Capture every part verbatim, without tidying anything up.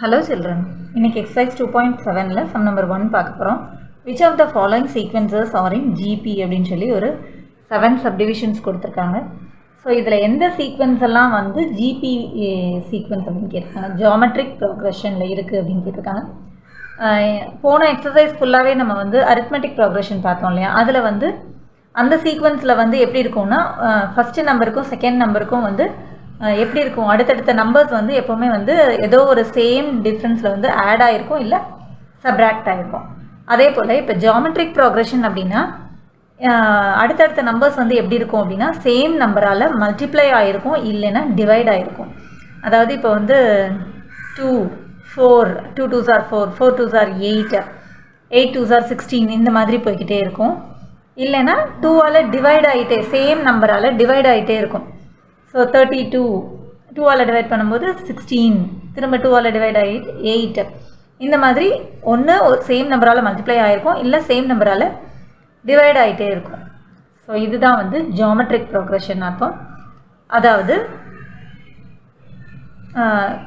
Hello children, இன்னைக்கு exercise two point seven ல sum number one பார்க்க போறோம். Which of the following sequences are in G P அப்படினு சொல்லி ஒரு seven subdivisions கொடுத்திருக்காங்க. So இதுல எந்த sequence எல்லாம் வந்து G P sequence அப்படினு கேக்குறாங்க. Geometric progression ல இருக்கு அப்படினு கேக்குறாங்க. போன exercise full-ஆவே நம்ம வந்து arithmetic progression பார்த்தோம் இல்லையா? அதுல வந்து அந்த sequenceல வந்து எப்படி இருக்கும்னா first numberக்கும் second numberக்கும் வந்து எப்படி இருக்கும் அடுத்தடுத்த நம்பர்ஸ் வந்து எப்பவுமே வந்து ஏதோ ஒரு சேம் டிஃபரன்ஸ்ல வந்து ஆட் ஆயிருக்கும் இல்ல சப்ட்ராக்ட் ஆயிருக்கும். அதே போல இப்ப ஜியோமெட்ரிக் progression அப்படினா அடுத்தடுத்த நம்பர்ஸ் வந்து எப்படி இருக்கும் அப்படினா சேம் நம்பரால மல்டிப்ளை ஆயிருக்கும் இல்லனா டிவைட் ஆயிருக்கும். அதாவது இப்ப வந்து two four two twos are four four twos are eight eight twos are sixteen இந்த மாதிரி போயிட்டே இருக்கும். இல்லனா two ஆல டிவைட் ஆயிட்டே சேம் நம்பரால டிவைட் ஆயிட்டே இருக்கும். So thirty-two, two all divide பண்ணும்போது sixteen, திரும்ப two all divide ஆகி eight. இந்த மாதிரி ஒன்னு சேம் நம்பரால மல்டிப்ளை ஆயிருக்கும் இல்ல சேம் நம்பரால டிவைட் ஆயிட்டே இருக்கும். சோ இதுதான் வந்து ஜியோமெட்ரிக் progression அர்த்தம். அதாவது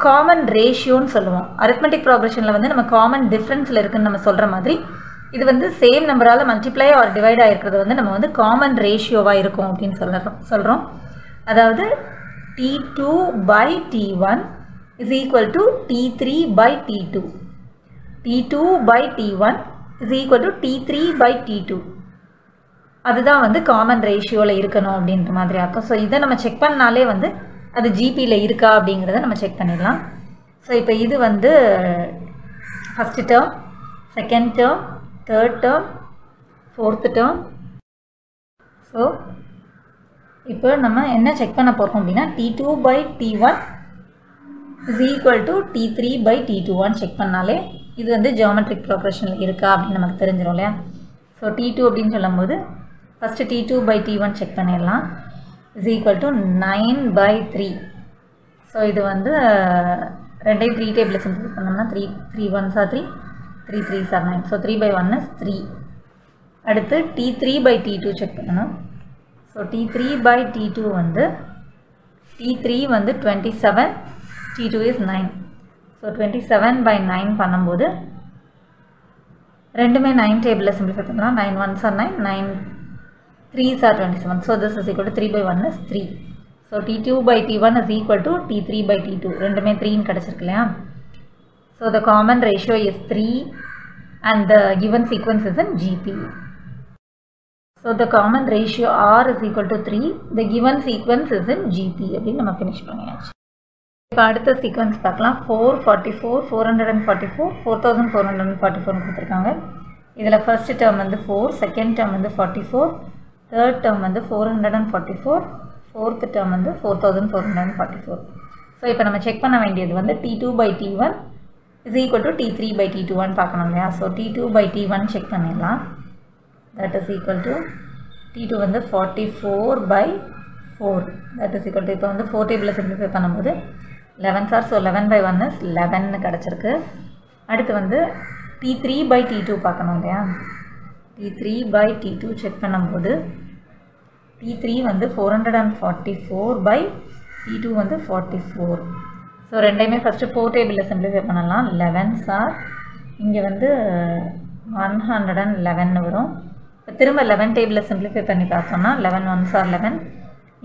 காமன் ரேஷியோன்னு சொல்லுவோம். arithmetic progressionல வந்து நம்ம காமன் டிஃபரன்ஸ்ல இருக்குன்னு நம்ம சொல்ற மாதிரி இது வந்து சேம் நம்பரால மல்டிப்ளை ஆர் டிவைட் ஆயிருக்கிறது வந்து நம்ம வந்து காமன் ரேஷியோவா இருக்கும் அப்படினு சொல்றோம் சொல்றோம். அதாவது T two by T one is equal to T three by T two. T two by T one is equal to T three by T two. அதுதான் வந்து காமன் ரேஷியோல இருக்கணும் அப்படின்ற மாதிரி அர்த்தம். சோ இத நம்ம செக் பண்ணாலே வந்து அது G P ல இருக்கா அப்படிங்கறத நம்ம செக் பண்ணிடலாம். சோ இப்போ இது வந்து first term, second term, third term, fourth term. So இப்போ நம்ம என்ன செக் பண்ண போறோம் அப்படினா T two by T one is equal to T three by T two ன்னு செக் பண்ணாலே இது வந்து ஜியோமெட்ரிக் progressionல இருக்கா அப்படி நமக்கு தெரிஞ்சிரும் இல்லையா. சோ T two அப்படினு சொல்லும்போது first T two by T one check பண்ணிரலாம் is equal to nine by three. So இது வந்து ரெண்டையும் three டேபிள்ல சிம்பிளிஃபை பண்ணோம்னா three three ones are three three threes are nine. So three by one is three. அடுத்து T three by T two check பண்ணனும். So T three by T two வந்து T three வந்து twenty-seven, T two is nine. So twenty-seven by nine பண்ணும்போது ரெண்டுமே nine டேபிள்ல simplify பண்ணா nine ones are nine, nine threes are twenty-seven. So this is equal to three by one is three. So T two by T one is equal to T three by T two. ரெண்டுமே three ன்னு கிடைச்சிருக்குலையா. So the common ratio is three and the given sequence is in G P. So the common ratio R is equal to three. The given sequence is in G P. அப்படி நம்ம finish பண்ணியாச்சு. இப்போ அடுத்த sequence பார்க்கலாம். four forty-four four forty-four four thousand four hundred forty-four னு கொடுத்திருக்காங்க. இதல first term வந்து four, second term வந்து forty-four, third term வந்து four hundred forty-four, fourth term வந்து four thousand four hundred forty-four. So இப்போ நம்ம செக் பண்ண வேண்டியது வந்து T two by T one is equal to T three by T two ன்னு பார்க்கணும் இல்லையா. So T two by T one check பண்ணிரலாம். That is equal to T two வந்து forty-four by four. That is equal to இப்போ வந்து four டேபிள்ல simplify பண்ணும்போது eleven are so eleven by one is eleven ன்னு கிடைச்சிருக்கு. அடுத்து வந்து T three by T two பார்க்கணும் இல்லையா. T three by T two check பண்ணும்போது T three வந்து four hundred forty-four by T two வந்து forty-four. சோ ரெண்டையுமே first four டேபிள்ல சிம்பிளிஃபை பண்ணலாம். eleven are இங்க வந்து one hundred eleven ன்னு வரும். திரும்ப eleven டேபிள்ல சிம்பிளிஃபை பண்ணி பார்த்தோம்னா eleven ones are eleven.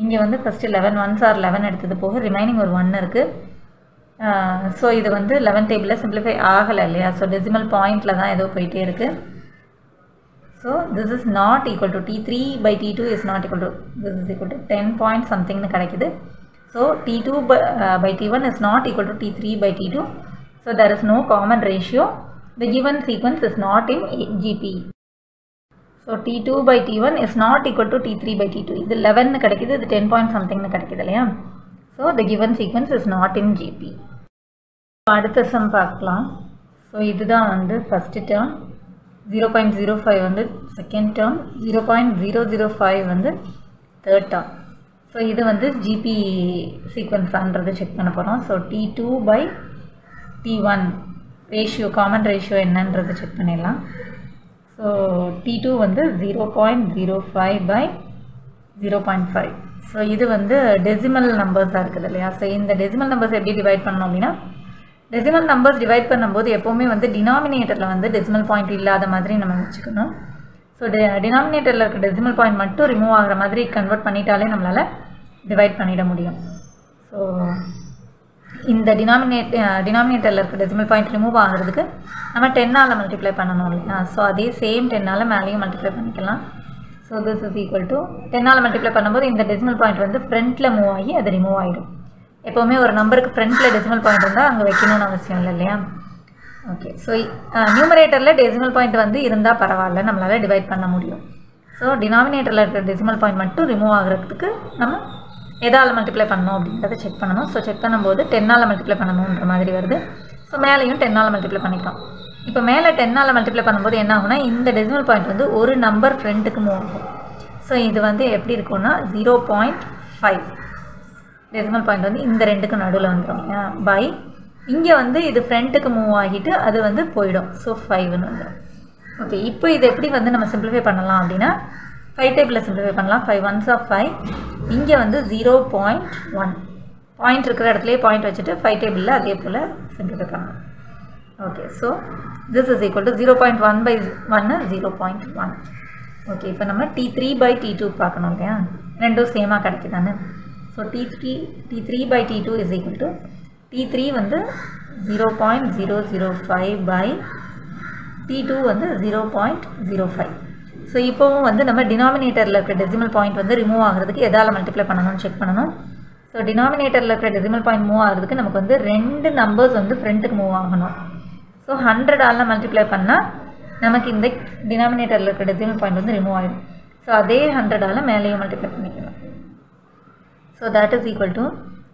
இங்க வந்து first eleven ones are eleven எடுத்தது போக ரிமைனிங் ஒரு one இருக்கு. சோ இது வந்து eleven டேபிள்ல சிம்பிளிஃபை ஆகல இல்லையா. சோ டெசிமல் பாயிண்ட்ல தான் ஏதோ போயிட்டே இருக்கு. So this is not equal to T three by T two is not equal to this is equal to ten point something ன்னு கிடைக்குது. So T two by T one is not equal to T three by T two. So there is no common ratio. The given sequence is not in G P. So T two by T one is not equal to T three by T two. இது eleven ன்னு கிடைக்குது, இது ten point something ன்னு கிடைக்குது இல்லையா. So the given sequence is not in G P. அடுத்த sum பார்க்கலாம். So இதுதான் வந்து first term zero point zero five வந்து second term zero point zero zero five வந்து third term. So இது வந்து G P sequence ஆன்றது செக் பண்ண போறோம். So T two by T one ratio common ratio என்னன்றது செக் பண்ணிரலாம். So T two வந்து zero point zero five by zero point five. So இது வந்து டெசிமல் நம்பர்ஸா இருக்குது இல்லையா. சோ இந்த டெசிமல் நம்பர்ஸ் எப்படி டிவைட் பண்ணனும் அப்படினா decimal numbers divide பண்ணும்போது எப்பவுமே வந்து denominatorல வந்து decimal point இல்லாத மாதிரி நம்ம வெச்சுக்கணும் so denominatorல இருக்க decimal point மட்டும் remove ஆகுற மாதிரி convert பண்ணிட்டாலே நம்மால divide பண்ணிட முடியும் so இந்த denominator denominatorல இருக்க decimal point remove ஆகிறதுக்கு நம்ம ten ஆல multiply பண்ணனும் இல்லையா so அதே same ten ஆல மேலயே multiply பண்ணிக்கலாம் so this is equal to ten ஆல multiply பண்ணும்போது இந்த decimal point வந்து frontல move ஆகி அது remove ஆயிடும் எப்பவுமே ஒரு நம்பருக்கு फ्रंटல டெசிமல் பாயிண்ட் இருந்தா அங்க வைக்கணும்னு அவசியம் இல்ல இல்லையா ஓகே சோ நியூமரேட்டர்ல டெசிமல் பாயிண்ட் வந்து இருந்தா பரவாயில்லை நம்மால டிவைட் பண்ண முடியும் சோ டினாமினேட்டர்ல இருக்கிற டெசிமல் பாயிண்ட் மட்டும் ரிமூவ் ஆகிறதுக்கு நம்ம எதால மல்டிப்ளை பண்ணனும் அப்படிங்கறதை செக் பண்ணனும் சோ செக் பண்ணும்போது ten ஆல மல்டிப்ளை பண்ணனும்ன்ற மாதிரி வருது சோ மேலயும் ten ஆல மல்டிப்ளை பண்ணிக்கலாம் இப்போ மேல ten ஆல மல்டிப்ளை பண்ணும்போது என்ன ஆகும்னா இந்த டெசிமல் பாயிண்ட் வந்து ஒரு நம்பர் फ्रंटக்கு மூவ் ஆகும் சோ இது வந்து எப்படி இருக்கும்னா zero point five decimal point வந்து இந்த ரெண்டுக்கு நடுவுல வந்துரும் by இங்க வந்து இது फ्रंटக்கு மூவ் ஆகிட்டு அது வந்து போய்டும் சோ five ன்னு வந்துரும் ஓகே இப்போ இது எப்படி வந்து நம்ம சிம்பிளிஃபை பண்ணலாம் அப்படினா five டைப்ல சிம்பிளிஃபை பண்ணலாம் five ones are five இங்க வந்து zero point one பாயிண்ட் இருக்கிற இடத்துலயே பாயிண்ட் வச்சிட்டு five டைப்ல அதே போல சிம்பிளிஃபை பண்ணலாம் okay so this is equal to zero point one by one zero point one okay இப்போ நம்ம T three by T two பார்க்கணும் இல்லையா ரெண்டும் சேமா கிடைக்குதானே so T three by T two is equal to T three வந்து zero point zero zero five by T two வந்து zero point zero five so இப்போவும் வந்து நம்ம denominatorல இருக்கிற decimal point வந்து remove ஆகிறதுக்கு எதால multiply பண்ணனும் செக் பண்ணனும் so denominatorல இருக்கிற decimal point move ஆகிறதுக்கு நமக்கு வந்து ரெண்டு numbers வந்து frontக்கு move ஆகணும் so one hundred ஆல multiply பண்ணா நமக்கு இந்த denominatorல இருக்கிற decimal point வந்து remove ஆயிடும் so அதே one hundred ஆல மேலயே multiply பண்ணிக்கலாம் so that is equal to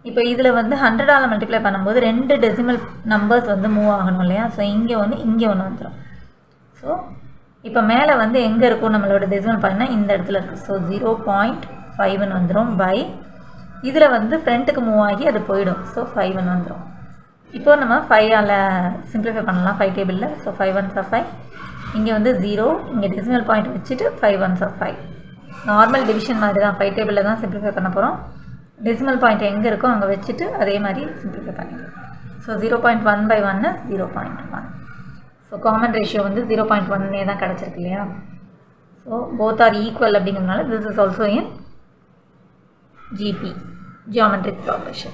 இப்போ இதுல வந்து one hundred ஆல மல்டிப்ளை பண்ணும்போது ரெண்டு டெசிமல் நம்பர்ஸ் வந்து மூவ் ஆகணும் இல்லையா சோ இங்க வந்து இங்க வந்து வந்துரும் சோ இப்போ மேல வந்து எங்க இருக்கும் நம்மளோட டெசிமல் பாயிண்ட்னா இந்த இடத்துல இருக்கு சோ zero point five ன்னு வந்துரும் by இதுல வந்து ஃப்ரண்ட்க்கு மூவ் ஆகி அது போய்டும் சோ five ன்னு வந்துரும் இப்போ நம்ம five ஆல சிம்பிளிஃபை பண்ணலாம் five டேபிள்ல so five ones are five இங்க வந்து zero இங்க டெசிமல் பாயிண்ட் வச்சிட்டு five ones are five normal division மாதிரி தான் five டேபிள்ல தான் சிம்பிளிஃபை பண்ண போறோம் decimal point எங்க இருக்கோ அங்க வெச்சிட்டு அதே மாதிரி சிம்பிளிஃபை பண்ணிடலாம் so zero point one by one zero point one so common ratio வந்து zero point one னே தான் கிடைச்சிருக்கு இல்லையா சோ both are equal அப்படிங்கறனால this is also in G P geometric progression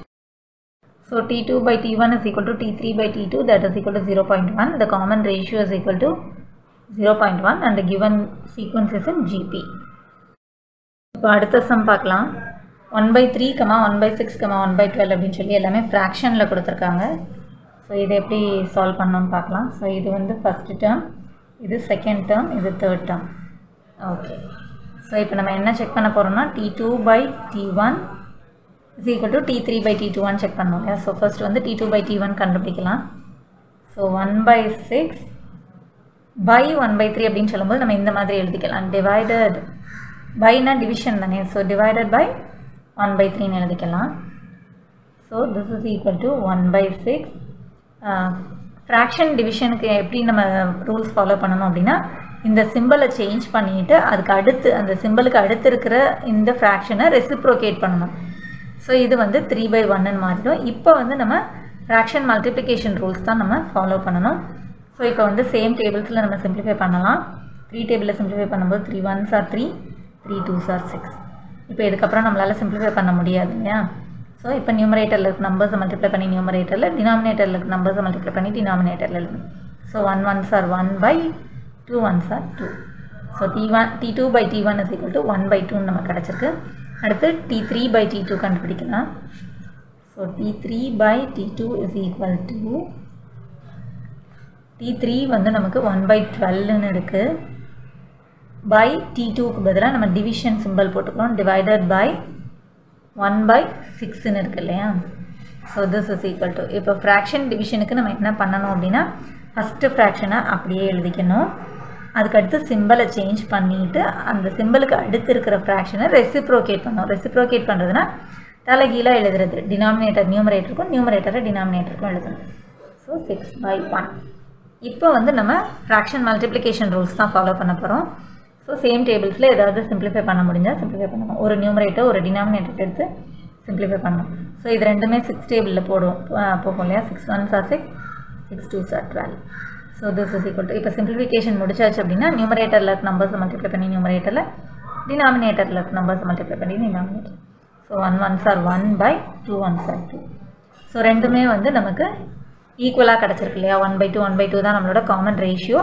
so T two by T one is equal to T three by T two that is equal to zero point one the common ratio is equal to zero point one and the given sequence is in G P இப்போ அடுத்த sum பார்க்கலாம் one by three, one by six, one by twelve அப்படினு சொல்லி எல்லாமே fractionல கொடுத்திருக்காங்க so இத எப்படி solve பண்ணனும் பார்க்கலாம் சோ இது வந்து first term இது second term இது third term ஓகே சோ இப்போ நம்ம என்ன செக் பண்ண போறோம்னா T two by T one is equal to T three by T two check பண்ணனும் இல்லையா சோ first வந்து T two by T one கண்டுபிடிக்கலாம் so one by six by one by three அப்படினு சொல்லும்போது நம்ம இந்த மாதிரி எழுதிக்கலாம் divided by னா division தானே so divided by one by three னு எழுதிக்கலாம் so this is equal to one by six uh, fraction division க்கு எப்படி நம்ம rules follow பண்ணனும் அப்படினா இந்த சிம்பலை change பண்ணிட்டு அதுக்கு அடுத்து அந்த சிம்பலுக்கு அடுத்து இருக்கிற இந்த fractionஐ reciprocate பண்ணனும் so இது வந்து three by one ன்னு மாத்திடும் இப்போ வந்து நம்ம fraction multiplication rules தான் நம்ம follow பண்ணனும் so இப்போ வந்து same tablesல நம்ம simplify பண்ணலாம் three tableல simplify பண்ணும்போது three ones are three, three twos are six இப்போ இதுக்கு அப்புறம் நம்மால சிம்பிளிஃபை பண்ண முடியாது இல்லையா சோ இப்போ நியூமரேட்டர்ல இருக்க நம்பர்ஸ் மல்டிப்ளை பண்ணி நியூமரேட்டர்ல டினாமினேட்டர்ல இருக்க நம்பர்ஸ் மல்டிப்ளை பண்ணி டினாமினேட்டர்ல எழுதணும் so one ones are one by two ones are two so T one T two by T one is equal to one by two நம்ம கிடைச்சிருக்கு அடுத்து T three by T two கண்டுபிடிக்கலாம் so T three by T two is equal to T three வந்து நமக்கு one by twelve ன்னு இருக்கு by T two க்கு பதிலா நம்ம division symbol போட்டுக்கறோம் divided by one by six ன்னு இருக்கு இல்லையா so this is equal to இப்போ fraction division க்கு நம்ம என்ன பண்ணனும் அப்படினா first fraction அ அப்படியே எழுதிக்கணும் அதுக்கு அடுத்து symbol அ change பண்ணிட்டு அந்த symbol க்கு அடுத்து இருக்கிற fraction அ reciprocate பண்ணனும் reciprocate பண்றதுனா தலைகீழா எழுதுறது denominator numerator க்கு numerator அ denominator க்கு எழுதணும் so six by one இப்போ வந்து நம்ம fraction multiplication rules தான் follow பண்ண போறோம் so same tablesல ஏதாவது simplify பண்ண முடிஞ்சா simplify பண்ணுங்க ஒரு numerator ஒரு denominator எடுத்து simplify பண்ணோம். So இது ரெண்டுமே six table ல போடுவோம் போகும்லையா, six ones are six, six twos are twelve. So this is equal to, இப்போ simplification முடிச்சாச்சு அப்படினா numerator ல numbers multiply பண்ணி numerator ல, denominator ல numbers multiply பண்ணி denominator. So one ones are one by two ones are two. So ரெண்டுமே வந்து நமக்கு equal ah கடச்சிருக்குலையா, one by two one by two தான் நம்மளோட common ratio.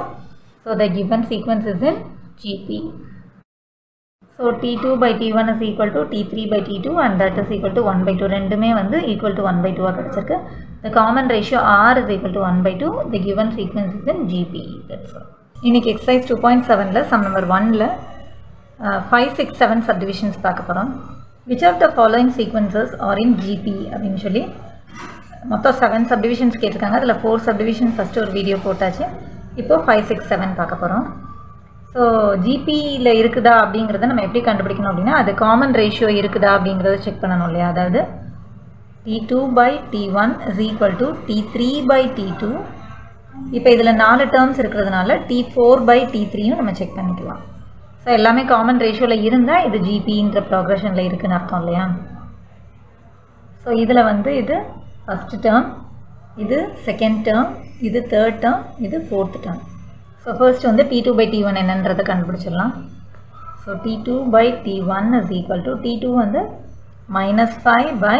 So the given sequence is in G P. So T two by T one is equal to T three by T two and that is equal to one by two. Rendume vandu equal to one by two kadachirukku. The common ratio R is equal to one by two. The given sequence is in G P. That's all. In exercise two point seven la sum number one la uh, five six seven subdivisions paakaporam. Which of the following sequences are in G P abincholi motto seven subdivisions ketirukanga, adula four subdivisions first or video potachu, ipo five six seven paakaporam. So G P ல இருக்குதா அப்படிங்கறதை நம்ம எப்படி கண்டுபிடிக்கணும் அப்படினா, அது common ratio இருக்குதா அப்படிங்கறதை செக் பண்ணனும் இல்லையா. அதாவது T two by T one is equal to T three by T two. இப்போ இதுல நாலு டर्म्स இருக்குதுனால T four by T three னு நம்ம செக் பண்ணிக்கலாம். சோ எல்லாமே காமன் ரேஷியோல இருந்தா இது G P ன்ற progression ல இருக்குன்னு அர்த்தம் இல்லையா. சோ இதுல வந்து இது first term, இது second term, இது third term, இது fourth term. So first on the T two by T one என்னன்றதை கண்டுபிடிச்சிரலாம். So T two by T one is equal to T two வந்து minus five by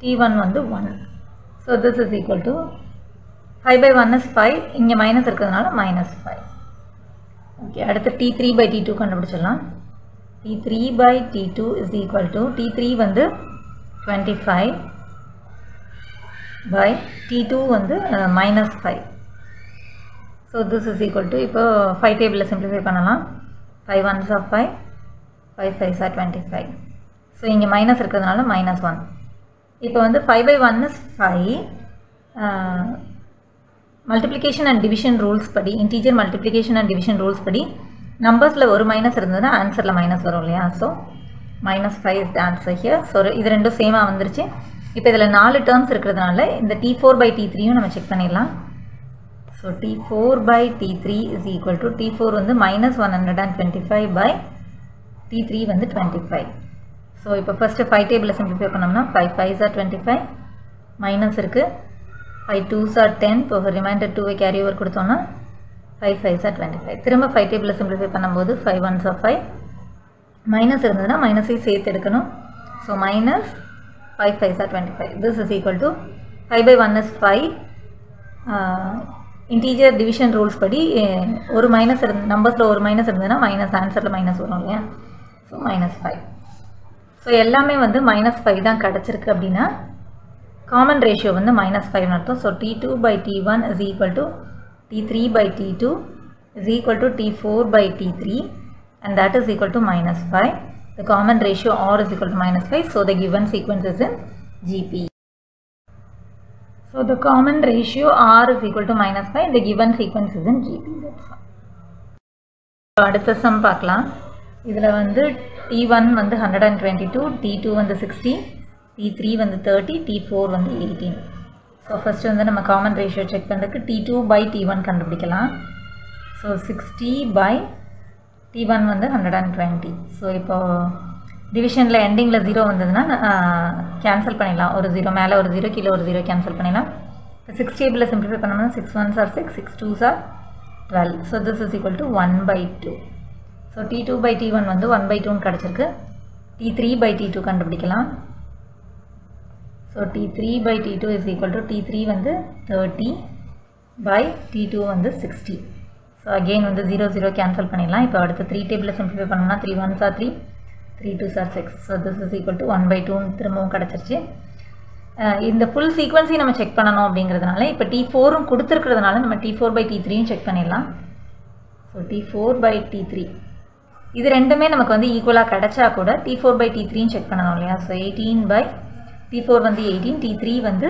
T one வந்து one. So this is equal to five by one is five, இங்க minus இருக்குதுனால minus five. Okay, அடுத்து T three by T two கண்டுபிடிச்சிரலாம். T three by T two is equal to T three வந்து twenty-five by T two வந்து uh, minus five. So this is equal to, இப்போ five table simplify பண்ணலாம். five ones are five, five fives are twenty-five. So இங்க minus இருக்கிறதுனால minus one. இப்போ வந்து five by one is five. uh, multiplication and division rules படி, integer multiplication and division rules படி நம்பர்ஸ்ல ஒரு minus இருந்ததுன்னா ஆன்சர்ல minus வரும் இல்லையா. So minus five is the answer here. So இது ரெண்டும் சேமா வந்துருச்சு. இப்போ இதுல நாலு terms இருக்கிறதுனால இந்த T four by T three யும் நம்ம செக் பண்ணிரலாம். So T four by T three is equal to T four வந்து minus one twenty-five by T three வந்து twenty-five. So இப்போ first five table simplify பண்ணோம்னா five fives are twenty-five, minus இருக்கு, five twos are ten, இப்போ remainder two carry over கொடுத்தோம்னா five fives are twenty-five. திரும்ப five table simplify பண்ணும்போது five ones are five, minus இருந்ததுனா minus ஐ சேர்த்து எடுக்கணும். So minus five fives are twenty-five. This is equal to five by one is five. uh, integer division rules படி ஒரு minus நம்பர்ஸ்ல ஒரு minus இருந்ததுனா minus ஆன்சர்ல minus வரும் இல்லையா. So minus five. சோ எல்லாமே வந்து minus five தான் கடச்சிருக்கு அப்படினா காமன் ரேஷியோ வந்து minus five ன்னு அர்த்தம். So T two by T one is equal to T three by T two is equal to T four by T three and that is equal to minus five. The common ratio R is equal to minus five. So the given sequence is in G P. So the common ratio R is equal to minus five. The given sequence is in G P. That's all. So அடுத்த sum பார்க்கலாம். இதுல வந்து T one வந்து one twenty-two, T two வந்து sixty, T three வந்து thirty, T four வந்து eighteen. So first வந்து நம்ம common ratio check பண்றதுக்கு T two by T one கண்டுபிடிக்கலாம். So sixty by T one வந்து one twenty. So இப்போ divisionல endingல zero வந்ததுனா cancel பண்ணிடலாம். ஒரு zero மேல ஒரு zero கீழ ஒரு zero cancel பண்ணிடலாம். six table simplify பண்ணோம்னா six ones are six, six twos are twelve. So this is equal to one by two. So T two by T one வந்து one by two னு கிடைச்சிருக்கு. T three by T two கண்டுபிடிக்கலாம். So T three by T two is equal to T three வந்து thirty by T two வந்து sixty. So again வந்து zero zero cancel பண்ணிடலாம். இப்போ அடுத்து three table simplify பண்ணோம்னா three ones are three, three twos are six. So this is equal to one by two திரும்பவும் கடச்சிருச்சு. இந்த full சீக்வென்ஸை நம்ம செக் பண்ணனும் அப்படிங்கிறதுனால இப்போ T four உம் கொடுத்திருக்கிறதுனால நம்ம T four by T three யும் செக் பண்ணிடலாம். So T four by T three இது ரெண்டுமே நமக்கு வந்து ஈக்குவலா கடச்சா கூட T four by T three யும் செக் பண்ணனும் இல்லையா. So eighteen by T four வந்து eighteen, T three வந்து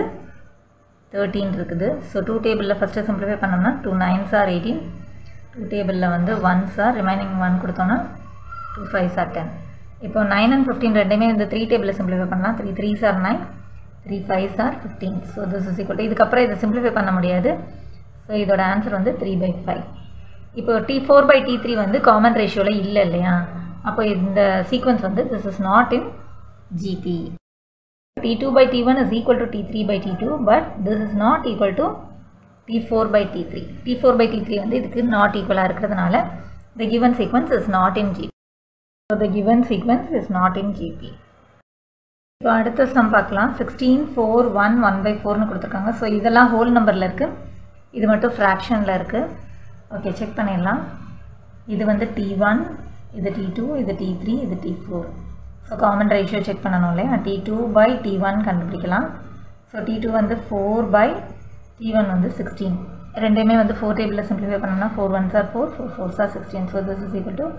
thirteen இருக்குது. So two டேபிள்ல ஃபர்ஸ்ட் சிம்பிளிஃபை பண்ணோம்னா two nines are eighteen, two டேபிள்ல வந்து ones are ரிமைனிங் one கொடுத்தோம்னா two fives are ten. இப்போ nine and fifteen ரெண்டுமே இந்த three டேபிள்ல simplify பண்ணலாம். three threes are nine, three fives are fifteen. So this is equal to, இதுக்கு அப்புறம் இத simplify பண்ண முடியாது. So இதோட ஆன்சர் வந்து three by five. இப்போ T four by T three வந்து காமன் ரேஷியோல இல்ல இல்லையா. அப்போ இந்த சீக்வென்ஸ் வந்து this is not in G P. T two by T one is equal to T three by T two, but this is not equal to T four by T three. T four by T three and this is not equal to the given sequence is not in G P. So the given sequence is not in G P. So அடுத்த sum பார்க்கலாம். sixteen, four, one, one by four னு கொடுத்திருக்காங்க. So இதெல்லாம் whole numberல இருக்கு. இது மட்டும் fractionல இருக்கு. Okay, check பண்ணிடலாம். இது வந்து T one, இது T two, இது T three, இது T four. So common ratio check பண்ணனும்ல. T two by T one கண்டுபிடிக்கலாம். So T two வந்து four by T one வந்து sixteen. ரெண்டையுமே வந்து four டேபிள்ல simplify பண்ணனும்னா four ones are four, four fours are sixteen. So this is equal to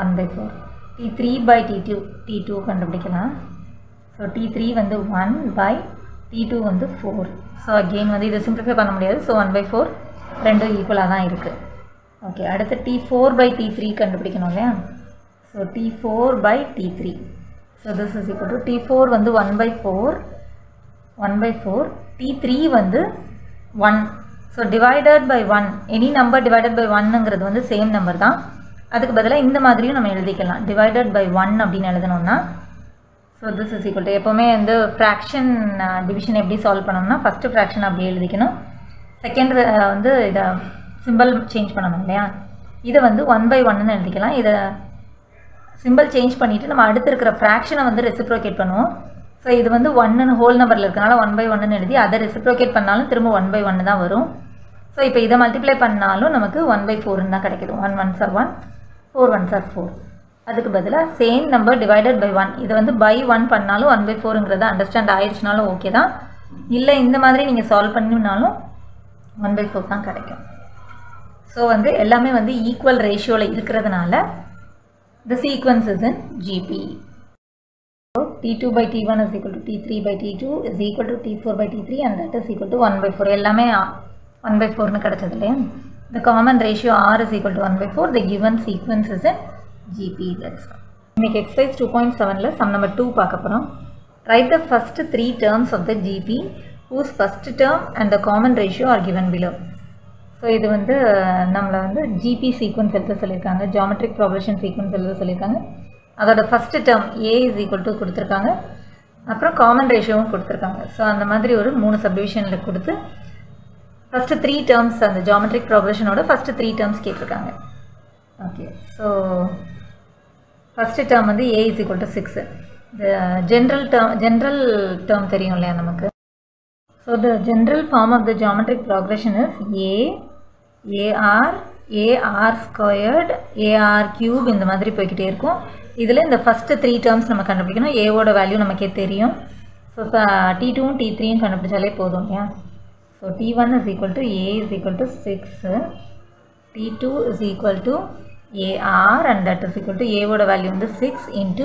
one by four. T three by T two, T two கண்டுபிடிக்கலாம். So T three வந்து one by T two வந்து four. So again வந்து இது simplify பண்ண முடியாது. So one by four ரெண்டு equal ஆதான் இருக்கு. Okay, அடுத்து T four by T three கண்டுபிடிக்கணும் இல்லையா? So T four by T three. So this is equal to T four வந்து one by four, one by four, T three வந்து one. So divided by one, any number divided by one-ங்கிறது வந்து same number தான். அதுக்கு பதிலா இந்த மாதிரியும் நம்ம எழுதிக்கலாம். Divided by one அப்படினு எழுதணும்னா so this is equal to எப்பவுமே இந்த fraction division எப்படி solve பண்ணனும்னா first fraction அப்படியே எழுதிக்கணும். செகண்ட் வந்து இத symbol change பண்ணனும் இல்லையா? இது வந்து one by one ன்னு எழுதிக்கலாம். இத symbol change பண்ணிட்டு நம்ம அடுத்து இருக்கிற fraction-ஐ வந்து reciprocate பண்ணுவோம். So இது வந்து one ன்னு whole numberல இருக்கனால one by one ன்னு எழுதி அத reciprocate பண்ணாலும் திரும்ப one by one தான் வரும். So இப்போ இத multiply பண்ணாலும் நமக்கு one by four ன்னு தான் கிடைக்குது. one ones are one, four ones are four. அதுக்கு பதிலா same number divided by one. இது வந்து by one பண்ணாலும் one by four ங்கறத அண்டர்ஸ்டாண்ட் ஆயிருச்சுனாலும் ஓகே தான். இல்ல இந்த மாதிரி நீங்க சால்வ் பண்ணினாலும் one by four தான் கிடைக்கும். சோ வந்து எல்லாமே வந்து ஈக்குவல் ரேஷியோல இருக்குிறதுனால this sequence is in G P. So T two by T one is equal to T three by T two is equal to T four by T three and that is equal to one by four. எல்லாமே one by four ன்னு கிடைச்சது இல்லையா? The common ratio R is equal to one by four. The given sequence is in G P. That's all. Make exercise two point seven la sum number two paakaporam. Write the first three terms of the G P whose first term and the common ratio are given below. So idu vandu namla vandu G P sequence eludha soliranga, geometric progression sequence eludha soliranga. Adoda first term A is equal to kuduthiranga, apra common ratio um kuduthiranga. So andha madri oru three subdivision la kuduthu first three terms and the geometric progression oda first three terms ketiranga. Okay, so first term வந்து A is equal to six. The general term general term தெரியும் இல்லையா நமக்கு? So the general form of the geometric progression is A, A R, A R squared, A R cube இந்த மாதிரி போயிட்டே இருக்கும். இதுல இந்த first three terms நம்ம கண்டுபிடிக்கணும். A ஓட வேல்யூ நமக்கே தெரியும். So T two உம் T three உம் கண்டுபிடிச்சாலே போதும் இல்லையா? So T one is equal to A is equal to six. T two is equal to A R and that is equal to A oda value is six into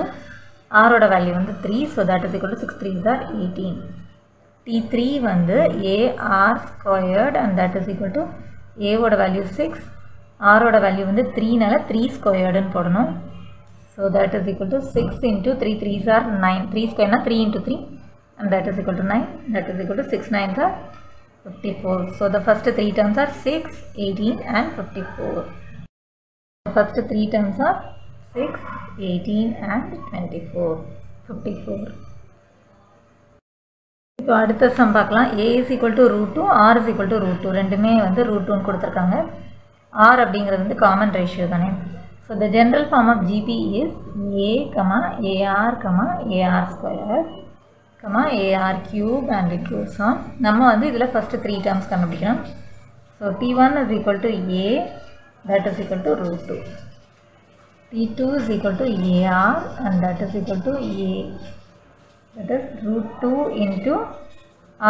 R oda value is three, so that is equal to six threes are eighteen. T three vandu A R squared and that is equal to A oda value six, R oda value is three nala three squared nu podanum, so that is equal to six into three threes are nine, three squared na three into three and that is equal to nine, that is equal to six nines are fifty-four. So the first three terms are six, eighteen and fifty-four. First three terms are six, eighteen and twenty-four, fifty-four. இப்போ அடுத்த sum பார்க்கலாம். A is equal to root two, R is equal to root two. ரெண்டுமே வந்து root two னு கொடுத்திருக்காங்க. R அப்படிங்கிறது வந்து common ratio தானே. So the general form of G P is A, A R, A R squared, A R cube and it goes on. நம்ம வந்து இதுல first three terms கண்டுபிடிக்கணும். So T one is equal to A, that is equal to root two. T two is equal to A R and that is equal to A, that is root two into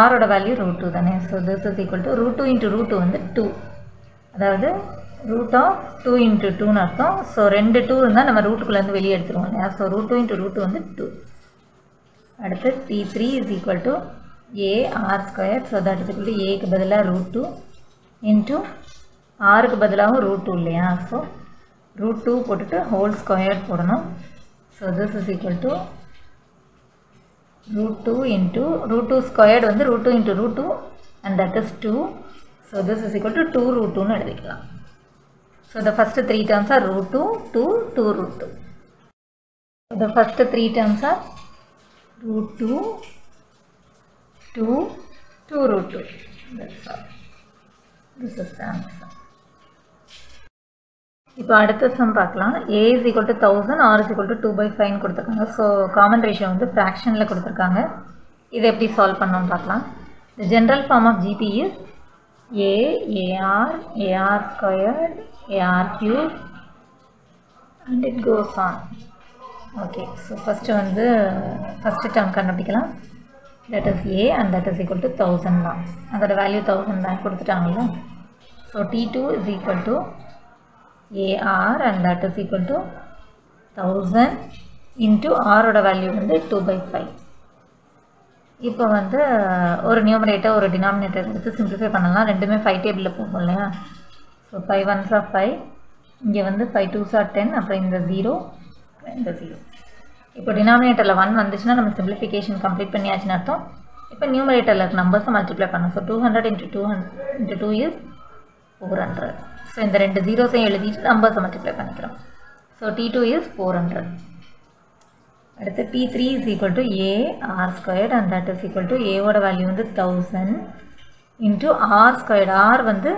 R oda value root two தானே. So this is equal to root two into root two வந்து two, அதாவது root of two into two ன்னு அர்த்தம். So ரெண்டு two இருந்தா நம்ம root குள்ள இருந்து வெளிய எடுத்துறோம் இல்லையா? So root two into root two வந்து two. அடுத்து T three is equal to A R squared, so that is equal to A க்கு பதிலா root two into R க்கு பதிலாக root two இல்லையா? So root two போட்டுட்டு whole square போடணும். So this is equal to root two into root two squared வந்து root two into root two and that is two. So this is equal to two root two ன்னு எழுதிக்கலாம். So the first three terms are root two, two, two root two. So the first three terms are root two, to two root two. That's all. This is the answer. இப்போ அடுத்த sum பார்க்கலாம். A is equal to one thousand, R is equal to two by five ன்னு கொடுத்திருக்காங்க. So common ratio வந்து fractionல கொடுத்திருக்காங்க. இதை எப்படி solve பண்ணனும் பார்க்கலாம். The general form of G P is A, AR, AR squared, AR cubed and it goes on. Okay, so first வந்து first term கண்டுபிடிக்கலாம். That is A and that is equal to one thousand தான். அதோட value one thousand தான் கொடுத்துட்டாங்கல்ல. So T two is equal to A R and that is equal to one thousand into R oda value வந்து two by five. இப்போ வந்து ஒரு numerator ஒரு denominator எடுத்து simplify பண்ணலாம். ரெண்டுமே five table ல போகும்லையா. So five ones are five. இங்க வந்து five twos are ten. அப்புறம் இந்த zero இந்த zero. இப்போ denominatorல one வந்துச்சுனா நம்ம simplification complete பண்ணியாச்சுன்னு அர்த்தம். இப்போ numeratorல numbers multiply பண்ணலாம். So two hundred into two hundred into two is four hundred. So in the two zeros and eligible numbers multiply pannikaram. So T two is four hundred. Adutha P three is equal to A R squared and that is equal to A oda value vandu one thousand into R squared. R vandu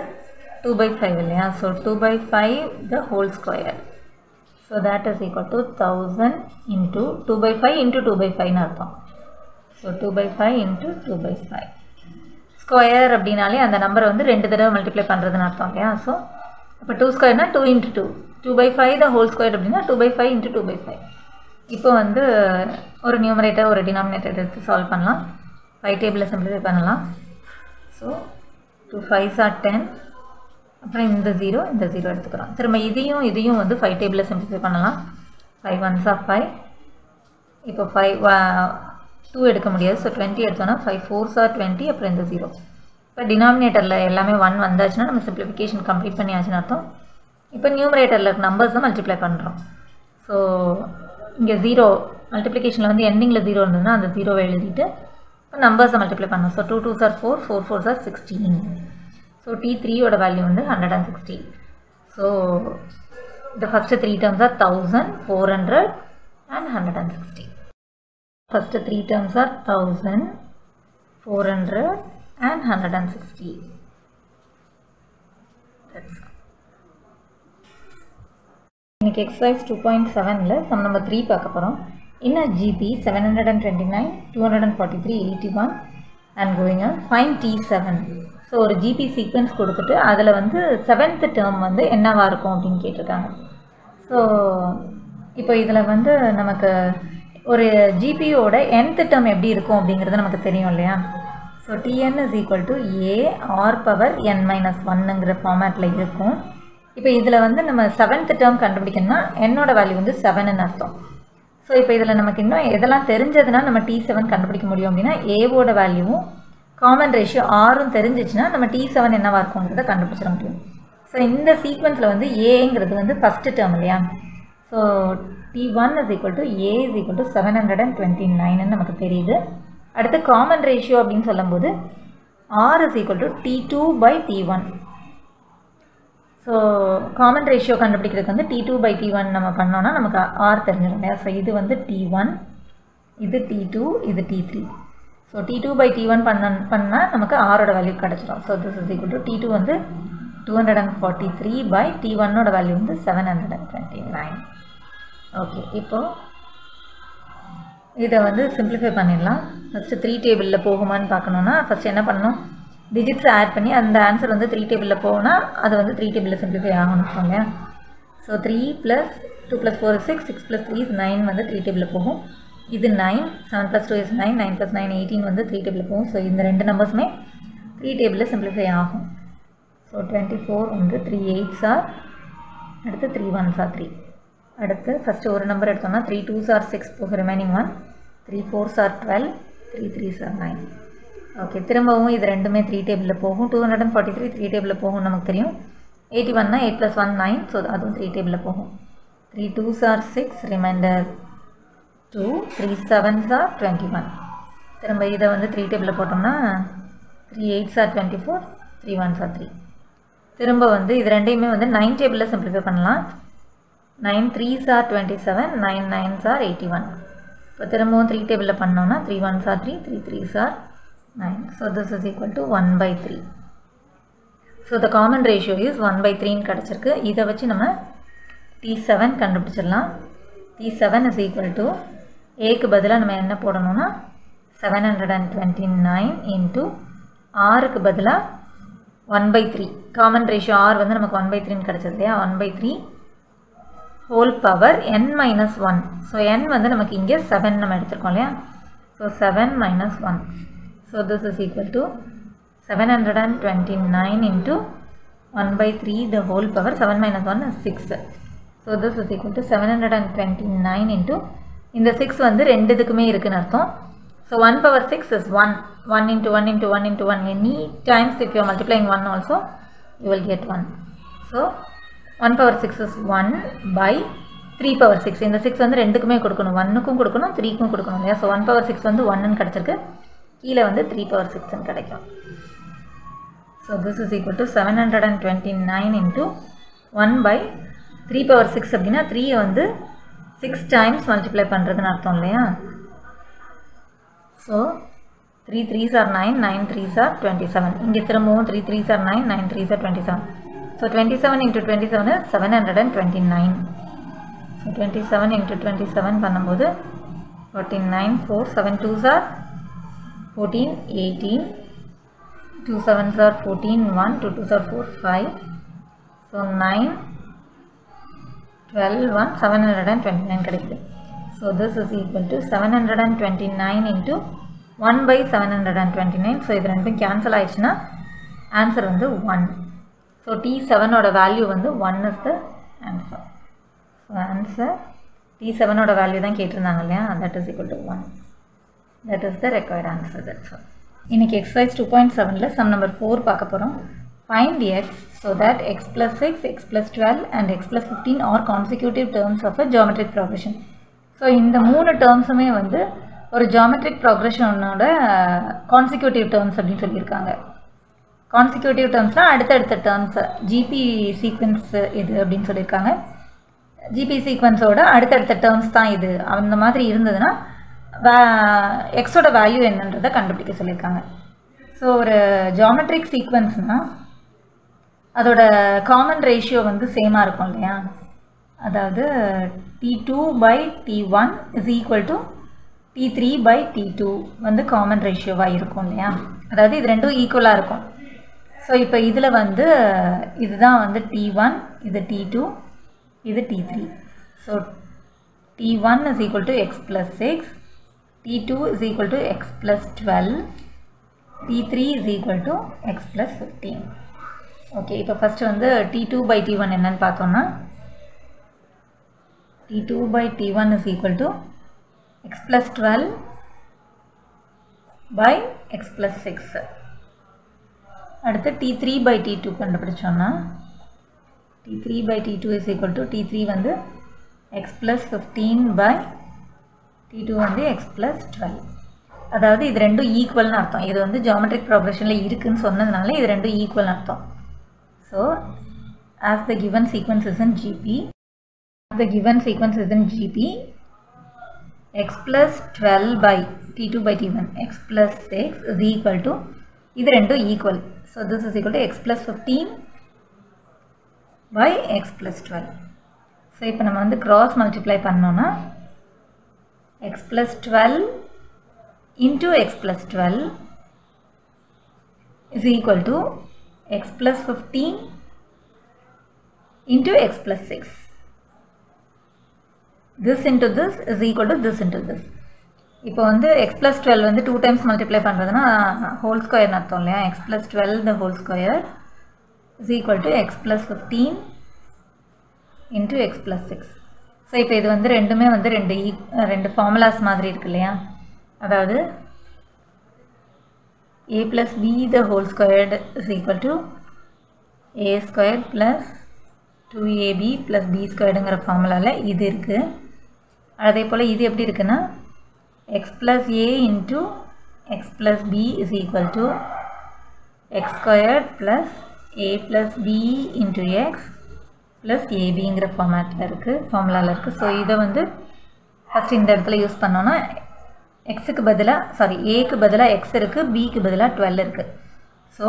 two by five illaya. So two by five the whole square. So that is equal to one thousand into two by five into two by five nu artham. So two by five into two by five. Square அப்படினாலே அந்த number வந்து ரெண்டு தடவை multiply பண்றதுன்னு அர்த்தம் இல்லையா. So அப்ப two squared னா two into two. two by five the whole square அப்படினா two by five into two by five. இப்போ வந்து ஒரு நியூமரேட்டர் ஒரு டினாமினேட்டர் எடுத்து சால்வ் பண்ணலாம். five டேபிள்ல சிம்பிளிஃபை பண்ணலாம். So two fives are ten. அப்புறம் இந்த zero இந்த zero எடுத்துக்கறோம். திரும்ப இதையும் இதையும் வந்து five டேபிள்ல சிம்பிளிஃபை பண்ணலாம். five ones are five. இப்போ five two எடுக்க முடியாது. So twenty எடுத்தோம்னா five fours are twenty அப்புறம் இந்த zero. இப்போ டினாமினேட்டர்ல எல்லாமே one வந்தாச்சுனா நம்ம சிம்பிளிஃபிகேஷன் கம்ப்ளீட் பண்ணியாச்சுன்னு அர்த்தம். இப்போ நியூமரேட்டர்ல நம்பர்ஸ் மல்டிப்ளை பண்றோம். சோ இங்க zero மல்டிப்ளிகேஷன்ல வந்து எண்டிங்ல zero இருந்ததுனா அந்த zero-வை எழுதிட்டு இப்போ நம்பர்ஸ் மல்டிப்ளை பண்ணோம். So two twos are four, four fours are sixteen. So T three ஓட வேல்யூ வந்து one hundred sixty. So the first three terms are one thousand, four hundred and one hundred sixty. First three terms are one thousand, four hundred and one hundred sixty. That's all. In exercise two point seven la sum number three paakaporam. In a G P seven twenty-nine, two forty-three, eighty-one and going on, find T seven. So or G P sequence kodutittu adala vandu seventh term vandu enna va irukum appdin ketirukanga. So ipo idla vandu namakku ஒரு G P ஓட nth term எப்படி இருக்கும் அப்படிங்கிறது நமக்கு தெரியும் இல்லையா. So T n is equal to A R power n minus one ங்கற ஃபார்மட்ல இருக்கும். இப்போ இதுல வந்து நம்ம seventh term கண்டுபிடிக்கணும்னா n ஓட வேல்யூ வந்து seven ன்னு அர்த்தம். சோ இப்போ இதுல நமக்கு இன்னும் எதெல்லாம் தெரிஞ்சதுனா நம்ம T seven கண்டுபிடிக்க முடியும் அப்படினா A ஓட வேல்யூவும் காமன் ரேஷியோ R உம் தெரிஞ்சிச்சுனா நம்ம T seven என்னவா இருக்கும்ன்றத கண்டுபிடிச்சிர முடியும். சோ இந்த சீக்வென்ஸ்ல வந்து A ங்கிறது வந்து first term இல்லையா. So T one is equal to A is equal to seven twenty-nine ன்னு நமக்கு தெரியுது. அடுத்து காமன் ரேஷியோ அப்படினு சொல்லும்போது R is equal to T two by T one. So common ratio கண்டுபிடிக்கிறதுக்கு வந்து T two by T one நம்ம பண்ணோம்னா நமக்கு R தெரிஞ்சிரும். சோ இது வந்து T one, இது T two, இது T three. So T two by T one பண்ண பண்ணா நமக்கு R ஓட வேல்யூ கிடைச்சிரும். So this is equal to T two வந்து two forty-three by T one ஓட வேல்யூ வந்து seven twenty-nine. Okay, இப்போ இத வந்து simplify பண்ணிடலாம். first three table ல போகுமான்னு பார்க்கணும்னா first என்ன பண்ணனும், digits add பண்ணி அந்த ஆன்சர் வந்து three table ல போகுனா அது வந்து three table ல simplify ஆகணும் சொல்லுங்க. So three plus two plus four is six, six plus three is nine வந்து three table ல போகும். இது nine, seven plus two is nine, nine plus nine eighteen வந்து three table ல போகும். சோ இந்த ரெண்டு நம்பர்ஸ்மே three table ல simplify ஆகும். சோ twenty-four வந்து three eights are அடுத்து three ones are three. அடுத்து ஃபர்ஸ்ட் ஒரு நம்பர் எடுத்தோம்னா three twos are six போக remaining one, three fours are twelve, three threes are nine. Okay, திரும்பவும் இது ரெண்டுமே three டேபிள்ல போகும். two forty-three three டேபிள்ல போகும் நமக்கு தெரியும். eighty-one னா eight plus one nine, so அது three டேபிள்ல போகும். three twos are six, remainder two, three sevens are twenty-one. திரும்ப இத வந்து three டேபிள்ல போட்டோம்னா three eights are twenty-four, three ones are three. திரும்ப வந்து இது ரெண்டையுமே வந்து nine டேபிள்ல சிம்பிளிஃபை பண்ணலாம். nine threes are twenty-seven, nine nines are eighty-one. இப்போ திரும்பவும் three டேபிள்ல பண்ணோம்னா three ones are three, three threes are nine. So this is equal to one by three. So the common ratio is one by three in kadachirukku. Idha vachi nama T seven kandupidichiralam. T seven is equal to A ku badala nama enna podanona seven hundred twenty-nine into R ku badala one by three. Common ratio R vandha namakku one by three in kadachirudhaya. one by three whole power n minus one. So n vandha namakku inge seven nama eduthirukom laya. So seven minus one. So this is equal to seven hundred twenty-nine into one by three the whole power. seven minus one is six. So this is equal to seven hundred twenty-nine into in the six vandu rendu idukkume irukku artham. So one power six is one. one into one into one into one. Any times if you are multiplying one also you will get one. So one power six is one by three power six. In the six vandu rendukume kodukanum. one ku kodukanum three ku kodukanum. So one power six vandu one nu kadachirukku. Here three power six. So this is equal to seven hundred twenty-nine into one by three power six. three is six times multiply. So three threes are nine, nine threes are twenty-seven. Here three threes are nine, nine threes are twenty-seven. So twenty-seven into twenty-seven is seven hundred twenty-nine. So twenty-seven into twenty-seven is forty-nine, four, seven twos are fourteen, eighteen, two sevens are fourteen, one, two twos are four, five, so nine, twelve, one, seven hundred twenty-nine. So this is equal to seven hundred twenty-nine into one by seven hundred twenty-nine. So if you cancel it, answer is one. So T seven value is one is the answer. So answer T seven value that is equal to one. That is the required answer. That's all. In exercise two point seven, sum number four, find x so that x plus six, x plus twelve and x plus fifteen are consecutive terms of a geometric progression. So in the three terms, or geometric progression consecutive terms. Consecutive terms are the terms G P sequence. G P sequence are the terms. That is x value என்னன்றதை கண்டுபிடிக்க சொல்லிருக்காங்க. So ஒரு geometric sequence னா அதோட common ratio வந்து சேமா இருக்கும் இல்லையா? அதாவது T two by T one is equal to T three by T two வந்து common ratio வா இருக்கும் இல்லையா? அதாவது இது ரெண்டும் ஈக்குவலா இருக்கும். So இப்போ இதுல வந்து இதுதான் வந்து T one, இது T two, இது T three. So T one is equal to x plus six. T two is equal to x plus twelve. T three is equal to x plus fifteen. Okay, now first T two by T one enna paathona. T two by T one is equal to x plus twelve by x plus six. Adutha T three by T two kandupidichona. T three by T two is equal to T three vandu x plus fifteen by T two வந்து x plus twelve. அதாவது இது ரெண்டும் equal அர்த்தம். இது வந்து geometric progressionல இருக்குன்னு சொன்னதுனால இது ரெண்டும் equal அர்த்தம். So as the given sequence is in G P, as the given sequence is in G P, x plus twelve by T two by T one, x plus six is equal to இது ரெண்டும் equal. So this is equal to x plus fifteen by x plus twelve. So இப்போ நம்ம வந்து cross multiply பண்ணோம்னா x plus twelve into x plus twelve is equal to x plus fifteen into x plus six. This into this is equal to this into this. இப்போ வந்து x plus twelve வந்து two times multiply பண்றதுனா whole square அர்த்தம் இல்லையா? x plus twelve the whole square is equal to x plus fifteen into x plus six. So இப்போ இது வந்து ரெண்டுமே வந்து ரெண்டு ரெண்டு ஃபார்முலாஸ் மாதிரி இருக்கு இல்லையா? அதாவது a plus b the whole squared is equal to a squared plus two a b plus b squaredங்கற ஃபார்முலால இது இருக்கு. அதே போல இது எப்படி இருக்குன்னா x plus a into x plus b is equal to x squared plus a plus b into x plus A B இங்கிற formatல இருக்கு, formulaல இருக்கு. So இதை வந்து first இந்த இடத்துல யூஸ் பண்ணோம்னா x க்கு பதிலா sorry a க்கு பதிலா x இருக்கு, b க்கு பதிலா twelve இருக்கு. So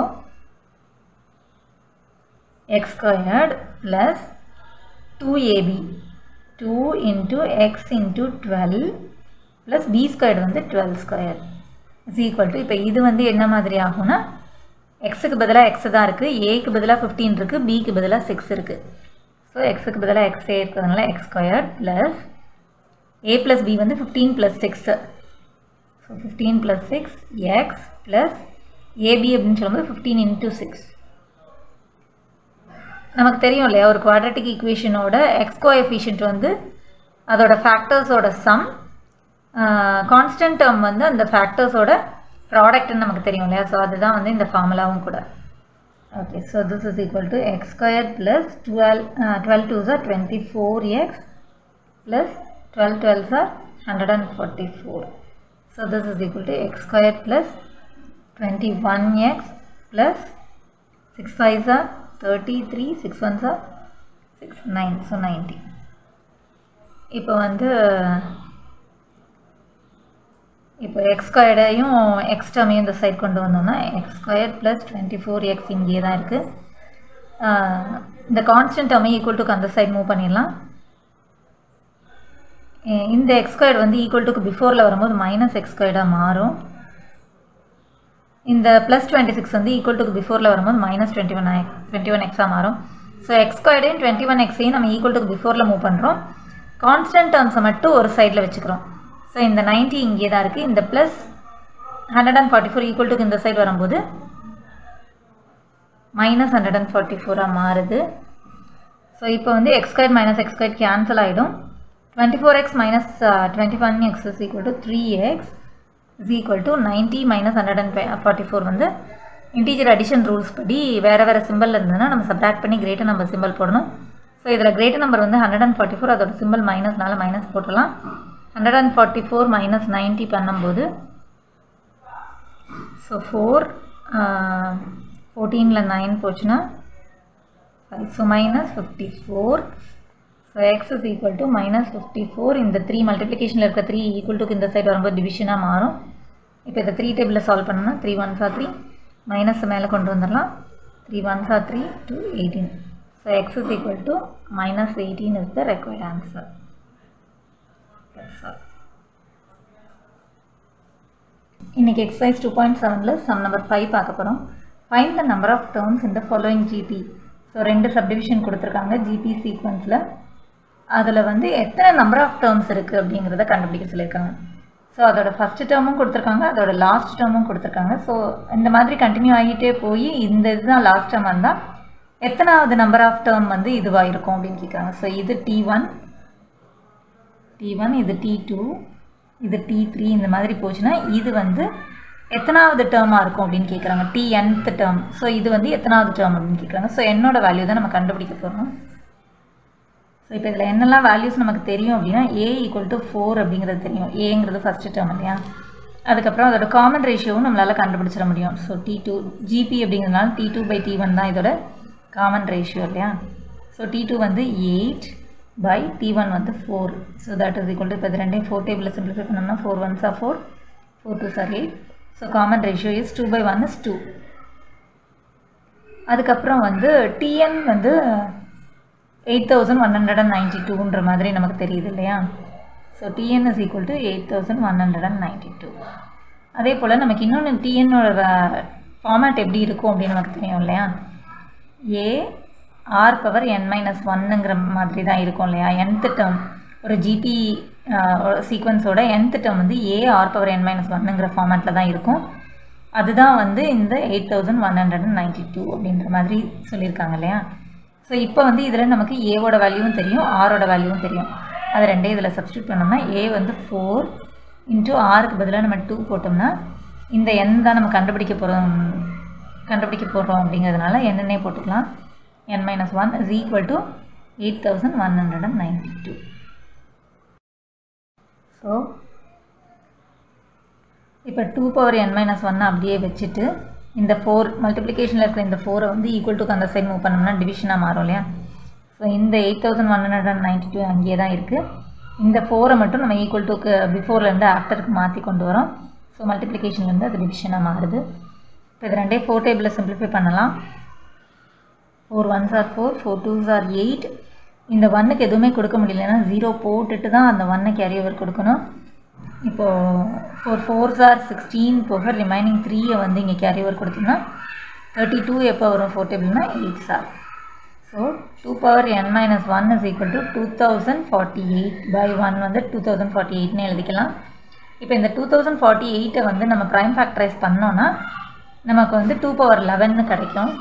x squared plus two a b, two into x into twelve plus b squared வந்து twelve square is equal to, இப்போ இது வந்து என்ன மாதிரி ஆகும்னா x க்கு பதிலா x தான் இருக்கு, a க்கு பதிலா fifteen இருக்கு, b க்கு பதிலா six இருக்கு. So x க்கு பதிலா x a இருக்குதுனால x squared plus a plus b வந்து fifteen plus six. So fifteen plus six x plus ab அப்படினு சொல்லும்போது fifteen into six. நமக்கு தெரியும் இல்லையா ஒரு குவாட்ரட்டிக் ஈக்குவேஷனோட x கோஎஃபிஷியன்ட் வந்து அதோட ஃபேக்டர்ஸோட சம், கான்ஸ்டன்ட் டேர்ம் வந்து அந்த ஃபேக்டர்ஸோட ப்ராடக்ட்னு நமக்கு தெரியும் இல்லையா. ஸோ அதுதான் வந்து இந்த ஃபார்முலாவும் கூட. Okay, so this is equal to x square plus twelve twelve twos are twenty four x plus twelve twelves are one hundred forty-four. So this is equal to x squared plus twenty-one x plus six fives are thirty-three, six ones are six, nine, so ninety. இப்போ வந்து இப்போ x squared ஐயும் x term ஐயும் இந்த side கொண்டு வந்தோம்னா x squared plus twenty-four x இங்கே தான் இருக்கு. இந்த கான்ஸ்டன்ட் term ஈக்குவல் டு அந்த சைட் மூவ் பண்ணிடலாம். இந்த x squared வந்து equal to பிஃபோரில் வரும்போது minus x squared மாறும். இந்த plus twenty-six வந்து equal to பிஃபோரில் வரும்போது minus twenty-one x மாறும். So x squared in twenty-one x நம்ம equal to பிஃபோரில் மூவ் பண்ணுறோம். கான்ஸ்டன்ட் டேர்ம்ஸை மட்டும் ஒரு சைடில் வச்சுக்கிறோம். ஸோ இந்த ninety இங்கே தான் இருக்குது. இந்த plus one hundred forty-four equal to இந்த சைடு வரும்போது minus one hundred forty-four மாறுது. ஸோ இப்போ வந்து x squared minus x squared cancel ஆகிடும். twenty-four x minus uh, twenty-one x is equal to three x is equal to ninety minus one hundred forty-four வந்து integer addition rules படி வேறு வேறு simple இருந்ததுன்னா நம்ம சப்ராக்ட் பண்ணி கிரேட்டர் நம்பர் சிம்பிள் போடணும். So இதில் கிரேட்டர் நம்பர் வந்து one hundred forty-four அதோட சிம்பிள் மைனஸ்னால மைனஸ் போட்டலாம். one hundred forty-four minus ninety பண்ணும்போது ஸோ ஃபோர் ஃபோர்டீனில் நைன் போச்சுன்னா so minus fifty four. So x is equal to minus fifty-four. In the three multiplication இருக்க three equal to இந்த side வரும்போது டிவிஷனாக மாறும். இப்போ இந்த three டேபிளில் சால்வ் பண்ணோம்னா three ones are three, minus மேலே கொண்டு வந்துடலாம். three ones are three to eighteen. So x is equal to minus eighteen is the required answer. That's all. இன்னைக்கு exercise two point seven ல sum number five பார்க்க போகிறோம். Find the number of terms in the following G P. So ரெண்டு subdivision கொடுத்துருக்காங்க GP சீக்வன்ஸில். அதில் வந்து எத்தனை நம்பர் ஆஃப் டேர்ம்ஸ் இருக்குது அப்படிங்கிறத கண்டுபிடிக்க சொல்லியிருக்காங்க. ஸோ அதோட ஃபஸ்ட்டு டேர்மும் கொடுத்துருக்காங்க, அதோட லாஸ்ட் டேர்மும் கொடுத்துருக்காங்க. ஸோ இந்த மாதிரி கண்டினியூ ஆகிட்டே போய் இந்த இதுதான் லாஸ்ட் டேர்மாக இருந்தால் எத்தனாவது நம்பர் ஆஃப் டேர்ம் வந்து இதுவாக இருக்கும் அப்படின்னு கேட்குறாங்க. ஸோ இது டி ஒன் டி ஒன் இது டி டூ இது டி த்ரீ இந்த மாதிரி போச்சுன்னா இது வந்து எத்தனாவது டேர்மாக இருக்கும் அப்படின்னு கேட்குறாங்க. D nth term. ஸோ இது வந்து எத்தனாவது டேர்ம் அப்படின்னு கேட்குறாங்க. ஸோ என்னோட வேல்யூ தான் நம்ம கண்டுபிடிக்க போகிறோம். ஸோ இப்போ இதில் என்னெல்லாம் வேல்யூஸ் நமக்கு தெரியும் அப்படின்னா ஏ ஈக்குவல் டு ஃபோர் அப்படிங்கிறது தெரியும். ஏங்கிறது ஃபஸ்ட்டு டேர்ம் இல்லையா. அதுக்கப்புறம் அதோட காமன் ரேஷியோவும் நம்மளால் கண்டுபிடிச்சிட முடியும். ஸோ டி டூ ஜிபி அப்படிங்கிறதுனால T two by T one தான் இதோட காமன் ரேஷியோ இல்லையா. ஸோ டி டூ வந்து எயிட் பை டி ஒன் வந்து four. So that is equal to இப்போ இது ரெண்டையும் ஃபோர் டேபிளில் சிம்பிளிஃபை பண்ணோம்னா four ones are four, four twos are eight. So common ratio is two by one is two. அதுக்கப்புறம் வந்து T n வந்து eight thousand one hundred and ninety டூன்ற மாதிரி நமக்கு தெரியுது இல்லையா. So T n is equal to eight thousand one hundred and ninety two. அதே போல் நமக்கு இன்னொன்று டிஎன்னோட ஃபார்மேட் எப்படி இருக்கும் அப்படின்னு நமக்கு தெரியும் இல்லையா. A R power N minus ஒன்னுங்கிற மாதிரி தான் இருக்கும் இல்லையா. என்த் டேர்ம் ஒரு ஜிபி சீக்வன்ஸோட என்த் டேர்ம் வந்து A R power N minus ஒன்னுங்கிற ஃபார்மேட்டில் தான் இருக்கும். அதுதான் வந்து இந்த eight thousand one hundred and ninety two அப்படின்ற மாதிரி சொல்லியிருக்காங்க இல்லையா. ஸோ இப்போ வந்து இதில் நமக்கு ஏவோட வேல்யூவும் தெரியும், ஆரோட வேல்யூவும் தெரியும். அது ரெண்டே இதில் சப்ஸ்டியூட் பண்ணோம்னா ஏ வந்து ஃபோர் இன்ட்டு ஆருக்கு பதிலாக நம்ம டூ போட்டோம்னா இந்த எண் தான் நம்ம கண்டுபிடிக்க போகிறோம் கண்டுபிடிக்க போகிறோம் அப்படிங்கிறதுனால என்னென்னே போட்டுக்கலாம். N minus one is equal to eight thousand one hundred and ninety two. So இப்போ டூ பவர் என் மைனஸ் ஒன்னை அப்படியே வச்சுட்டு இந்த ஃபோர் மல்டிப்ளிகேஷனில் இருக்கிற இந்த ஃபோரை வந்து ஈக்குவல் டு அந்த சைட் மூவ் பண்ணோம்னா டிவிஷனாக மாறும் இல்லையா. ஸோ இந்த eight thousand one hundred and ninety two அங்கேயே தான் இருக்குது. இந்த four மட்டும் நம்ம equal to before and after மாத்தி கொண்டு வரோம் so multiplication ல இருந்து அது division ஆ மாறுது இப்போ இது ரெண்டே four table simplify பண்ணலாம் four ones are four four twos are eight இந்த one க்கு எதுமே கொடுக்க முடியலனா zero போட்டுட்டு தான் அந்த one carry over கொடுக்கணும் இப்போ four fours are sixteen போக remaining three வந்து இங்க carry over கொடுத்தீங்கன்னா thirty-two எப்ப வரும் four table னா eight sir so two power n minus one is equal to two thousand forty-eight by one வந்து two thousand forty-eight னு எழுதிக்கலாம் இப்போ இந்த two thousand forty-eight வந்து நம்ம prime factorize பண்ணோம்னா நமக்கு வந்து two power eleven னு கிடைக்கும்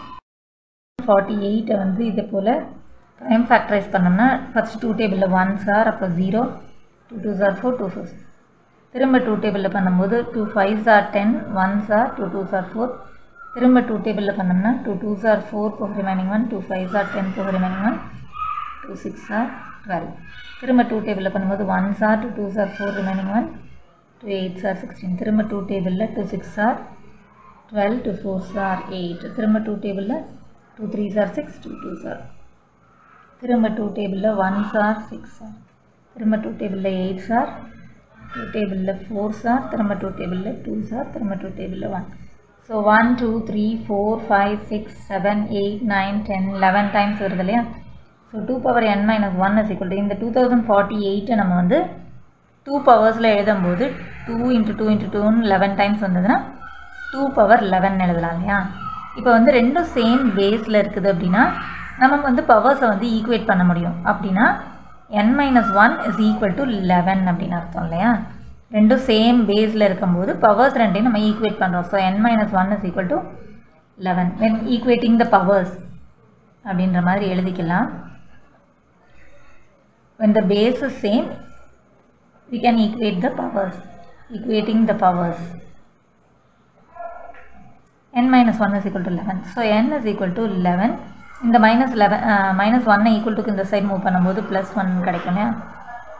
forty-eight வந்து இதே போல prime factorize பண்ணோம்னா first two table ல ones are அப்ப zero two twos are four two fours திரும்ப two table ல பண்ணும்போது two fives are ten ones are two twos are four திரும்ப two table ல பண்ணோம்னா two twos are four for remaining one two fives are ten for remaining one two sixes are twelve திரும்ப two table ல பண்ணும்போது ones are two twos are four remaining one two eights are sixteen திரும்ப two table ல two sixes are twelve two fours are eight திரும்ப two table ல two threes are six two twos are திரும்ப two table ல ones are six திரும்ப two table ல eights are two table ல fours are திரும்ப two table ல twos are திரும்ப two table ல one so one two three four five six seven eight nine ten eleven times வருது இல்லையா so two power n minus one is equal to இந்த two thousand forty-eight நம்ம வந்து two powers ல எழுதும்போது two into two into two னு eleven times வந்ததுனா two power eleven எழுதலாம் இல்லையா இப்போ வந்து ரெண்டும் சேம் பேஸ்ல இருக்குது அப்படினா நம்ம வந்து powers வந்து ஈக்குவேட் பண்ண முடியும் அப்படினா n minus one is equal to eleven அப்படின அர்த்தம் இல்லையா ரெண்டும் சேம் பேஸ்ல இருக்கும்போது பவர்ஸ் ரெண்டையும் நம்ம ஈக்குவேட் பண்றோம் so n minus one is equal to eleven when equating the powers அப்படிங்கற மாதிரி எழுதிக்கலாம் when the base is same we can equate the powers equating the powers n minus one is equal to eleven so n is equal to eleven இந்த minus eleven uh, minus one equal to இந்த side move பண்ணும்போது plus one கிடைக்கும் இல்லையா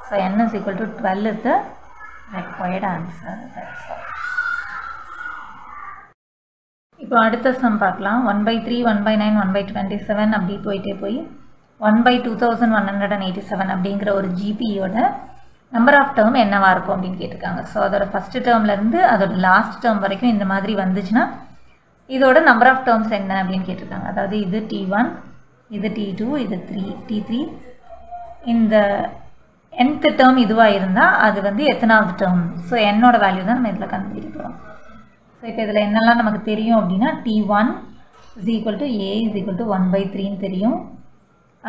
so n is equal to twelve is the required answer that's all இப்போ அடுத்த sum பார்க்கலாம் one by three one by nine one by twenty-seven அப்படி போயிட்டே போய் one by two thousand one hundred eighty-seven அப்படிங்கற ஒரு G P யோட number of term என்னவா இருக்கும் அப்படினு கேட்டிருக்காங்க சோ அதோட first termல இருந்து அதோட last term வரைக்கும் இந்த மாதிரி வந்துச்சுனா இதோட number of terms என்ன அப்படினு கேட்டிருக்காங்க அதாவது இது T one இது T two இது T three இந்த nth term இதுவா இருந்தா அது வந்து எத்தனாவது term so n ஓட வேல்யூ தான் நம்ம இதல கண்டுபிடிக்கிறோம் சோ இப்போ இதல என்னெல்லாம் நமக்கு தெரியும் அப்படினா T one is equal to A is equal to one by three ன்னு தெரியும்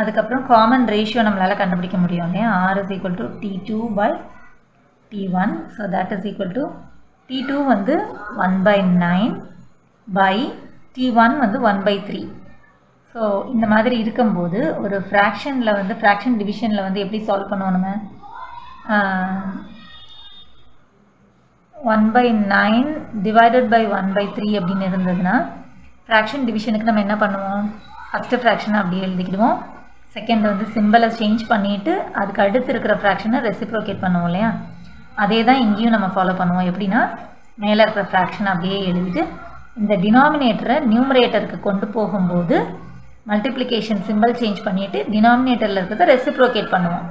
அதுக்கு அப்புறம் காமன் ரேஷியோ நம்மளால கண்டுபிடிக்க முடியும் இல்லையா R is equal to T two by T one so that is equal to T two வந்து one by nine by T one வந்து one by three so இந்த மாதிரி இருக்கும்போது ஒரு fractionல வந்து fraction divisionல வந்து எப்படி சால்வ் பண்ணுவோம்னா one by nine divided by one by three அப்படி இருந்ததுனா fraction divisionக்கு நம்ம என்ன பண்ணுவோம் first fraction அப்படியே எழுதிடுவோம் second வந்து symbol-ஐ change பண்ணிட்டு அதுக்கு அடுத்து இருக்கிற fraction-ஐ reciprocate பண்ணுவோம் இல்லையா அதே தான் இங்கேயும் நம்ம ஃபாலோ பண்ணுவோம் எப்படினா மேல இருக்கிற fraction அப்படியே எழுதிட்டு இந்த denominator-ஐ numerator-க்கு கொண்டு போகும்போது multiplication symbol change பண்ணிட்டு denominatorல இருக்கத reciprocate பண்ணுவோம்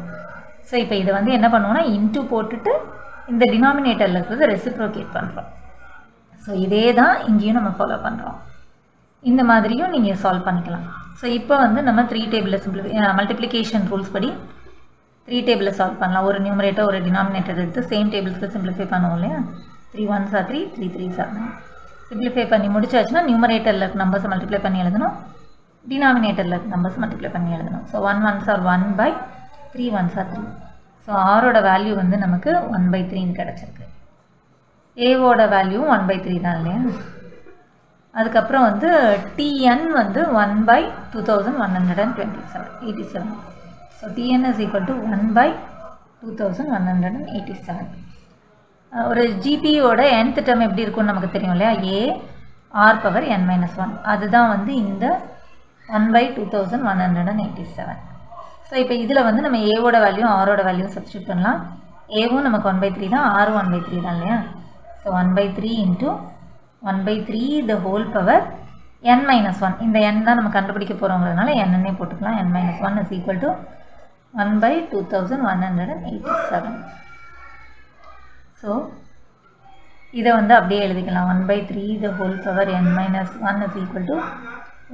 சோ இப்போ இது வந்து என்ன பண்ணுவோம்னா into போட்டுட்டு இந்த denominatorல இருக்கத reciprocate பண்றோம் சோ இதே தான் இங்கேயும் நம்ம ஃபாலோ பண்றோம் இந்த மாதிரியும் நீங்க solve பண்ணிக்கலாம் சோ இப்போ வந்து நம்ம three table multiplication rules படி three table solve பண்ணலாம் ஒரு numerator ஒரு denominator எடுத்து same tablesக்கு simplify பண்ணுவோம் இல்லையா three ones are three three threes are nine simplify பண்ணி முடிச்சாச்சுனா numeratorல numbers multiply பண்ணி எழுதணும் denominator la numbers multiply பண்ணி எழுதணும் so one ones are one by three ones are three so r ஓட வேல்யூ வந்து நமக்கு one by three ன்னு கிடைச்சிருக்கு a ஓட வேல்யூ one by three தான் இல்லையா அதுக்கு அப்புறம் வந்து tn வந்து one by two thousand one hundred twenty-seven so t n is equal to one by two thousand one hundred eighty-seven ஒரு gp ஓட nth term எப்படி இருக்கும்னு நமக்கு தெரியும் இல்லையா a r power n minus one அதுதான் வந்து இந்த one by two thousand one hundred eighty-seven so இப்போ இதுல வந்து நம்ம a ஓட வேல்யூ r ஓட வேல்யூ சப்ஸ்டிட்யூட் பண்ணலாம் a வும் நமக்கு one by three தான் r one by three தான் இல்லையா so one by three into one by three the whole power n minus one இந்த n தான் நம்ம கண்டுபிடிக்க போறோம்ங்கறதனால n னே போட்டுக்கலாம் n minus one is equal to one by two thousand one hundred eighty-seven. So, this one one by three the whole power n minus one is equal to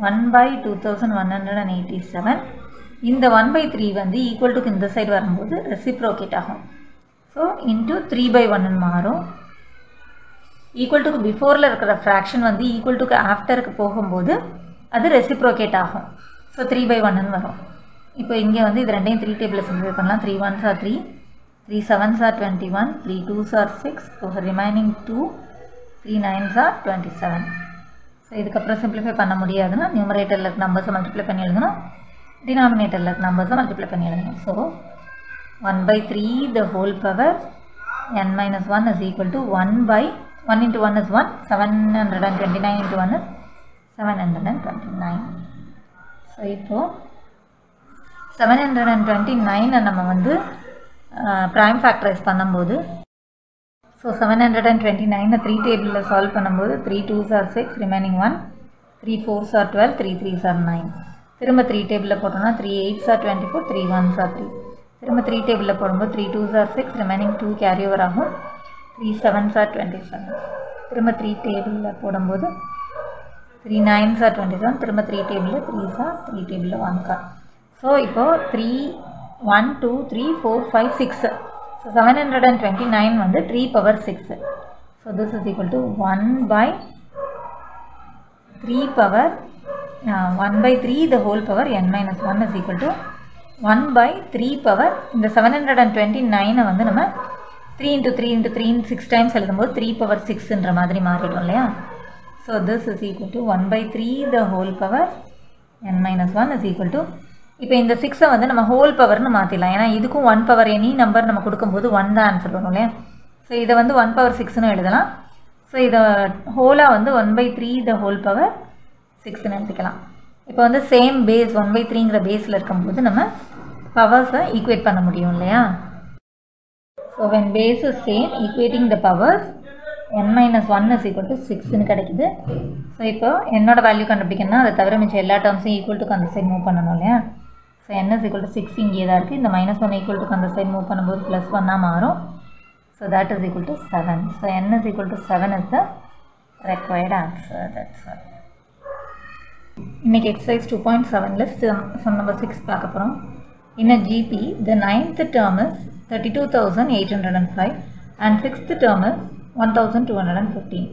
one by two thousand one hundred eighty-seven. In the one by three வந்து equal to இந்த side வரும்போது reciprocate ஆகும். So, into three by one and மாரும். Equal to beforeல இருக்கிற fraction வந்து equal to after போகும்போது அது reciprocate ஆகும். So, three by one and வரும். இப்போ இங்க வந்து இது ரெண்டையும் three டேபிள்ல simplify பண்ணலாம். three ones are three, three sevens are twenty-one, three twos are six, so remaining two, three nines are twenty-seven. So, இதுக்கு அப்புறம் simplify பண்ண முடியாதுன்னா numeratorல இருக்க numbers multiply பண்ணி எழுதணும். Denominator like numbers multiply பண்ணி எழுதணும். So, one by three the whole power n minus one is equal to one by one into one is one, seven twenty-nine into one is seven twenty-nine. So, இப்போ seven twenty-nine நம்ம வந்து prime factorize பண்ணும்போது, so seven twenty-nine three table solve பண்ணும்போது three twos are six, remaining one, three fours are twelve, three threes are nine. திரும்ப three டேபிள்ல போட்டோம்னா three eights are twenty-four, three ones are three. திரும்ப three டேபிள்ல போடும்போது three twos are six, remaining two carry over ஆகும், three sevens are twenty-seven. திரும்ப three டேபிள்ல போடும்போது three nines are twenty-seven, திரும்ப three டேபிள்ல threes are, three டேபிள்ல one are. சோ இப்போ three one two three four five six. So seven twenty-nine வந்து three power six. So this is equal to one by three power one by three the whole power n minus one is equal to one by three power இந்த seven twenty-nine வந்து நம்ம three into three into three six times எழுதும்போது three power six என்ற மாதிரி மாறிடும் இல்லையா. So this is equal to one by three the whole power n minus one is equal to, இப்போ இந்த six வந்து நம்ம whole power னு மாத்திடலாம். ஏனா இதுக்கும் one power any number நம்ம கொடுக்கும்போது one தான் ஆன்சர் வரும் இல்லையா. சோ இத வந்து one power six னு எழுதலாம். சோ இத ஹோலா வந்து one by three the whole power six னு எடுத்துக்கலாம். இப்போ வந்து same base one by three ங்கற பேஸ்ல இருக்கும்போது நம்ம பவர்ஸ் ஈக்குவேட் பண்ண முடியும் இல்லையா. So when base is same, equating the powers n minus one is equal to six னு கிடைக்குது. சோ இப்போ n ஓட வேல்யூ கண்டுபிடிக்கணும்னா அத தவிர மிச்ச எல்லா டம்ஸையும் equal to அந்த சைடு மூவ் பண்ணனும் இல்லையா. So n is equal to six இங்கே தான் இருக்கு. இந்த minus one equal to அந்த சைடு மூவ் பண்ணும்போது plus one ஆ மாறும். So that is equal to seven. So n is equal to seven is the required answer. That's all. இன்னைக்கு exercise two point seven ல sum number six பார்க்க போறோம். In a G P, the ninth term is thirty-two thousand eight hundred five and sixth term is one thousand two hundred fifteen.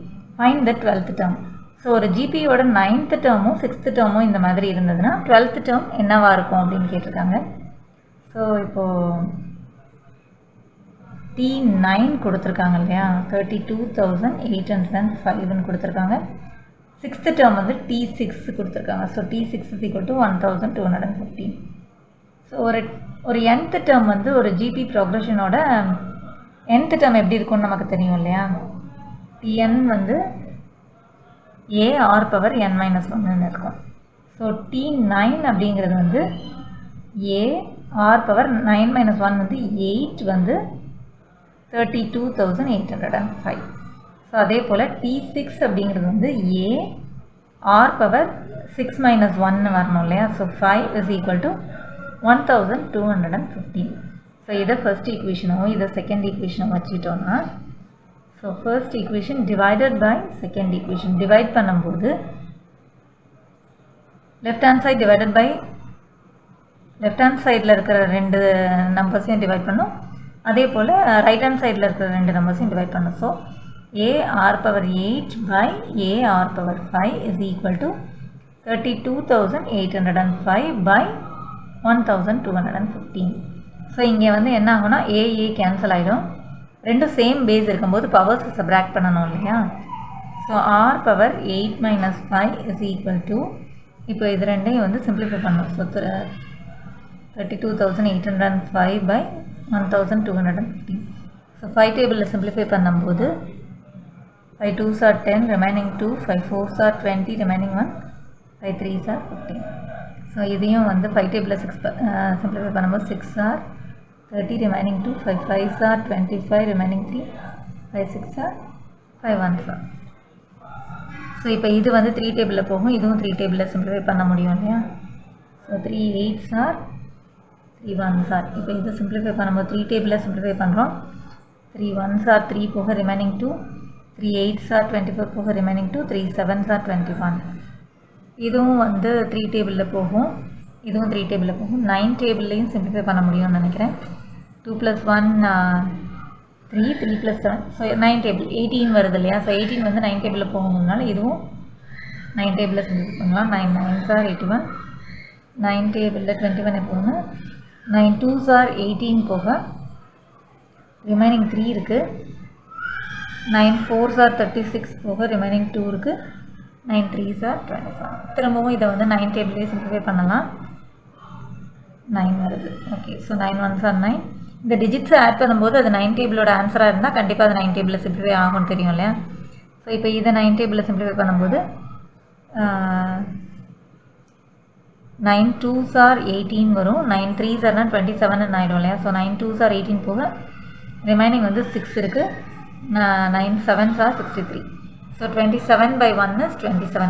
Find the twelfth term. So ஒரு G P ஓட ninth termும் sixth termும் இந்த மாதிரி இருந்ததுன்னா twelfth term என்னவா இருக்கும் அப்படினு கேட்டிருக்காங்க. So இப்போ T nine கொடுத்திருக்காங்க இல்லையா, thirty-two thousand eight hundred five னு கொடுத்திருக்காங்க. sixth term வந்து T six கொடுத்திருக்காங்க. So T six is equal to one thousand two hundred fifteen. So ஒரு ஒரு nth term வந்து ஒரு G P progression ஓட nth term எப்படி இருக்கும்னு நமக்கு தெரியும் இல்லையா. Tn வந்து a r power n minus one ன்னு இருக்கும். So T nine அப்படிங்கிறது வந்து a r power nine minus one வந்து eight வந்து thirty-two thousand eight hundred five. So அதே போல T six அப்படிங்கிறது வந்து a r power six minus one வரணும் இல்லையா. So five is equal to one thousand two hundred fifteen. So இதை first equation ஓ இதை second equation ஓ வச்சிட்டோம்னா, so first equation divided by second equation. Divide பண்ணும்போது left hand side divided by left hand sideல இருக்கிற ரெண்டு நம்பர்ஸையும் divide பண்ணும். அதே போல right hand sideல இருக்கிற ரெண்டு நம்பர்ஸையும் divide பண்ணும். So a r power eight by a r power five is equal to thirty-two thousand eight hundred five by one thousand two hundred fifteen. So இங்கே வந்து என்ன ஆகும்னா a a cancel ஆயிடும். ரெண்டு same base இருக்கும்போது powers subtract பண்ணனும் இல்லையா. So r power eight minus five is equal to, இப்போ இது ரெண்டையும் வந்து சிம்பிளிஃபை பண்ணனும். So thirty-two thousand eight hundred five by one thousand two hundred fifteen. So five டேபிள்ல சிம்பிளிஃபை பண்ணும்போது five twos are ten, remaining two, five fours are twenty, remaining one, five threes are fifteen. So, இதையும் வந்து five table simplify பண்ணும்போது six are thirty, remaining two, five fives are twenty-five, remaining three, five six are five ones are. So, இப்போ இது வந்து three table போகும். இதுவும் three table simplify பண்ண முடியும் இல்லையா. So, three eights are three ones are. If we simplify panna three table simplify panrom. three ones are three poga remaining two. three eights are twenty-four poga remaining two. three sevens are twenty-one. இதுவும் வந்து three table போகும். இதுவும் three table போகும். nine table லையும் simplify பண்ண முடியும்னு நினைக்கிறேன். two plus one three, three plus seven. So nine table eighteen வருது இல்லையா? So eighteen வந்து nine table போகும்னால இதுவும் nine table simplify பண்ணலாம். nine nines are eighty-one. nine table twenty-one போகுது. nine twos are eighteen போக remaining three இருக்கு. nine fours are thirty-six போக remaining two இருக்கு. nine threes are twenty-five. திரும்பவும் இதை வந்து nine டேபிளே simplify பண்ணலாம். nine வருது. Okay, so nine ones are nine. இந்த digits add பண்ணும்போது அது nine டேபிளோட ஆன்சரா இருந்தா கண்டிப்பா அது nine டேபிள simplify ஆகும்னு தெரியும் இல்லையா? சோ இப்போ இத nine டேபிள simplify பண்ணும்போது nine twos are eighteen வரும். nine threes are twenty-seven ன்னு ஆயிடும் இல்லையா? So nine twos are eighteen போக ரிமைனிங் வந்து six இருக்கு. nine sevens are sixty-three. So twenty-seven by one is twenty-seven.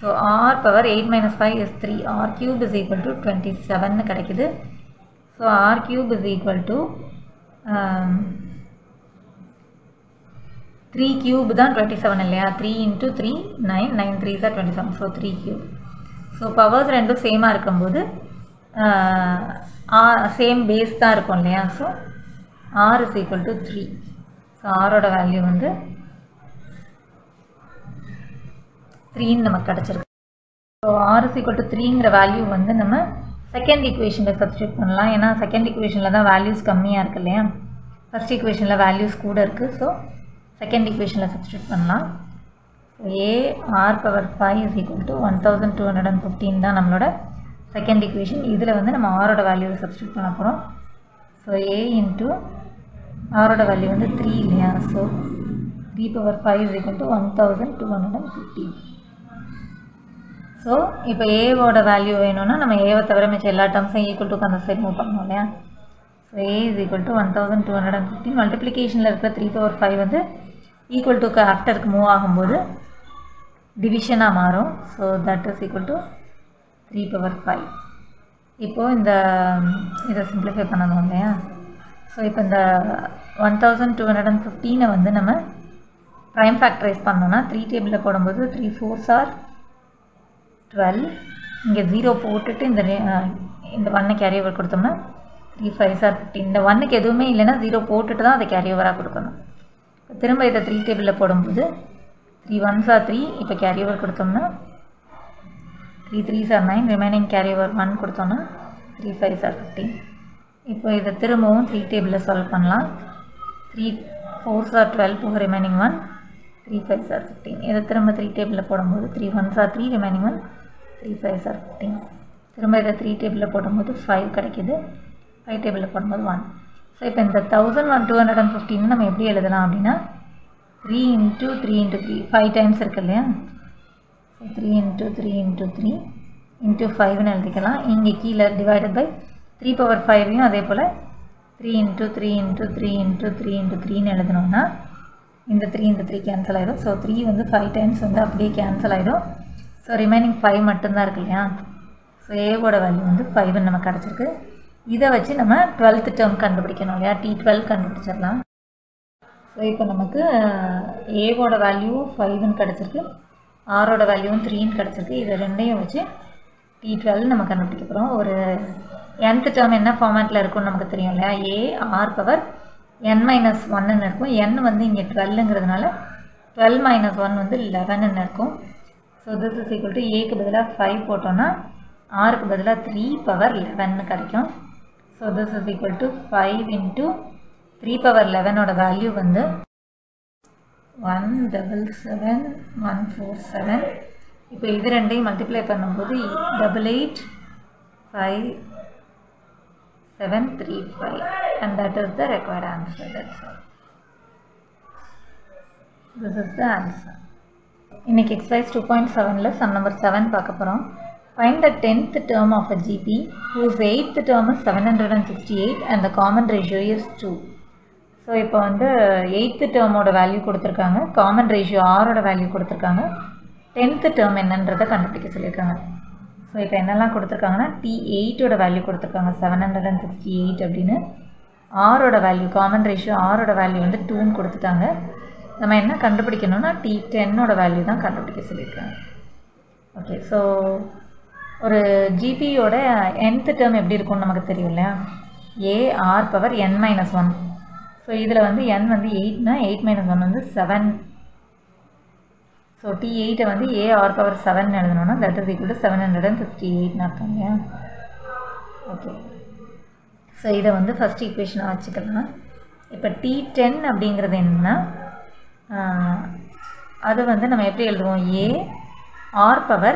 So r power eight minus five is three. R cube is equal to twenty-seven கிடைக்குது. So r cube is equal to um, three cube தான் twenty-seven இல்லையா? three into three nine, nine threes are twenty-seven. So three cube. So powers ரெண்டும் சேமா இருக்கும்போது r same base தான் இருக்கும் இல்லையா? So r is equal to three. So r ஓட value வந்து three in namak kadachirukku. So r is equal to three ingra value vandu nama second equation la substitute pannalam. Ena second equation la da values kammiya irukku illaya. First equation la values kuda irukku. So second equation la substitute pannalam. So a r power five is equal to twelve fifteen da nammaloda second equation. Idhula vandu nama r oda value substitute panna porom. So a into r oda value vandu three illaya. So three power five is equal to twelve fifteen. So இப்போ a ஓட value வேணும்னா நம்ம a தவிர மற்ற எல்லா டம்ஸையும் equal to அந்த side move பண்ணனும் இல்லையா? So a is equal to twelve fifteen. மல்டிப்ளிகேஷன்ல இருக்க three பவர் five வந்து ஈக்குவல் டு ஆஃப்டருக்கு மூவ் ஆகும்போது டிவிஷனா மாறும். So that is equal to three power five. இப்போ இந்த இத சிம்பிளிஃபை பண்ணனும் இல்லையா? So இப்போ இந்த twelve fifteen வந்து நம்ம prime factorize பண்ணனும்னா three டேபிள்ல போடும்போது three fours are twelve. இங்கே zero போட்டுட்டு இந்த இந்த one கேரி ஓவர் கொடுத்தோம்னா three fives are fifteen. இந்த one க்கு எதுவுமே இல்லனா zero போட்டுட்டு தான் அதை கேரி ஓவரா கொடுக்கணும். திரும்ப இத three டேபிள்ல போடும்போது three ones are three. இப்போ கேரி ஓவர் கொடுத்தோம்னா three threes are nine. Remaining carry over one கொடுத்தோம்னா three fives are fifteen. இப்போ இத திரும்பவும் three டேபிள்ல சால்வ் பண்ணலாம். three fours are twelve போக remaining one. three fives are fifteen. இதை திரும்ப three டேபிளில் போடும்போது three ones are three remaining one. three fives are fifteen. திரும்ப இதை three டேபிளில் போடும்போது five கிடைக்குது. five டேபிளில் போடும்போது one. ஸோ இப்போ இந்த twelve fifteen நம்ம எப்படி எழுதலாம் அப்படின்னா three into three into three five times இருக்கு இல்லையா? So three into three into three into five-ன்னு எழுதிக்கலாம். இங்கே கீழே டிவைடட் பை three பவர் five-ஐயும் அதே போல் three into three into three into three into three-ன்னு எழுதணும்னா இந்த three இந்த three cancel ஆயிடும். So three வந்து five times வந்து அப்படியே cancel ஆயிடும். So remaining five மட்டும் தான் இருக்கு இல்லையா? So a ஓட வேல்யூ வந்து five ன்னு நமக்கு கிடைச்சிருக்கு. இத வச்சு நம்ம twelfth term கண்டுபிடிக்கணும் இல்லையா? T twelve கண்டுபிடிச்சிரலாம். So இப்போ நமக்கு a ஓட வேல்யூ five ன்னு கிடைச்சிருக்கு. r ஓட வேல்யூ three ன்னு கிடைச்சிருக்கு. இத ரெண்டையும் வச்சு T twelve நம்ம கண்டுபிடிக்க போறோம். ஒரு nth term என்ன ஃபார்மட்ல இருக்கும்னு நமக்கு தெரியும் இல்லையா? a r power n minus one ன்னு இருக்கும். n வந்து இங்க twelve-ங்கிறதுனால twelve minus one வந்து eleven ன்னு இருக்கும். So this is equal to a க்கு பதிலா five போட்டோம்னா r க்கு பதிலா three power eleven ன்னு கிடைக்கும். So this is equal to five into three power eleven ஓட வேல்யூ வந்து one seven seven one four seven. இப்போ இது ரெண்டையும் மல்டிப்ளை பண்ணும்போது eight eight eight five seven three five, and that is the required answer. That's all. This is the answer. இன்னைக்கு exercise two point seven ல sum number seven பார்க்க போறோம். Find the tenth term of a G P whose eighth term is seven hundred sixty-eight and the common ratio is two. So இப்போ வந்து eighth term ஓட value கொடுத்திருக்காங்க. Common ratio r ஓட value கொடுத்திருக்காங்க. tenth term என்னன்றதை கண்டுபிடிக்க சொல்லிருக்காங்க. So இப்போ என்னெல்லாம் கொடுத்திருக்காங்கன்னா T eight ஓட வேல்யூ கொடுத்திருக்காங்க seven sixty-eight அப்படினு R ஓட வேல்யூ காமன் ரேஷியோ R ஓட வேல்யூ வந்து two னு கொடுத்துட்டாங்க. நம்ம என்ன கண்டுபிடிக்கணும்னா T ten ஓட வேல்யூ தான் கண்டுபிடிக்க சொல்லிருக்காங்க. ஓகே சோ ஒரு G P ஓட nth term எப்படி இருக்கும்னு நமக்கு தெரியும்ல A R power n minus one. So இதுல வந்து n வந்து eight னா eight minus one வந்து seven. So T eight வந்து A R power seven எழுதணும்னா that is equal to seven fifty-eight னா அர்த்தம்யா. ஓகே. சோ இத வந்து first equation ஆச்சுக்கலாம். இப்போ T ten அப்படிங்கிறது என்னன்னா அது வந்து நம்ம எப்படி எழுதுவோம் A R power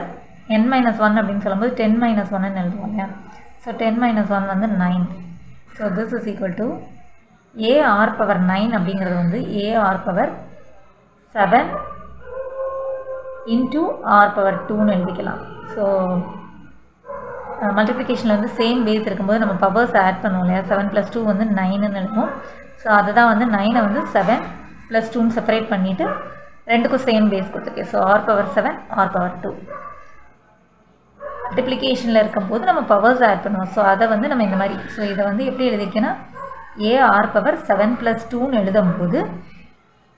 n minus one அப்படினு சொல்லும்போது ten minus one ன்னு எழுதுவோம்யா. So ten minus one வந்து nine. So this is equal to A R power nine அப்படிங்கிறது வந்து A R power seven into R power two னு எழுதிக்கலாம். So multiplication வந்து same base இருக்கும்போது நம்ம powers add பண்ணுவோம் இல்லையா seven plus two வந்து nine ன்னு எழுதுவோம். So அதுதான் வந்து nine வந்து seven plus two னு செப்பரேட் பண்ணிட்டு ரெண்டுக்கும் same base கொடுத்துக்கே. So R power seven R power two. Multiplicationல இருக்கும்போது நம்ம powers add பண்ணுவோம். So அத வந்து நம்ம இந்த மாதிரி so இத வந்து எப்படி எழுதிக்கேனா A R power seven plus two னு எழுதும்போது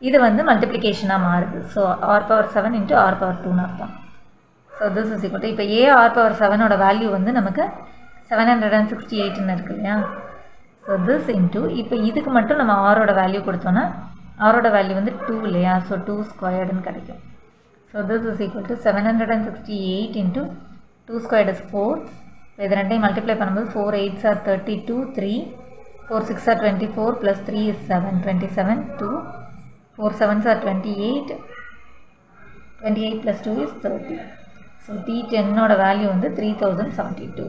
இது வந்து மல்டிப்ளிகேஷனா மாறுது. So R power seven into R power two னு அர்த்தம். So this is equal to இப்போ A R power seven ஓட வேல்யூ வந்து நமக்கு seven sixty-eight ன்னு இருக்குல்ல. So this into இப்போ இதுக்கு மட்டும் நம்ம R ஓட வேல்யூ கொடுத்தோம்னா R ஓட வேல்யூ வந்து two இல்லையா. So two squared ன்னு கிடைக்கும். So this is equal to seven sixty-eight into two squared is four. If you multiply four eights are thirty-two, three, four sixes are twenty-four, plus three is seven, twenty-seven, two, four sevens are twenty-eight, twenty-eight plus two is thirty. So T ten value is three thousand seventy-two.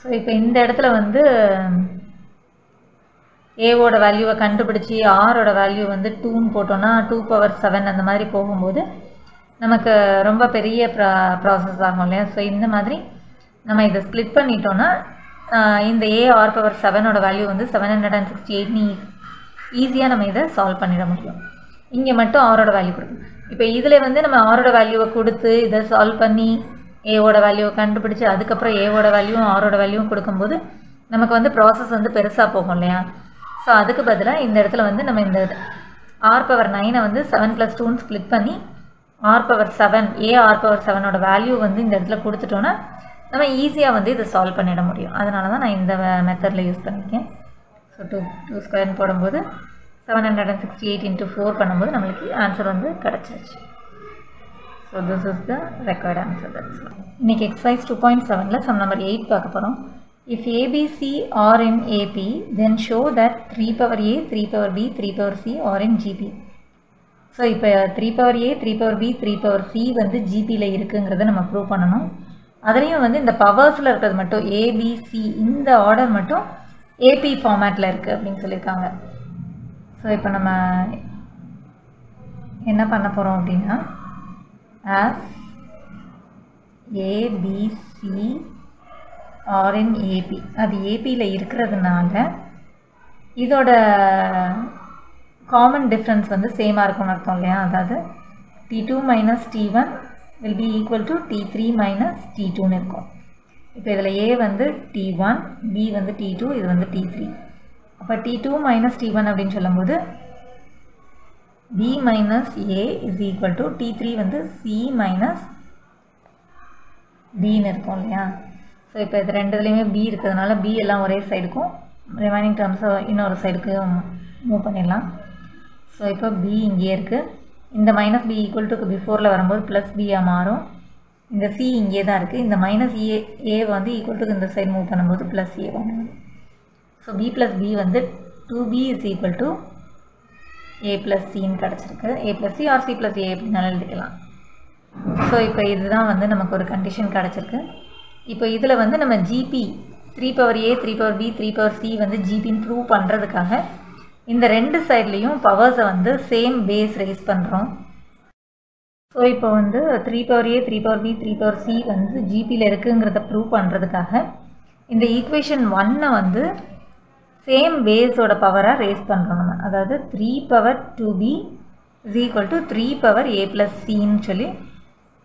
So now in this case, A value is two, R value is two, two power seven and the நமக்கு ரொம்ப பெரிய process ஆகும் இல்லையா. So இந்த மாதிரி நம்ம இத split பண்ணிட்டோம்னா இந்த A R power seven ஓட வேல்யூ வந்து seven sixty-eight நீ ஈஸியா நம்ம இத சால்வ் பண்ணிட முடியும். இங்க மட்டும் R ஓட வேல்யூ கொடுங்க. இப்போ இதுல வந்து நம்ம R ஓட வேல்யூவை கொடுத்து இத சால்வ் பண்ணி A ஓட வேல்யூவை கண்டுபிடிச்சு அதுக்கு அப்புறம் A ஓட வேல்யூவும் R ஓட வேல்யூவும் கொடுக்கும்போது நமக்கு வந்து process வந்து பெருசா போகும் இல்லையா. சோ அதுக்கு பதிலா இந்த இடத்துல வந்து நம்ம இந்த R power nine வந்து seven plus two னு ஸ்ப்ளிட் பண்ணி R power seven, A R power seven ஓட வேல்யூ வந்து இந்த இடத்துல கொடுத்துட்டோம்னா நம்ம ஈஸியா வந்து இத சால்வ் பண்ணிட முடியும். அதனால தான் நான் இந்த மெத்தட்ல யூஸ் பண்ணிருக்கேன். சோ two squared ன்னு போடும்போது seven sixty-eight * four பண்ணும்போது நமக்கு ஆன்சர் வந்து கிடைச்சிடுச்சு. So this is the required answer. That's all. இன்னைக்கு exercise two point seven ல sum number eight பார்க்க போறோம். If A B C are in A P then show that three power A, three power B, three power C are in G P. So இப்போ three power A, three power B, three power C வந்து G P ல இருக்குங்கறதை நம்ம prove பண்ணனும். அதலயும் வந்து இந்த பவர்ஸ்ல இருக்குது மட்டும் A B C இந்த ஆர்டர் மட்டும் A P ஃபார்மட்ல இருக்கு அப்படினு சொல்லிருக்காங்க. சோ இப்போ நம்ம என்ன பண்ண போறோம் அப்படினா as A B C are in A P அது A P ல இருக்குிறதுனால இதோட common difference வந்து same ஆ இருக்கும்னு அர்த்தம் இல்லையா. அதாவது T two minus T one will be equal to T three minus T two னு இருக்கும். இப்போ இதல A வந்து T one, B வந்து T two, இது வந்து T three. அப்ப T two minus T one அப்படினு சொல்லும்போது B minus A is equal to T three வந்து C minus D னு இருக்கும் இல்லையா. சோ இப்போ இது ரெண்டுலயுமே B இருக்குதுனால B எல்லாம் ஒரே சைடுக்கு remaining terms இன்னொரு சைடுக்கு மூவ் பண்ணிரலாம். So இப்போ B இங்கே இருக்கு. இந்த -B equal to before ல வரும்போது +B ஆ மாறும். இந்த C இங்கே தான் இருக்கு. இந்த -A A வந்து equal to இந்த சைடு மூவ் பண்ணும்போது +A வரும். So B plus B வந்து two B is equal to A plus C ன்னு கிடைச்சிருக்கு. A plus C or C plus A அப்படினால எழுதிக்கலாம். So இப்போ இதுதான் வந்து நமக்கு ஒரு கண்டிஷன் கிடைச்சிருக்கு. இப்போ இதுல வந்து நம்ம G P three power A, three power B, three power C வந்து G P ன்னு ப்ரூவ் பண்றதுக்காக இந்த ரெண்டு சைடுலயும் powers வந்து same base raise பண்றோம். சோ இப்போ வந்து three power A, three power B, three power C வந்து G P ல இருக்குங்கறத ப்ரூவ் பண்றதுக்காக இந்த ஈக்குவேஷன் one வந்து same base ஓட பவரா raise பண்றோம் நம்ம. அதாவது three power two B is equal to three power A plus C ன்னு சொல்லி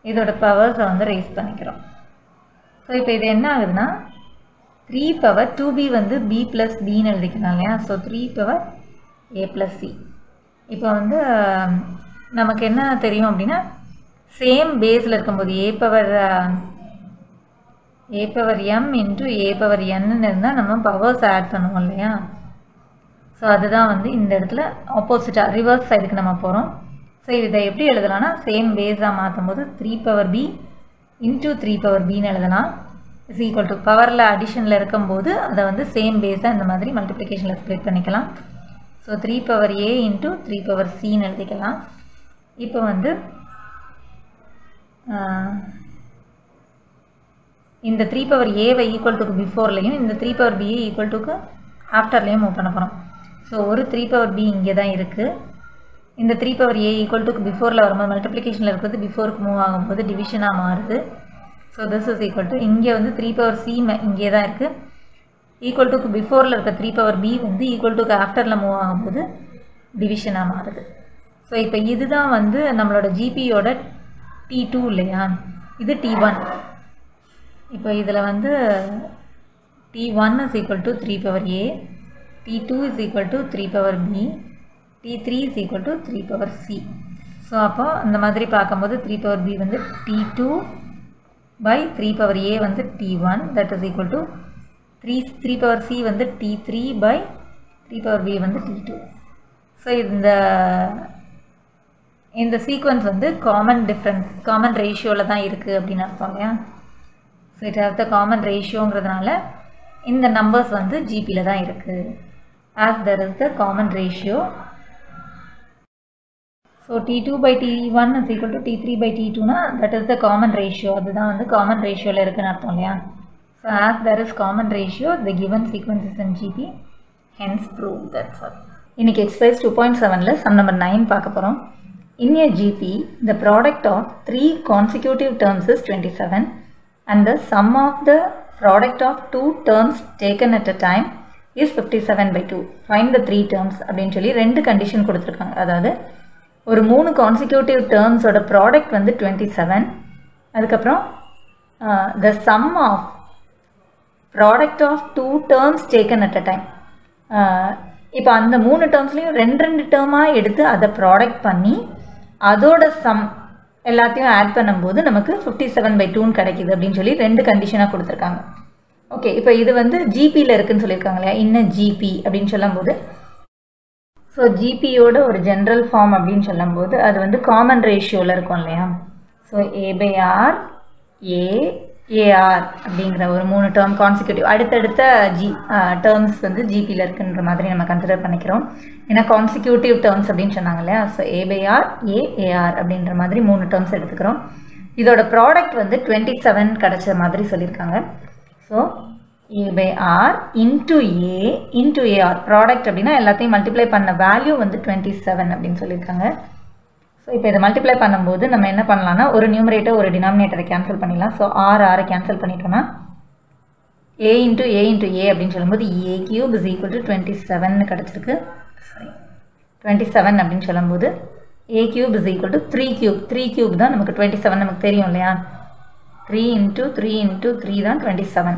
இதோட powers வந்து raise பண்ணிக்கிறோம். So இப்போ இது என்ன ஆகுதுன்னா three power two b வந்து b plus d ன்னு எழுதிக்கலாம்லையா. So three power a plus c. இப்போ வந்து நமக்கு என்ன தெரியும் அப்படினா same baseல இருக்கும்போது a power a power m into a power n ன்னு இருந்தா நம்ம powers add பண்ணுவோம் இல்லையா. So அதுதான் வந்து இந்த இடத்துல opposite reverse side க்கு நம்ம போறோம். So இதை எப்படி எழுதலாம்னா same base ஆ மாத்தும்போது three power b into three power b ன்னு எழுதலாம். Is equal to power la addition la இருக்கும்போது அத வந்து same base ஆ இந்த மாதிரி multiplication la split பண்ணிக்கலாம். So three power a into three power c ன்னு எழுதிக்கலாம். இப்போ வந்து இந்த three power a why equal to before லையும் இந்த three power b வை equal to after லையும் மூவ் பண்ண போறோம். So ஒரு three power b இங்க தான் இருக்கு. இந்த three power a equal to before ல வரும்போது multiplication ல இருக்குது, before க்கு மூவ் ஆகும்போது division ஆ மாறுது. So this is equal to இங்க வந்து three power c இங்கே தான் இருக்கு. Equal to before ல இருக்க three power b வந்து equal to after ல மூவ் ஆகும்போது division ஆ மாறுது. So இப்போ இதுதான் வந்து நம்மளோட gp ஓட t two இல்லையா, இது t one. இப்போ இதுல வந்து t one is equal to three power a, t two is equal to three power b, t three is equal to three power c. So அப்போ இந்த மாதிரி பாக்கும்போது three power b வந்து t two by three power a வந்து t one, that is equal to three power c வந்து t three by three power b வந்து t two. So இந்த இந்த sequence வந்து common difference common ratio ல தான் இருக்கு அப்படினா சொல்றோம்யா. So it has the common ratio ங்கிறதுனால இந்த numbers வந்து gp ல தான் இருக்கு, as there is the common ratio. So t two by t one is equal to t three by t two na, that is the common ratio, அதுதான் வந்து common ratio ல இருக்குன்னு அர்த்தம்லையா. So as there is common ratio, the given sequence is in gp, hence proved. That's all. இன்னைக்கு exercise two point seven ல sum number nine பார்க்க போறோம். In a G P, the product of three consecutive terms is twenty-seven and the sum of the product of two terms taken at a time is fifty-seven by two. Find the three terms. Eventually, two condition கொடுத்திருக்காங்க. அதாவது ஒரு மூணு consecutive terms ஓட product வந்து twenty-seven. அதுக்கு அப்புறம் the sum of product of two terms taken at a time. இப்போ அந்த மூணு termsலயும் ரெண்டு ரெண்டு term ஆ எடுத்து அத product பண்ணி அதோட sum எல்லாத்தையும் ஆட் பண்ணும்போது நமக்கு fifty-seven by two ன்னு கிடைக்குது அப்படினு சொல்லி ரெண்டு கண்டிஷனா கொடுத்திருக்காங்க. ஓகே, இப்போ இது வந்து G P ல இருக்குன்னு சொல்லிருக்காங்க இல்லையா. இன்ன G P அப்படினு சொல்லும்போது சோ G P யோட ஒரு ஜெனரல் ஃபார்ம் அப்படினு சொல்லும்போது அது வந்து காமன் ரேஷியோல இருக்கும் இல்லையா. So a by r a a r அப்படிங்கற ஒரு மூணு term consecutive அடுத்தடுத்த terms வந்து G P ல இருக்குன்ற மாதிரி நம்ம கன்சிடர் பண்ணிக்கிறோம். ஏனா consecutive terms அப்படினு சொன்னாங்க இல்லையா. So a by r a a r அப்படிங்கற மாதிரி மூணு terms எடுத்துக்கிறோம். இதோட product வந்து twenty-seven கிடைச்ச மாதிரி சொல்லிருக்காங்க. So a by r into a into a r product அப்படினா எல்லாத்தையும் மல்டிப்ளை பண்ண வேல்யூ வந்து twenty-seven அப்படினு சொல்லிருக்காங்க. So இப்போ இத மல்டிப்ளை பண்ணும்போது நம்ம என்ன பண்ணலாம்னா ஒரு நியூமரேட்டர் ஒரு டினாமினேட்டரை கேன்சல் பண்ணிடலாம். சோ r r கேன்சல் பண்ணிட்டோம்னா a into a into a அப்படினு சொல்லும்போது a cube is equal to twenty-seven ன்னு கிடைச்சிருக்கு. சாரி twenty-seven அப்படினு சொல்லும்போது a cube is equal to three cube. three cube தான் நமக்கு twenty-seven நமக்கு தெரியும் இல்லையா. three into three into three தான் twenty-seven.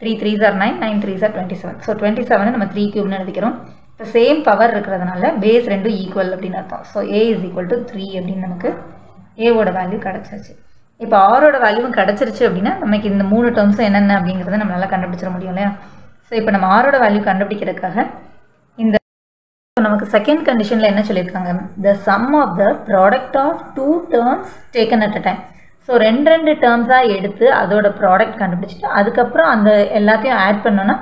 three threes are nine, nine threes are twenty-seven. So twenty-seven நம்ம three cube ன்னு எழுதிக்கிறோம். The same power இருக்கிறதுனால base ரெண்டும் equal அப்படினு அர்த்தம். So a is equal to three அப்படினு நமக்கு a ஓட வேல்யூ கிடைச்சிருச்சு. இப்போ r ஓட வேல்யூவும் கிடைச்சிருச்சு அப்படினா நமக்கு இந்த மூணு terms என்னென்ன அப்படிங்கறதை நம்மால கண்டுபிடிச்சிர முடியும் இல்லையா. சோ இப்போ நம்ம r ஓட வேல்யூ கண்டுபிடிக்கிறதுக்காக இந்த நமக்கு செகண்ட் கண்டிஷன்ல என்ன சொல்லிருக்காங்க, the sum of the product of two terms taken at a time. So ரெண்டு ரெண்டு terms ஆ எடுத்து அதோட product கண்டுபிடிச்சிட்டு அதுக்கு அப்புறம் அந்த எல்லாத்தையும் ஆட் பண்ணோம்னா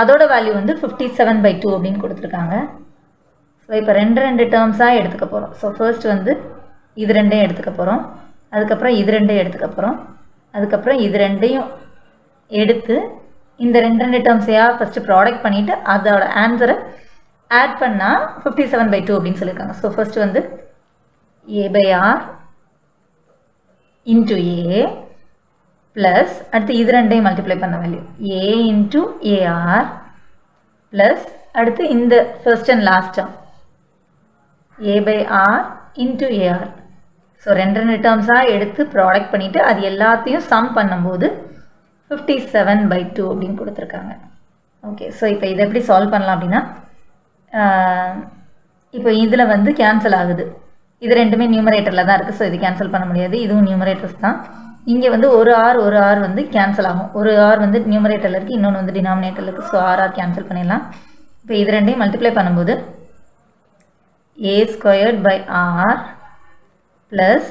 அதோட வேல்யூ வந்து fifty-seven by two அப்படினு கொடுத்திருக்காங்க. சோ இப்போ ரெண்டு ரெண்டு terms ஆ எடுத்துக்க போறோம். சோ first வந்து இது ரெண்டையும் எடுத்துக்க போறோம். அதுக்கு அப்புறம் இது ரெண்டையும் எடுத்துக்க போறோம். அதுக்கு அப்புறம் இது ரெண்டையும் எடுத்து இந்த ரெண்டு ரெண்டு terms ஐயா first product பண்ணிட்டு அதோட answer add பண்ணா fifty-seven by two அப்படினு சொல்லிருக்காங்க. சோ first வந்து a by r into a plus அடுத்து இது ரெண்டையும் மல்டிப்ளை பண்ண value a into a r plus அடுத்து இந்த first and last term a by r into a r So, two terms are eduthu product pannittu adu ellathaiyum sum pannumbodhu fifty-seven by two அப்படிን கொடுத்திருக்காங்க. Okay, so இப்போ இத எப்படி solve பண்ணலாம் அப்படினா இப்போ இதுல வந்து கேன்சல் ஆகுது. இது ரெண்டுமே நியூமரேட்டர்ல தான் இருக்கு. சோ இது கேன்சல் பண்ண முடியாது. இதுவும் நியூமரேட்டர்ஸ் தான். இங்க வந்து ஒரு r ஒரு r வந்து கேன்சல் ஆகும். ஒரு r வந்து நியூமரேட்டர்ல இருக்கு, இன்னொன்னு வந்து டினாமினேட்டர்ல இருக்கு. சோ r r கேன்சல் பண்ணிடலாம். இப்போ இது ரெண்டையும் மல்டிப்ளை பண்ணும்போது a squared by r plus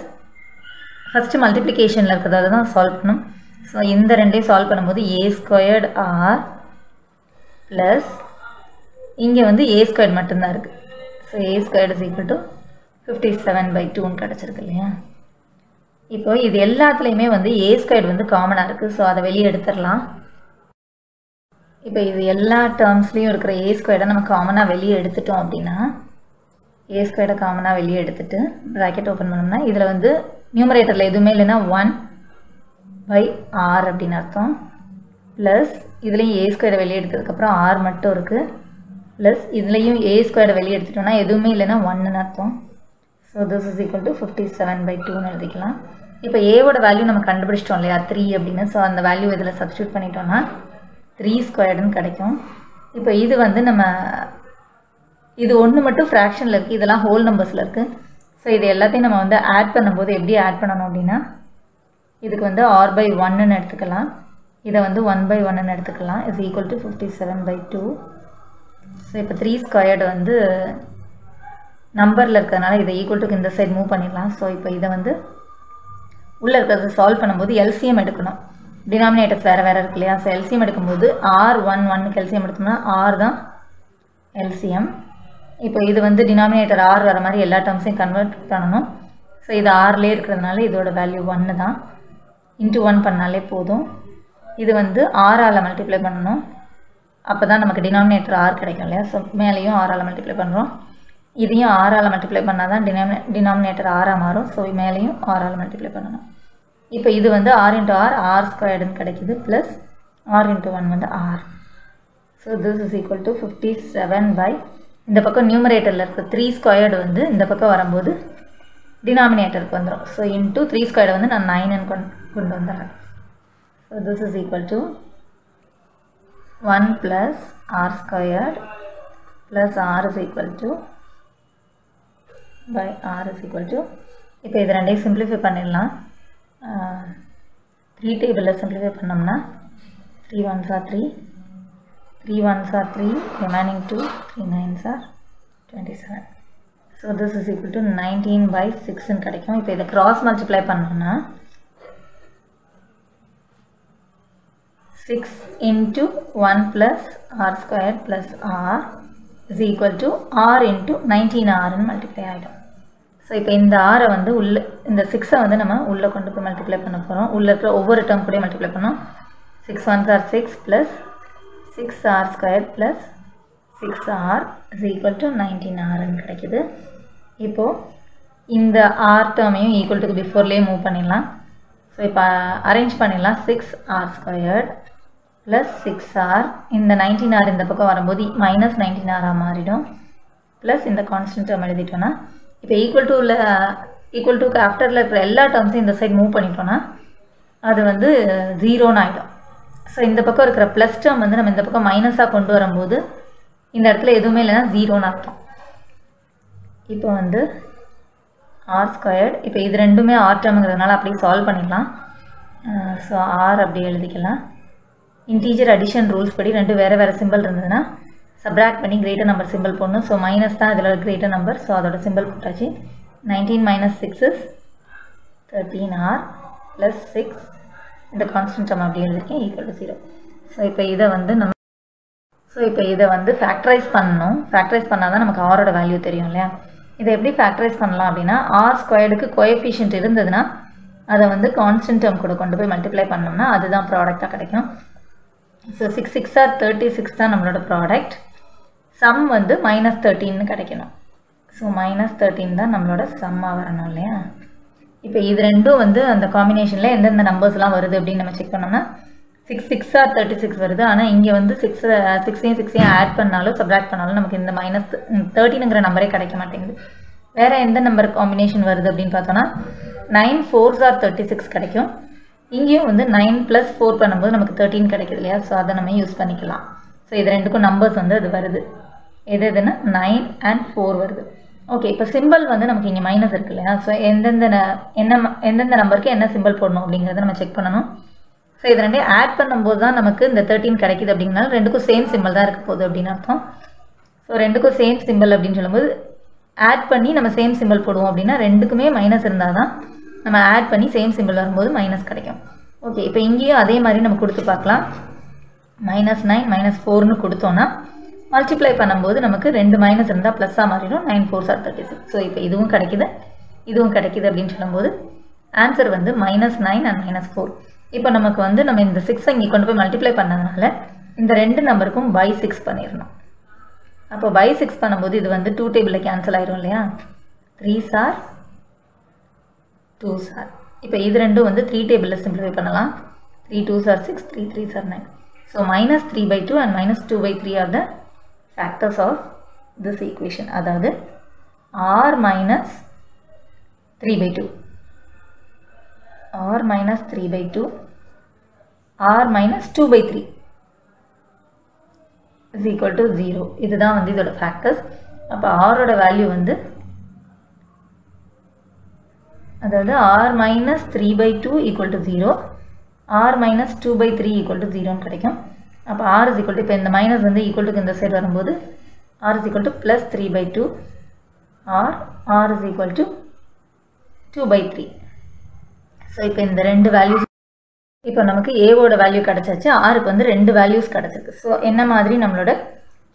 first மல்டிப்ளிகேஷன்ல இருக்குது, அத தான் சால்வ் பண்ணனும். So, in the two solve பண்ணும்போது a squared r plus இங்க வந்து a squared மட்டும் தான் இருக்கு. So, a squared is equal to fifty-seven by two ன்னு கிடைச்சிருக்கு இல்லையா. இப்போ இது எல்லாத்துலயுமே வந்து a squared வந்து காமனா இருக்கு. சோ அத வெளிய எடுத்துறலாம். இப்போ இது எல்லா டர்ம்ஸ்லயும் இருக்கிற a squared நம்ம காமனா வெளிய எடுத்துட்டோம் அப்படினா a squared காமனா வெளிய எடுத்துட்டு bracket ஓபன் பண்ணோம்னா இதுல வந்து நியூமரேட்டர்ல எதுமே இல்லனா one by r அப்படின அர்த்தம். प्लस இதுலயும் a ஸ்கொயர் வெளிய எடுத்ததுக்கு அப்புறம் r மட்டும் இருக்கு. प्लस இதுலயும் a ஸ்கொயர் வெளிய எடுத்துட்டோம்னா எதுவுமே இல்லனா one ன்னு அர்த்தம். So this is equal to fifty-seven by two ன்னு எழுதிக்கலாம். இப்போ a ஓட வேல்யூ நம்ம கண்டுபிடிச்சிட்டோம் இல்லையா three அப்படினா. சோ அந்த வேல்யூ இதல சப்ஸ்டிட்யூட் பண்ணிட்டோம்னா three squared ன்னு கிடைக்கும். இப்போ இது வந்து நம்ம இது ஒன்னு மட்டும் ஃபிராக்ஷன்ல இருக்கு, இதெல்லாம் ஹோல் நம்பர்ஸ்ல இருக்கு. சோ இது எல்லாத்தையும் நம்ம வந்து ஆட் பண்ணும்போது எப்படி ஆட் பண்ணனும் அப்படினா இதுக்கு வந்து r by one ன்னு எடுத்துக்கலாம். இத வந்து one by one ன்னு எடுத்துக்கலாம். is equal to fifty-seven by two. So இப்போ three squared வந்து நம்பர்ல இருக்கனால இத equal to இந்த சைடு மூவ் பண்ணிரலாம். சோ இப்போ இத வந்து உள்ள இருக்கறத சால்வ் பண்ணும்போது L C M எடுக்கணும். டினாமினேட்டர்ஸ் வேற வேற இருக்கு இல்லையா. சோ L C M எடுக்கும்போது r one one க்கு L C M எடுத்தோம்னா r தான் L C M. இப்போ இது வந்து டினாமினேட்டர் r வர மாதிரி எல்லா டம்ஸையும் கன்வர்ட் பண்ணனும். சோ இது r ல இருக்குறதனால இதோட வேல்யூ one தான். into one பண்ணாலே போதும். இது வந்து r ஆல மல்டிப்ளை பண்ணனும். அப்பதான் நமக்கு டினாமினேட்டர் r கிடைக்கும் இல்லையா. சோ மேலயும் r ஆல மல்டிப்ளை பண்றோம். இதையும் r ஆல மல்டிப்ளை பண்ணாதான் டினாமினேட்டர் r ஆ மாறும். சோ மேலயும் r ஆல மல்டிப்ளை பண்ணனும். இப்போ இது வந்து r into r r squared ன்னு கிடைக்குது. plus r into one வந்து r. so this is equal to fifty-seven by இந்த பக்கம் நியூமரேட்டர்ல இருக்க three squared வந்து இந்த பக்கம் வரும்போது டினாமினேட்டருக்கு வந்துரும். சோ into three squared வந்து நான் nine ன்னு கொண்டு வந்தறேன். So this is equal to one plus r squared plus r is equal to by r is equal to இப்போ இத ரெண்டையும் சிம்பிளிஃபை பண்ணிரலாம். three டேபிள்ல சிம்பிளிஃபை பண்ணோம்னா three ones are three, three ones are three, remaining two, three nines are twenty-seven. So this is equal to nineteen by six ன்னு கிடைக்கும். இப்போ இத cross multiply பண்ணோம்னா six into one plus r squared plus r is equal to r into nineteen r ன்னு multiply ஆயிடும். So இப்போ இந்த r வந்து உள்ள இந்த six வந்து நம்ம உள்ள கொண்டு போய் multiply பண்ண போறோம். உள்ள இருக்கிற ஒவ்வொரு டர்ம் கூட multiply பண்ணோம். six ones are six plus six r squared plus six r is equal to nineteen r ன்னு கிடைக்குது. இப்போ இந்த r டர்மையும் equal to பிஃபோர்லயே மூவ் பண்ணிடலாம். சோ இப்போ அரேஞ்ச் பண்ணிடலாம். six r squared plus six r இந்த nineteen r இந்த பக்கம் வரும்போது minus nineteen r ஆ மாறிடும். plus இந்த கான்ஸ்டன்ட் டர்ம் எழுதிட்டோம்னா இப்போ ஈக்குவல் டு ஈக்குவல் டு ஆஃப்டர்ல இருக்கிற எல்லா டர்ம்ஸையும் இந்த சைடு மூவ் பண்ணிட்டோம்னா அது வந்து zero ன்னு ஆயிடும். சோ இந்த பக்கம் இருக்கிற பிளஸ் டர்ம் வந்து நம்ம இந்த பக்கம் மைனஸா கொண்டு வரும்போது இந்த இடத்துல எதுவுமே இல்லனா zero ன்னு அர்த்தம். இப்போ வந்து r squared இப்போ இது ரெண்டுமே r டர்ம்ங்கறதனால அப்படியே சால்வ் பண்ணிடலாம். சோ r அப்படியே எழுதிக்கலாம். இன்டிஜர் அடிஷன் ரூல்ஸ் படி ரெண்டு வேற வேற சிம்பல் இருந்ததுனா சப்ட்ராக்ட் பண்ணி கிரேட்டர் நம்பர் சிம்பல் போடணும். சோ மைனஸ் தான் இதோட கிரேட்டர் நம்பர். சோ அதோட சிம்பல் போட்டாச்சு. nineteen minus six is thirteen r plus six இந்த கான்ஸ்டன்ட் டர்ம் அப்படியே எழுதிக்கேன் equal to zero. சோ இப்போ இத வந்து நம்ம சோ இப்போ இத வந்து ஃபேக்டரைஸ் பண்ணனும். ஃபேக்டரைஸ் பண்ணாதான் நமக்கு r ஓட வேல்யூ தெரியும் இல்லையா. இத எப்படி ஃபேக்டரைஸ் பண்ணலாம் அப்படினா r squared க்கு கோஎஃபிஷியன்ட் இருந்ததுனா அத வந்து கான்ஸ்டன்ட் டர்ம் கூட கொண்டு போய் மல்டிப்ளை பண்ணோம்னா அதுதான் ப்ராடக்ட்டா கிடைக்கும். So six six are thirty-six தான் நம்மளோட ப்ராடக்ட். sum வந்து minus thirteen ன்னு கிடைக்கணும். சோ minus thirteen தான் நம்மளோட சம்மா வரணும் இல்லையா. இப்போ இது ரெண்டும் வந்து அந்த காம்பினேஷன்ல என்னென்ன நம்பர்ஸ்லாம் வருது அப்படி நம்ம செக் பண்ணோம்னா six six are thirty-six வருது. ஆனா இங்க வந்து six six ஐயும் six ஐயும் ஆட் பண்ணாலோ சப்ட்ராக்ட் பண்ணாலோ நமக்கு இந்த minus thirteen ங்கற நம்பரே கிடைக்க மாட்டேங்குது. வேற எந்த நம்பர் காம்பினேஷன் வருது அப்படினு பார்த்தோம்னா nine fours are thirty-six கிடைக்கும். இங்கேயும் வந்து nine plus four பண்ணும்போது நமக்கு thirteen கிடைக்குது இல்லையா? சோ அத நம்ம யூஸ் பண்ணிக்கலாம். சோ இது ரெண்டுக்கும் நம்பர்ஸ் வந்து அது வருது. எது எதுனா nine and four வருது. ஓகே, இப்போ சிம்பல் வந்து நமக்கு இங்க மைனஸ் இருக்கு இல்லையா? சோ எந்தெந்த என்ன எந்தெந்த நம்பருக்கு என்ன சிம்பல் போடணும் அப்படிங்கறதை நம்ம செக் பண்ணனும். சோ இது ரெண்டையும் ஆட் பண்ணும்போது தான் நமக்கு இந்த thirteen கிடைக்குது அப்படிங்கறதால ரெண்டுக்கும் சேம் சிம்பல் தான் இருக்க போகுது அப்படின அர்த்தம். சோ ரெண்டுக்கும் சேம் சிம்பல் அப்படினு சொல்லும்போது ஆட் பண்ணி நம்ம சேம் சிம்பல் போடுவோம் அப்படினா ரெண்டுக்குமே மைனஸ் இருந்தாதான் நம்ம ஆட் பண்ணி சேம் சிம்பல் வரும்போது மைனஸ் கிடைக்கும். ஓகே, இப்போ இங்கேயும் அதே மாதிரி நம்ம கொடுத்து பார்க்கலாம். minus nine minus four னு கொடுத்தோம்னா மல்டிப்ளை பண்ணும்போது நமக்கு ரெண்டு மைனஸ் இருந்தா பிளஸ் ஆ மாறிடும். nine fours are thirty-six. So இப்போ இதுவும் கிடைக்குது இதுவும் கிடைக்குது அப்படினு சொல்லும்போது ஆன்சர் வந்து minus nine and minus four. இப்போ நமக்கு வந்து நம்ம இந்த six அங்க கொண்டு போய் மல்டிப்ளை பண்ணதுனால இந்த ரெண்டு நம்பருக்கும் by six பண்ணிரணும். அப்போ by six பண்ணும்போது இது வந்து two டேபிள்ல கேன்சல் ஆயிரும் இல்லையா? threes are twos are. இப்போ இது ரெண்டும் வந்து three டேபிள்ல சிம்பிளிஃபை பண்ணலாம். three twos are six, three threes are nine. So minus three by two and minus two by three are the factors of this equation. அதாவது r minus three by two, r minus three by two, r minus two by three is equal to zero. இதுதான் வந்து இதோட factors. அப்போ r ஓட value வந்து அதாவது r minus three by two equal to zero, r minus two by three equal to zero கிடைக்கும். அப்போ r is equal to இப்போ இந்த minus வந்து equal to இந்த சைடு வரும்போது r is equal to plus three by two, r r is equal to two by three. So இப்போ இந்த ரெண்டு வேல்யூஸ் இப்போ நமக்கு a ஓட வேல்யூ கிடைச்சாச்சு, r க்கு வந்து ரெண்டு வேல்யூஸ் கிடைச்சிருக்கு. சோ என்ன மாதிரி நம்மளோட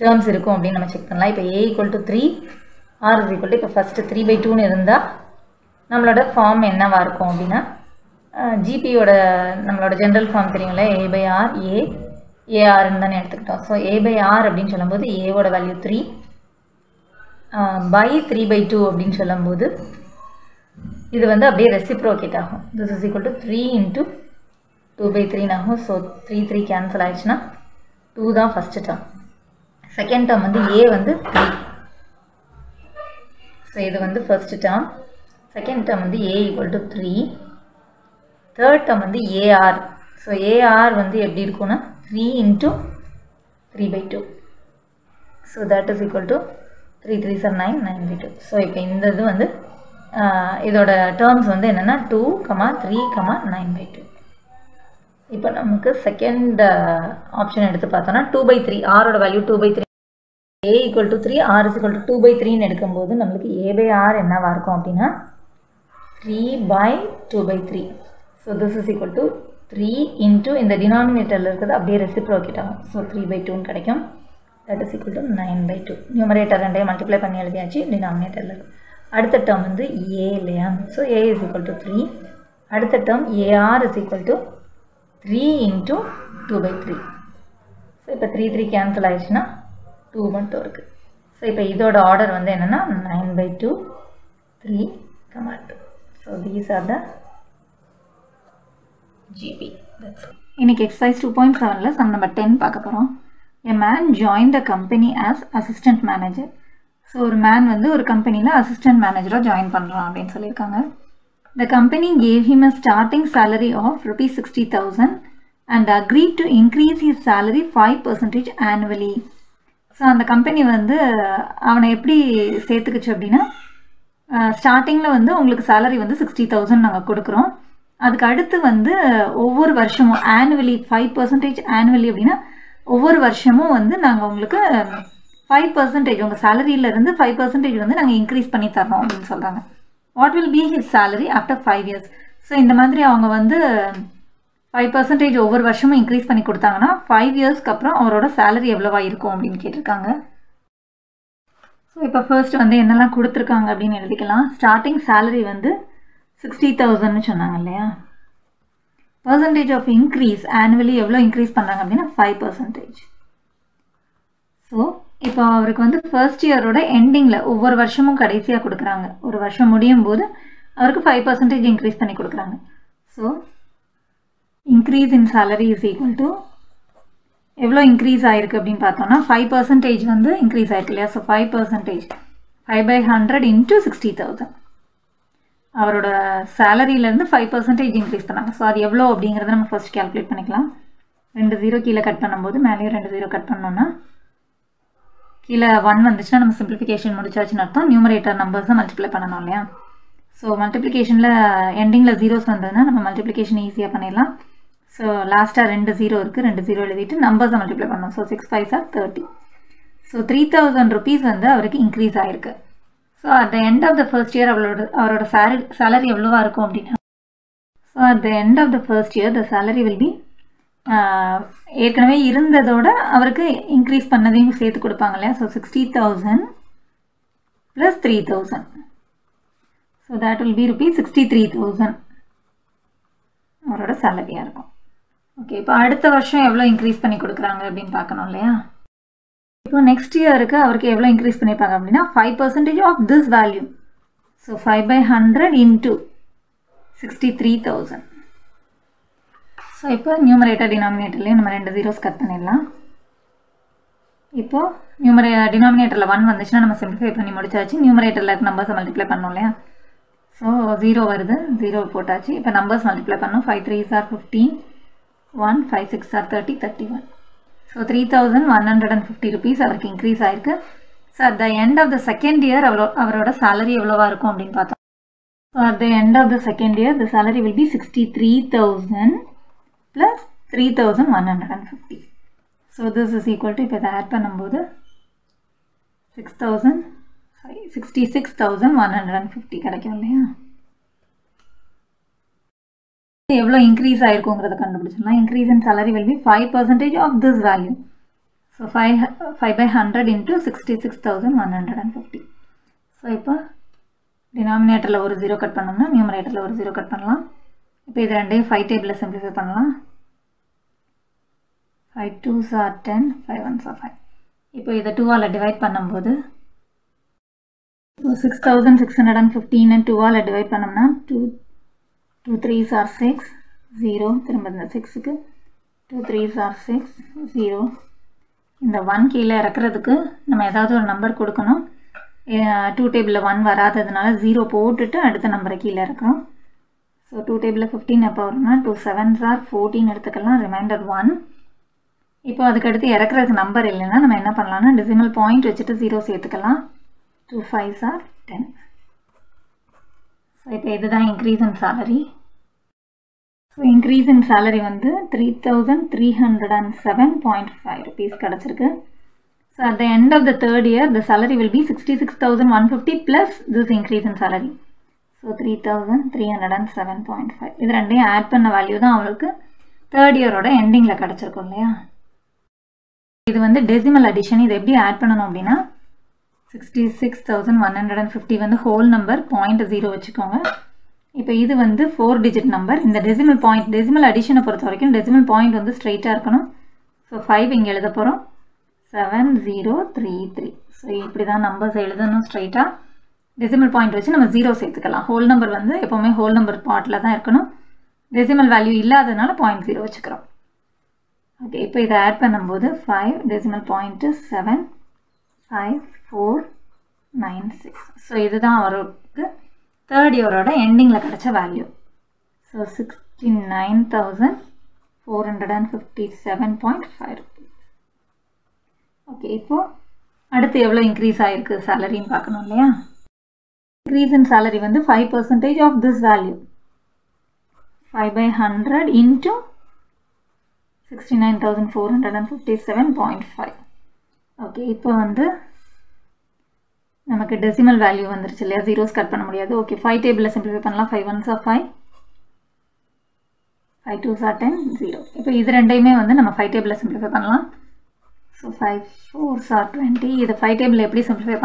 டர்ம்ஸ் இருக்கும் அப்படி நம்ம செக் பண்ணலாம். இப்போ a = three, r = இப்போ ஃபர்ஸ்ட் three by two னு இருந்தா நம்மளோட ஃபார்ம் என்னவா இருக்கும் அப்படினா gp ஓட நம்மளோட ஜெனரல் ஃபார்ம் தெரியும்ல, a/r a ar ன்னு தான் எடுத்துக்கிட்டோம். சோ a/r அப்படினு சொல்லும்போது a ஓட value three by three by two அப்படினு சொல்லும்போது இது வந்து அப்படியே ரெசிப்ரோகேட் ஆகும். this is equal to three into two by three ஆகும். so three three கேன்சல் ஆயிடுச்சுனா two தான் ஃபர்ஸ்ட் டேர்ம். செகண்ட் டேர்ம் வந்து a வந்து three. so இது வந்து ஃபர்ஸ்ட் டேர்ம். செகண்ட் டேர்ம் வந்து a equal to three. Third term வந்து ar. so ar வந்து எப்படி இருக்கும்னா three into three by two. so that is equal to three threes are nine, nine by two. so இப்போ இந்த இது வந்து இதோட terms வந்து என்னன்னா two, three, nine by two. இப்போ நமக்கு செகண்ட் ஆப்ஷன் எடுத்து பார்த்தோம்னா two by three, r ஓட value two by three, a equal to three, r is equal to two by three ன்னு எடுக்கும்போது நமக்கு a by r என்னவா இருக்கும் அப்படினா three by two by three. so this is equal to three into இந்த டினாமினேட்டர்ல இருக்குது அப்படியே ரெசிப்ரோகேட் ஆகும். so three by two ன்னு கிடைக்கும். that is equal to nine by two. Numerator ரெண்டையும் மல்டிப்ளை பண்ணி எழுதியாச்சு. டினாமினேட்டர்ல அடுத்த term வந்து a இல்லையா? so a is equal to three. அடுத்த term ar is equal to three into two by three. so இப்போ three three cancel ஆயிடுச்சுனா two மட்டும் இருக்கு. so இப்போ இதோட ஆர்டர் வந்து என்னன்னா nine by two, three, two. so these are the gp. that's it. இன்னைக்கு exercise two point seven ல sum number ten பார்க்க போறோம். a man joined the company as assistant manager. so ஒரு man வந்து ஒரு கம்பெனில அசிஸ்டன்ட் மேனேஜரா ஜாயின் பண்றான் அப்படினு சொல்லிருக்காங்க. the company gave him a starting salary of rupees sixty thousand and agreed to increase his salary five percent annually. so அந்த company வந்து அவனை எப்படி சேர்த்துக்குச்சு அப்படினா ஸ்டார்டிங்ல வந்து உங்களுக்கு salary வந்து sixty thousand நாங்க கொடுக்கிறோம். அதுக்கு அடுத்து வந்து ஒவ்வொரு வருஷமும் annually five percent annually அப்படினா ஒவ்வொரு வருஷமும் வந்து நாங்க உங்களுக்கு five percent உங்க சாலரியில இருந்து five percent வந்து நாங்க இன்கிரீஸ் பண்ணி தரோம் அப்படினு சொல்றாங்க. what will be his salary after five years? So இந்த மாதிரி அவங்க வந்து five percent ஒவ்வொரு வருஷமும் இன்கிரீஸ் பண்ணி கொடுத்தாங்கன்னா five years-க்கு அப்புறம் அவரோட salary எவ்வளவா இருக்கும் அப்படினு கேட்டிருக்காங்க. சோ இப்போ first வந்து என்னெல்லாம் கொடுத்திருக்காங்க அப்படினு எழுதிக்கலாம். starting salary வந்து sixty thousand னு சொன்னாங்க இல்லையா? percentage of increase annually எவ்வளவு இன்கிரீஸ் பண்றாங்க அப்படினா five percent. சோ இப்போ அவருக்கு வந்து ஃபர்ஸ்ட் இயரோட எண்டிங்ல ஒவ்வொரு வருஷமும் கடைசியா கொடுக்கறாங்க. ஒரு வருஷம் முடியும் போது அவருக்கு five percent இன்கிரீஸ் பண்ணி கொடுக்கறாங்க. So increase in salary is equal to எவ்வளவு இன்கிரீஸ் ஆயிருக்கு அப்படினு பார்த்தோம்னா five percent வந்து இன்கிரீஸ் ஆயிருக்கு இல்லையா? So five percent I by one hundred into sixty thousand. Our salary is five percent increase. So, that's how we will first calculate. two zeros கீழ cut பண்ணும்போது மேலே two zeros கட் பண்ணனும்னா கீழ one வந்துச்சுனா நம்ம simplification முடிச்சாச்சுன்னு அர்த்தம் numerator numbers multiply பண்ணனும் இல்லையா சோ மல்டிப்ளிகேஷன்ல எண்டிங்ல zeros வந்ததுனா நம்ம மல்டிப்ளிகேஷன் ஈஸியா பண்ணிடலாம் சோ லாஸ்டா two zero இருக்கு two zero எழுதிட்டு நம்பர்ஸ் மல்டிப்ளை பண்ணனும் so six five thirty so three thousand rupees வந்து அவருக்கு இன்கிரீஸ் ஆயிருக்கு so at the end of the first year அவரோட அவரோட salary எவ்வளவா இருக்கும் அப்படினா so at the end of the first year the salary will be ஏற்கனவே இருந்ததோட அவருக்கு இன்கிரீஸ் பண்ணதையும் சேர்த்து கொடுப்பாங்க இல்லையா so sixty thousand plus three thousand so that will be rupees sixty-three thousand அவரோட salary-ஆ இருக்கும் ஓகே இப்போ அடுத்த வருஷம் எவ்வளவு இன்கிரீஸ் பண்ணி கொடுக்கறாங்க அப்படிን பார்க்கணும் இல்லையா இப்போ next year-க்கு அவருக்கு எவ்வளவு இன்கிரீஸ் பண்ணிப்பாங்க அப்படினா five percent of this value so five by one hundred into sixty-three thousand So, now numerator denominator we have two zeros. Now, numerator denominator one is one, simplify numerator numbers multiply. So, zero is zero, now numbers multiply. five threes are fifteen, one, five sixes are thirty, thirty-one. So, three thousand one hundred fifty rupees increase. So, at the end of the second year, our salary is So, at the end of the second year, the salary will be sixty-three thousand. Plus three thousand one hundred fifty. So this is equal to if I add panamboda sixty-six thousand one hundred fifty. Increase increase in salary will be five percent of this value. So five by one hundred into sixty-six thousand one hundred fifty. So now denominator la zero cut panamna, numerator la zero cut panamna. Now, five table simplify pannalam. five twos are ten, five ones are five. Now, two divide pannum six thousand six hundred fifteen and two divide pannum two threes are six, zero, six, two threes are six, zero. In the one keela rakkuradhukku, nama edhavadhu or number kodukanum. two table one varadhadunala zero potuttu adutha number keela rakkurom. So, two table fifteen upper, two sevens are fourteen, remainder one. Now, if we have a number, we will decimal point zero. two fives are ten. So, now this is the increase in salary. So, increase in salary is three thousand three hundred seven point five rupees. So, at the end of the third year, the salary will be sixty-six thousand one hundred fifty plus this increase in salary. So three thousand three hundred seven point five. This add panna value dhaan third year oda ending la kadachirukku illaya idu vandu decimal addition idu eppadi add pananum appadina sixty-six thousand one hundred fifty vandu whole number zero point zero vechukonga ipo idu vandu four digit number inda decimal point decimal addition poratharaikum decimal point vandu straight ah irukanum so five inge eludha porom seven zero three three so ippadi dhaan numbers eludanum straight ah decimal point வச்சு நம்ம zero சேர்த்துக்கலாம் whole number வந்து எப்பவுமே whole number partல தான் இருக்கணும் decimal value இல்லாதனால zero point zero வச்சுக்கறோம் okay இப்போ இத ஆட் பண்ணும்போது five decimal point seven five four nine six so இதுதான் அவருக்கு third year ஓட endingல கிடைச்ச value so sixty-nine thousand four hundred fifty-seven point five okay இப்போ அடுத்து எவ்வளவு இன்கிரீஸ் ஆயிருக்கு சாலரின்னு பார்க்கணும் இல்லையா Increase in salary is five percent of this value. five by one hundred into sixty-nine thousand four hundred fifty-seven point five. Okay, now we have a decimal value. zeros cut. Okay, five table simplify. five ones are five. five twos are ten, zero. Now we have five table simplify. So five fours are twenty. This five table simplify.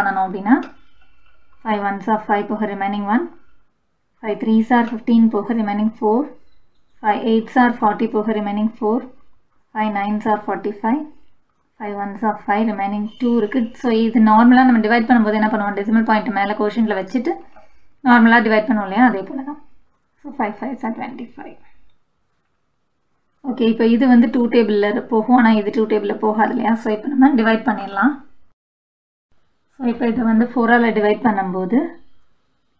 five ones are five for remaining one, five threes are fifteen for remaining four, five eights are forty for remaining four, five nines are forty-five, five ones are five remaining two. So this normally we divide the decimal point in the quotient, normally divide the So five fives are twenty-five. Okay, now this is two table, this is two table, so divide. So, if I divide four,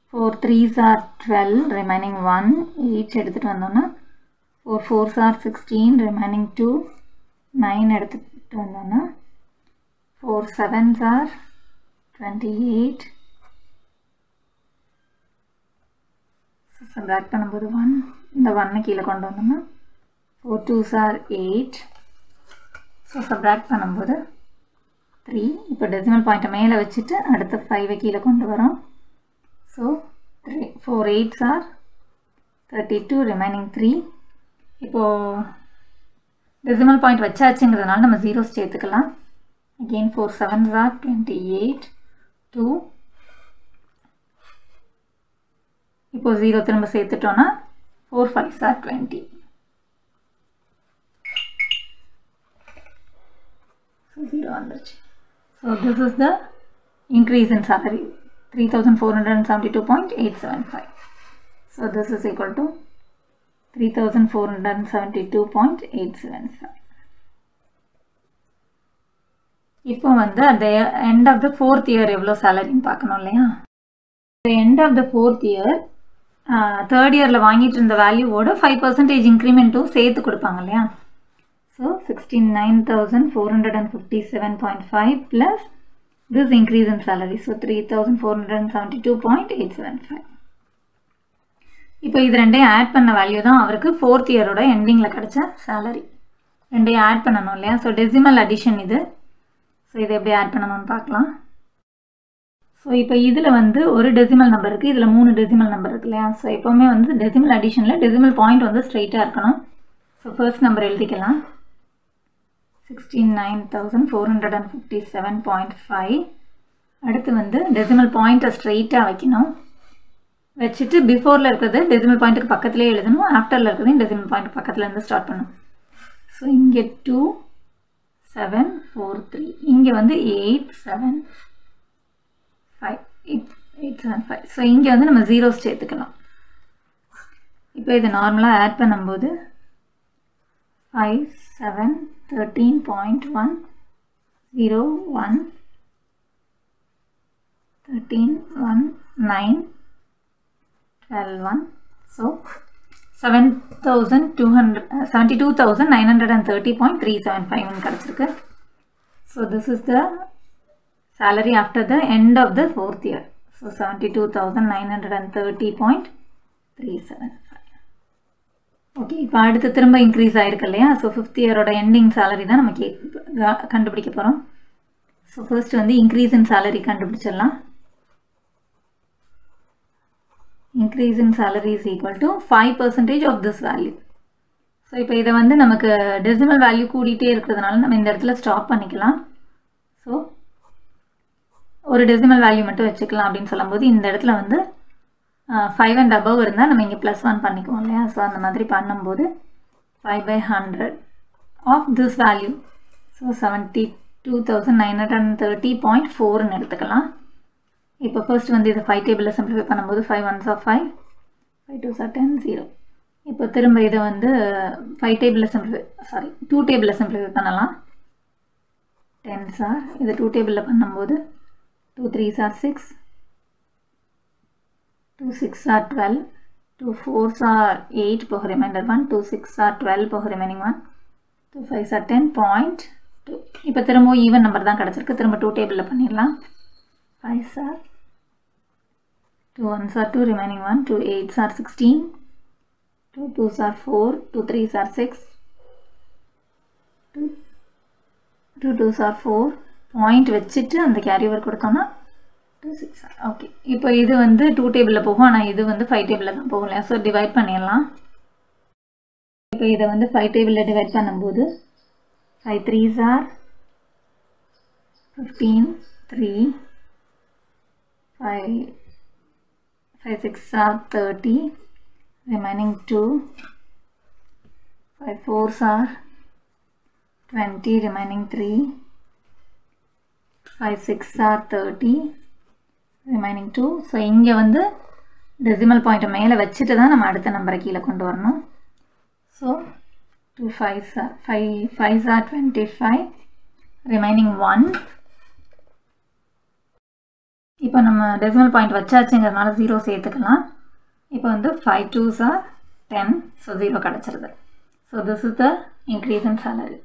four threes are twelve, remaining one, eight, four fours are sixteen, remaining two, nine, four sevens are twenty-eight. So, subtract one, the one four twos are eight. So, subtract three. Now, decimal point is five. So, four eights are thirty-two, remaining three. Now, decimal point is zero. Again, four sevens are twenty-eight, two. Now, zero, four fives are twenty. So, zero on the chain. So this is the increase in salary, three thousand four hundred seventy-two point eight seven five. So this is equal to three thousand four hundred seventy-two point eight seven five. Now at the end of the fourth year, evlo salary paakkanum illaya. The end of the fourth year, uh, third year la vaangittu irundha value oda five percent increment seethu kodupanga illaya. So, sixty-nine thousand four hundred fifty-seven point five plus this increase in salary. So, three thousand four hundred seventy-two point eight seven five. Now, we add the value of fourth year ending salary. We add the so, decimal addition is. So, we add the so, now we have decimal number. We have decimal number. So, now we have decimal addition. Decimal point is straight. So, first number is sixty-nine thousand four hundred fifty-seven point five. Aduthu vandu decimal point straight ah vekanum vechittu before la irukadhu decimal point ku pakkathile eludhanum after la irukadhu decimal point pakkathile irundhu start pannum. So inge two seven four three, inge vandu eight seven five eight seven five. So inge vandu nama zeros seethukalam. Ipo idu normally add pannumbodhu five seven thirteen point one zero one thirteen one nine twelve one. So seventy-two thousand nine hundred thirty point three seven five. So this is the salary after the end of the fourth year. So seventy-two thousand nine hundred thirty point three seven five. Okay, now we will increase the so fifth year ending salary. So first we increase in salary. Increase in salary is equal to five percent of this value. So now we will decimal value we stop. So one decimal value Uh, five and above irundha plus one pannikom. So five by one hundred of this value. So seventy-two thousand nine hundred thirty point four nu eduthukalam. Ipo first vandu idu five table simplify pannumbodhu five ones are five, five twos are ten, zero. Ipo thirumba idu vandu five table simplify, sorry two table simplify pannalam. Tens are idu two table pannumbodhu two threes are six, two six are twelve, two fours are eight per remainder one, two six are twelve per remaining one, two fives are ten point. Now we have even number two table five are two ones are two remaining one, two eights are sixteen, two twos are four, two threes are six, two twos are four point vechittu and the carry over kodukona six. Okay, now this is two table and this is five table. So divide pannidalam. Now this is five table divide pannumbodhu five threes are fifteen, three, five sixes are thirty, remaining two, five fours are twenty, remaining three, five sixes are thirty, remaining two. So, inge vandu decimal point mele vechittu dhaan nam adutha number kila kondu varanum. So, two fives are twenty-five, remaining one. இப்போ நம்ம decimal point வச்சாச்சுங்கிறதுனால zero சேர்த்துக்கலாம். இப்போ வந்து five twos are ten, so zero கிடச்சிருது. So this is the increase in salary.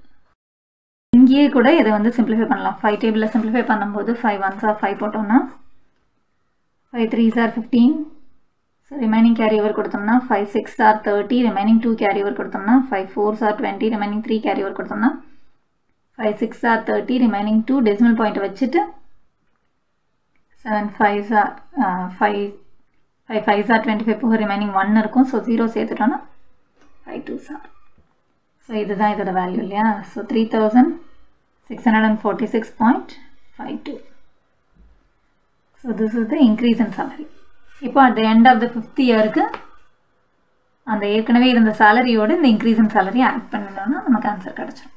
இங்கேயே கூட இதை வந்து சிம்பிளிஃபை பண்ணலாம். ஃபைவ் டேபிளில் சிம்பிளிஃபை பண்ணும்போது ஃபைவ் ஒன்ஸ் ஆர் ஃபைவ் போட்டோம்னா five threes are fifteen, so remaining carry over கொடுத்தோம்னா five sixes are thirty, remaining two carry over கொடுத்தோம்னா five fours are twenty, remaining three carry over கொடுத்தோம்னா five sixes are thirty, remaining two decimal point வச்சுட்டு seven fives are five five fives are twenty five போக remaining ஒன்று இருக்கும். So zero சேர்த்துட்டோன்னா five twos are, so இதுதான் இதோட value இல்லையா. So three thousand six hundred and forty six point five two. So this is the increase in salary. இப்போ at the end of the fifth இயருக்கு அந்த ஏற்கனவே இருந்த சேலரியோடு இந்த இன்க்ரீஸ் இன் சேலரி ஆட் பண்ணணும்னா நமக்கு ஆன்சர் கிடச்சிடும்.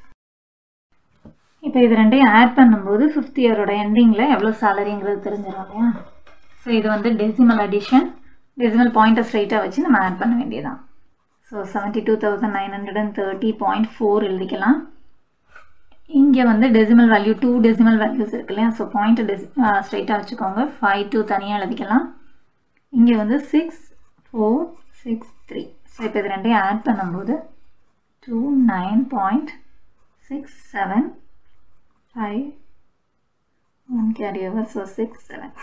இப்போ இது ரெண்டையும் ஆட் பண்ணும்போது ஃபிஃப்த் இயரோட எண்டிங்கில் எவ்வளோ சேலரிங்கிறது தெரிஞ்சிடும் இல்லையா. ஸோ இது வந்து டெசிமல் அடிஷன், டெசிமல் பாயிண்ட்டை ஸ்ட்ரைட்டாக வச்சு நம்ம ஆட் பண்ண வேண்டியதான். So seventy two thousand nine hundred and thirty point four எழுதிக்கலாம். இங்கே வந்து decimal value two decimal values இருக்கு இல்லையா. ஸோ பாயிண்ட் டெஸ் ஸ்ட்ரைட்டாக வச்சுக்கோங்க. ஃபைவ் டூ தனியாக எழுதிக்கலாம். இங்கே வந்து six four six three. So இப்போ இது ரெண்டையும் ஆட் பண்ணும்போது two nine point six seven five one carry over, so six seven.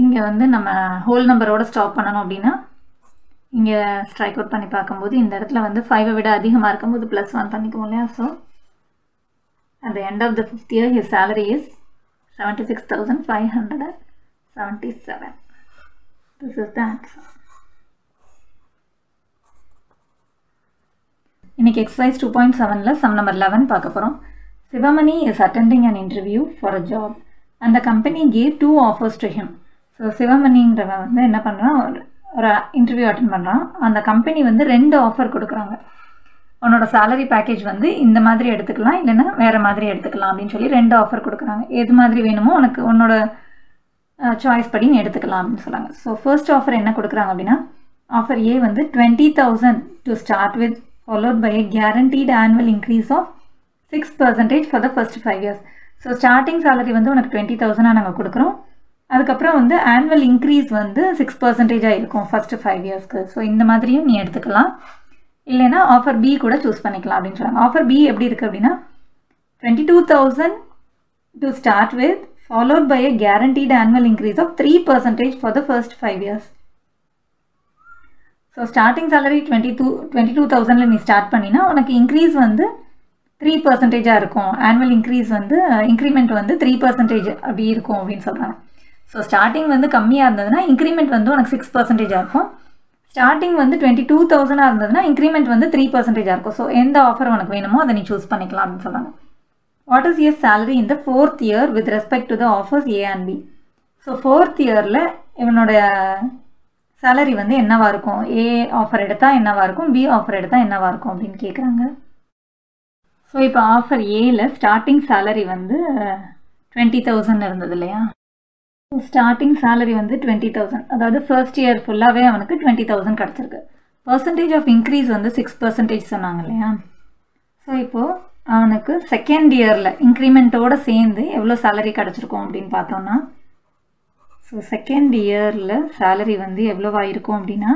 இங்கே வந்து நம்ம ஹோல் நம்பரோட ஸ்டாப் பண்ணணும் அப்படின்னா இங்கே ஸ்ட்ரைக் அவுட் பண்ணி பார்க்கும்போது இந்த இடத்துல வந்து ஃபைவை விட அதிகமாக இருக்கும்போது ப்ளஸ் ஒன் பண்ணிக்குவோம் இல்லையா. So at the end of the fifth year his salary is seventy six thousand five hundred and seventy seven. This is the answer. இன்னைக்கு எக்ஸசைஸ் டூ பாயிண்ட் செவனில் சம் நம்பர் லெவன் பார்க்க போகிறோம். Sivamani is attending and interview for a job and the company gave two offers to him. So சிவமணிங்கிறவன் வந்து என்ன பண்ணுறான், ஒரு interview attend பண்ணுறான். அந்த கம்பெனி வந்து ரெண்டு ஆஃபர் கொடுக்குறாங்க. உன்னோட சேலரி பேக்கேஜ் வந்து இந்த மாதிரி எடுத்துக்கலாம் இல்லைன்னா வேறு மாதிரி எடுத்துக்கலாம் அப்படின்னு சொல்லி ரெண்டு ஆஃபர் கொடுக்குறாங்க. எது மாதிரி வேணுமோ உனக்கு உன்னோட சாய்ஸ் படி எடுத்துக்கலாம் அப்படின்னு சொல்கிறாங்க. ஸோ ஃபர்ஸ்ட் ஆஃபர் என்ன கொடுக்குறாங்க அப்படின்னா, ஆஃபர் ஏ வந்து twenty thousand to start with followed by a guaranteed annual increase of six percentage for the first five years. So starting salary வந்து உனக்கு டுவெண்ட்டி தௌசண்டாக நாங்கள் கொடுக்குறோம். அதுக்கப்புறம் வந்து ஆனுவல் இன்க்ரீஸ் வந்து சிக்ஸ் பர்சன்டேஜாக இருக்கும் ஃபஸ்ட்டு ஃபைவ் இயர்ஸ்க்கு. ஸோ இந்த மாதிரியும் நீ எடுத்துக்கலாம், இல்லைனா ஆஃபர் பி கூட சூஸ் பண்ணிக்கலாம் அப்படின்னு சொல்லுவாங்க. ஆஃபர் பி எப்படி இருக்குது அப்படின்னா, twenty two thousand to start with followed by a guaranteed annual increase of three percentage for the first five years. So starting salary twenty two twenty two தௌசண்டில் நீ start பண்ணினா உனக்கு இன்க்ரீஸ் வந்து three பர்சன்டேஜாக இருக்கும். ஆனுவல் இன்க்ரீஸ் வந்து increment வந்து three percentage அப்படி இருக்கும் அப்படின்னு சொல்கிறாங்க. ஸோ ஸ்டார்டிங் வந்து கம்மியாக இருந்ததுன்னா இன்க்ரிமெண்ட் வந்து உனக்கு சிக்ஸ் பர்சன்டேஜாக இருக்கும். ஸ்டார்டிங் வந்து டுவெண்ட்டி டூ தௌசண்டாக இருந்ததுன்னா இன்க்ரிமெண்ட் வந்து த்ரீ பர்சன்டேஜாக இருக்கும். ஸோ எந்த ஆஃபர் உனக்கு வேணுமோ அதை நீ சூஸ் பண்ணிக்கலாம் அப்படின்னு சொல்கிறாங்க. What is your salary in the fourth year with respect to the offers A and B. So fourth இயரில் இவனோட சேலரி வந்து என்னவாக இருக்கும், ஏ ஆஃபர் எடுத்தால் என்னவாக இருக்கும், பி ஆஃபர் எடுத்தால் என்னவாக இருக்கும் அப்படின்னு கேட்குறாங்க. ஸோ இப்போ ஆஃபர் ஏயில் ஸ்டார்டிங் சேலரி வந்து டுவெண்ட்டி தௌசண்ட் இருந்தது இல்லையா. ஸ்டார்டிங் சேலரி வந்து டுவெண்ட்டி தௌசண்ட், அதாவது ஃபர்ஸ்ட் இயர் ஃபுல்லாகவே அவனுக்கு டுவெண்ட்டி தௌசண்ட் கிடச்சிருக்கு. பர்சன்டேஜ் ஆஃப் இன்க்ரீஸ் வந்து சிக்ஸ் பர்சன்டேஜ் சொன்னாங்க இல்லையா. ஸோ இப்போது அவனுக்கு செகண்ட் இயரில் இன்க்ரிமெண்ட்டோடு சேர்ந்து எவ்வளோ சேலரி கிடச்சிருக்கும் அப்படின்னு பார்த்தோன்னா, ஸோ செகண்ட் இயரில் சேலரி வந்து எவ்வளோவாயிருக்கும் அப்படின்னா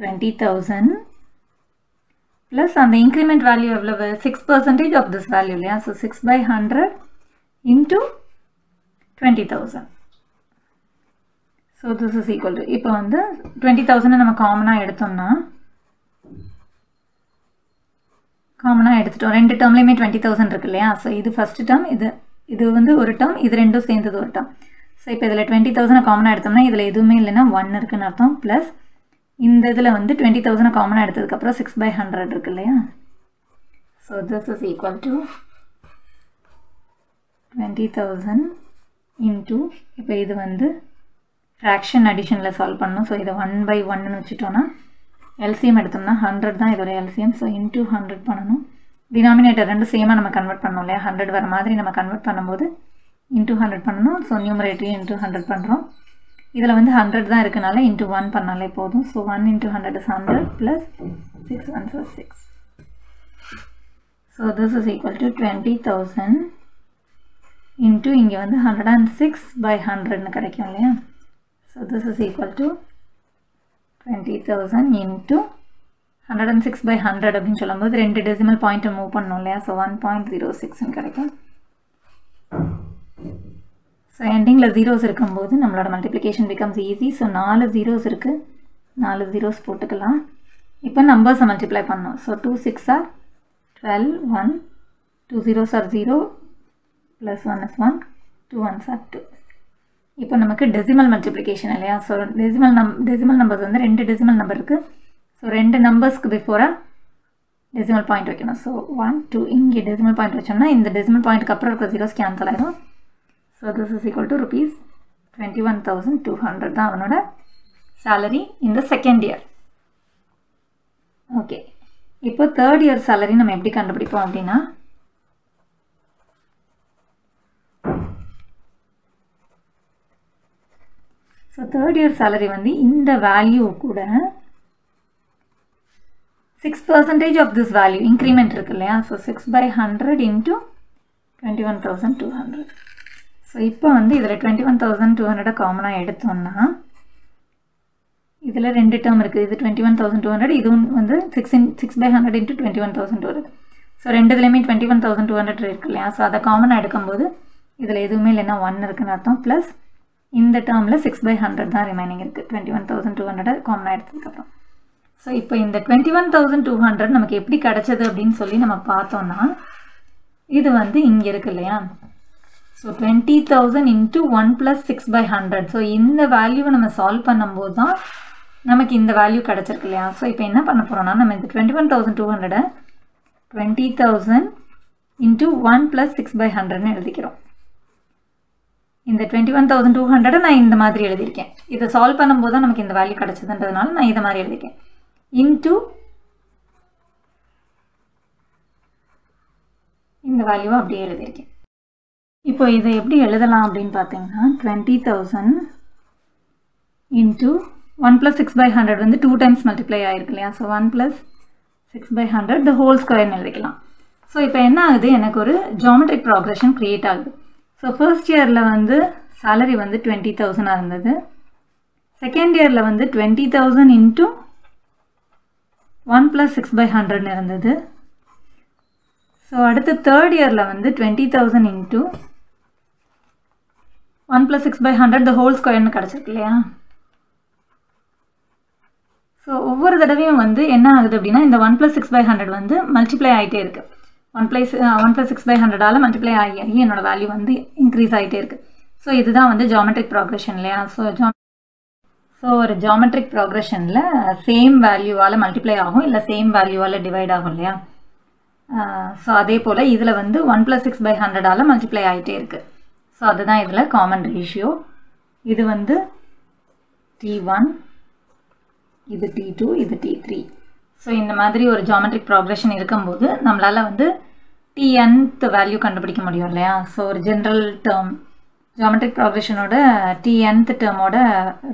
டுவெண்ட்டி தௌசண்ட் ப்ளஸ் அந்த இன்க்ரிமெண்ட் வேல்யூ எவ்வளவு, six percentage of this value இல்லையா. So six by hundred into twenty thousand. So this is equal to, இப்போ வந்து twenty thousand நம்ம காமனாக எடுத்தோம்னா, காமனாக எடுத்துட்டோம். ரெண்டு டேர்ம்லையுமே டுவெண்ட்டி தௌசண்ட் இருக்கு இல்லையா. ஸோ இது ஃபஸ்ட்டு டேர்ம், இது இது வந்து ஒரு டேர்ம், இது ரெண்டும் சேர்ந்தது ஒரு டேர்ம். ஸோ இப்போ இதில் டுவெண்ட்டி தௌசண்ட் காமனாக எடுத்தோம்னா இதில் எதுவுமே இல்லைன்னா ஒன் இருக்குன்னு அர்த்தம். ப்ளஸ் இந்த இதில் வந்து டுவெண்ட்டி தௌசண்ட் காமனாக எடுத்ததுக்கப்புறம் சிக்ஸ் பை ஹண்ட்ரட் இருக்கு இல்லையா. So this is equal to twenty thousand into, இப்போ இது வந்து ஃப்ராக்ஷன் அடிஷனில் சால்வ் பண்ணணும். ஸோ இதை ஒன் பை ஒன்னு வச்சுட்டோன்னா, எல்சிஎம் எடுத்தோம்னா ஹண்ட்ரட் தான் இதோட எல்சிஎம். ஸோ இன்ட்டு ஹண்ட்ரட் பண்ணணும். டினாமினேட்டர் ரெண்டு சேமாக நம்ம கன்வெர்ட் பண்ணோம் இல்லையா, ஹண்ட்ரட் வர மாதிரி நம்ம கன்வெர்ட் பண்ணும்போது இன்ட்டு ஹண்ட்ரட் பண்ணணும். ஸோ நியூமரேட்டரையும் இன்ட்டு ஹண்ட்ரட் பண்ணுறோம். இதில் வந்து ஹண்ட்ரட் தான் இருக்கனால இன்ட்டு ஒன் பண்ணாலே போதும். So one into hundred is hundred plus six one sir six. So this is equal to twenty thousand into இங்க வந்து one hundred six by one hundred னு கிடைக்கும் இல்லையா. So this is equal to twenty thousand into one hundred six by one hundred அப்படினு சொல்லும்போது ரெண்டு decimal point move பண்ணனும் இல்லையா. So one point zero six னு கிடைக்கும். So endingல zeros இருக்கும்போது நம்மளோட multiplication becomes easy. So four zeros இருக்கு, four zeros போட்டுக்கலாம். இப்போ numbers multiply பண்ணனும். So two six are twelve, one two zeros are zero plus one is one, two ones are two. இப்போ நமக்கு decimal multiplication இல்லையா. So decimal num decimal numbers வந்து ரெண்டு decimal number இருக்கு. So ரெண்டு numbers க்கு before a decimal point வைக்கணும். So one two இங்க decimal point வச்சோம்னா இந்த decimal point க்கு அப்புறம் இருக்கிற zeros cancel ஆயிடும். So this is equal to rupees twenty-one thousand two hundred தான் அவனோட salary in the second year. Okay, இப்போ third year salary நம்ம எப்படி கண்டுபிடிப்போம் அப்படினா, so third year salary வந்து இந்த value கூட six percent of this value increment இருக்கு இல்லையா. So six by one hundred into twenty-one thousand two hundred. So இப்போ வந்து இதில் twenty-one thousand two hundred காமனா எடுத்தோம்னா இதில் ரெண்டு டேர்ம் இருக்குது. இது twenty-one thousand two hundred, இதுவும் வந்து six by one hundred into twenty-one thousand two hundred. So ரெண்டு இதுலேயுமே twenty-one thousand two hundred இருக்கு இல்லையா. ஸோ அதை காமனாக எடுக்கும்போது இதில் எதுவுமே இல்லைன்னா ஒன்று இருக்குன்னு அர்த்தம். ப்ளஸ் இந்த டேர்மில் சிக்ஸ் பை ஹண்ட்ரட் தான் ரிமைனிங் இருக்குது. Twenty one thousand two hundred காமனாக எடுத்ததுக்கப்புறம் ஸோ இப்போ இந்த twenty one thousand two hundred நமக்கு எப்படி கிடச்சது அப்படின்னு சொல்லி நம்ம பார்த்தோம்னா இது வந்து இங்கே இருக்கு இல்லையா. So twenty thousand into one plus six by hundred. So இந்த வேல்யூவை நம்ம சால்வ் பண்ணும்போது தான் நமக்கு இந்த வேல்யூ கிடச்சிருக்கு இல்லையா. ஸோ இப்போ என்ன பண்ண போகிறோம்னா நம்ம இந்த டுவெண்ட்டி ஒன் தௌசண்ட் டூ ஹண்ட்ரடை twenty thousand into one plus six by ஹண்ட்ரட்னு எழுதிக்கிறோம். இந்த டுவெண்ட்டி ஒன் தௌசண்ட் டூ ஹண்ட்ரடை நான் இந்த மாதிரி எழுதியிருக்கேன். இதை சால்வ் பண்ணும்போது தான் நமக்கு இந்த வேல்யூ கிடச்சதுன்றதுனால நான் இதை மாதிரி எழுதியிருக்கேன். இன்ட்டு இந்த வேல்யூவை அப்படியே எழுதியிருக்கேன். இப்போ இதை எப்படி எழுதலாம் அப்படின்னு பார்த்தீங்கன்னா, twenty thousand into one plus six by hundred வந்து டூ டைம்ஸ் மல்டிப்ளை ஆகிருக்கு இல்லையா. So one plus six by hundred the whole ஸ்கொயர்னு எழுதிக்கலாம். ஸோ இப்போ என்ன ஆகுது, எனக்கு ஒரு ஜாமெட்ரிக் ப்ராக்ரெஷன் க்ரியேட் ஆகுது. ஸோ ஃபர்ஸ்ட் இயரில் வந்து சேலரி வந்து டுவெண்ட்டி தௌசண்டாக இருந்தது. செகண்ட் இயரில் வந்து twenty thousand into one plus six by ஹண்ட்ரட்னு இருந்தது. ஸோ அடுத்து தேர்ட் இயரில் வந்து twenty thousand into one plus six by hundred the whole ஸ்கொயர்னு கிடச்சிருக்கு இல்லையா. ஸோ ஒவ்வொரு தடவையும் வந்து என்ன ஆகுது அப்படின்னா, இந்த one plus six by hundred வந்து மல்டிப்ளை ஆகிட்டே இருக்குது. One plus one plus six by ஹண்ட்ரடால் மல்டிப்ளை ஆகி ஆகி என்னோட வேல்யூ வந்து இன்க்ரீஸ் ஆகிட்டே இருக்குது. ஸோ இதுதான் வந்து ஜாமெட்ரிக் ப்ராக்ரெஷன் இல்லையா. ஸோ ஜா ஸோ ஒரு ஜாமெட்ரிக் ப்ராக்ரெஷனில் சேம் வேல்யூவால் மல்டிப்ளை ஆகும் இல்லை சேம் வேல்யூவால் டிவைட் ஆகும் இல்லையா. ஸோ அதே போல் இதில் வந்து ஒன் ப்ளஸ் சிக்ஸ் பை ஹண்ட்ரடால் மல்டிப்ளை ஆகிட்டே இருக்குது. ஸோ அதுதான் இதில் காமன் ரேஷியோ. இது வந்து டி ஒன், இது டி டூ, இது டி த்ரீ. ஸோ இந்த மாதிரி ஒரு ஜாமெட்ரிக் ப்ராக்ரெஷன் இருக்கும்போது நம்மளால் வந்து டிஎன்த் வேல்யூ கண்டுபிடிக்க முடியும் இல்லையா. ஸோ ஒரு ஜென்ரல் டேர்ம் ஜாமெட்ரிக் ப்ராக்ரெஷனோட டிஎன்த் டேர்மோட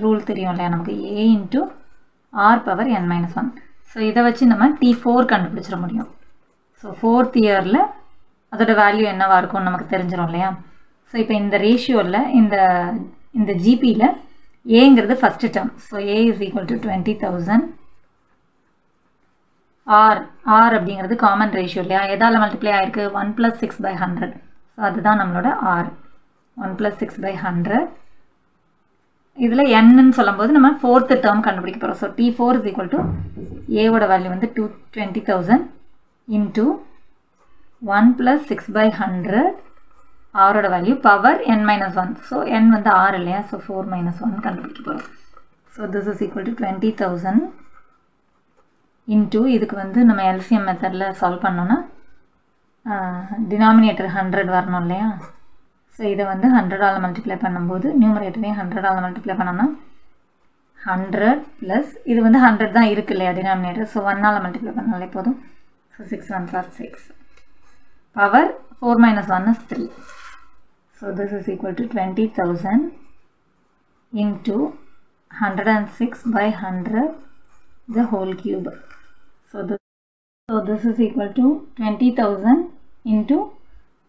ரூல் தெரியும் இல்லையா நமக்கு, A into R power N minus one. So இதை வச்சு நம்ம டி ஃபோர் கண்டுபிடிச்சிட முடியும். ஸோ ஃபோர்த் இயரில் அதோட வேல்யூ என்னவாக இருக்கும்னு நமக்கு தெரிஞ்சிடும் இல்லையா. ஸோ இப்போ இந்த ரேஷியோவில் இந்த இந்த ஜிபியில் ஏங்கிறது first term. So A is equal to twenty thousand. R R அப்படிங்கிறது காமன் ரேஷியோ இல்லையா. எதால் மல்டிப்ளை ஆகிருக்கு, one plus six by hundred. So அதுதான் நம்மளோட R, one plus six by hundred. இதில் என்னன்னு சொல்லும்போது நம்ம ஃபோர்த்து டேர்ம் கண்டுபிடிக்க போகிறோம். So T four is equal to ஏவோட வேல்யூ வந்து two twenty thousand into one plus six by hundred ஆரோட வேல்யூ பவர் என் மைனஸ் ஒன். ஸோ என் வந்து ஆர் இல்லையா. ஸோ ஃபோர் மைனஸ் ஒன் கண்டுபிடிக்க போகிறோம். So this is equal to twenty thousand into இதுக்கு வந்து நம்ம எல்சிஎம் மெத்தடில் சால்வ் பண்ணோன்னா டினாமினேட்டர் ஹண்ட்ரட் வரணும் இல்லையா. ஸோ இதை வந்து ஹண்ட்ரடால் மல்டிப்ளை பண்ணும்போது நியூமரேட்டரையும் ஹண்ட்ரடால் மல்டிப்ளை பண்ணோம்னா ஹண்ட்ரட் ப்ளஸ் இது வந்து ஹண்ட்ரட் தான் இருக்குது இல்லையா டினாமினேட்டர். ஸோ ஒன்னால் மல்டிப்ளை பண்ணாலே போதும். So six one plus six power four minus one is three. So this is equal to twenty thousand into hundred and six by hundred the whole cube. So this, so this is equal to twenty thousand into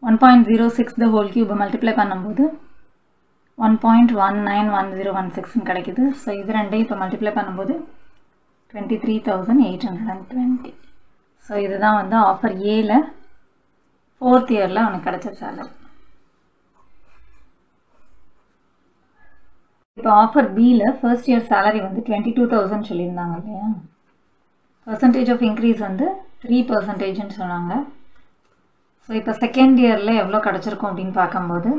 one point zero six the whole cube multiply பண்ணும்போது one point one nine one zero one six கிடைக்குது. So இது ரெண்டையும் இப்ப multiply பண்ணும்போது twenty-three thousand eight hundred twenty. So இதுதான் வந்து offer A ல fourth year ல உங்களுக்கு கிடைச்ச salary. இப்போ offer B ல first year salary வந்து twenty-two thousand சொல்லிருந்தாங்க இல்லையா? Percentage of increase வந்து three percent ன்னு சொன்னாங்க. So இப்போ second year ல எவ்வளவு கிடைச்சிருக்கும் அப்படினு பாக்கும்போது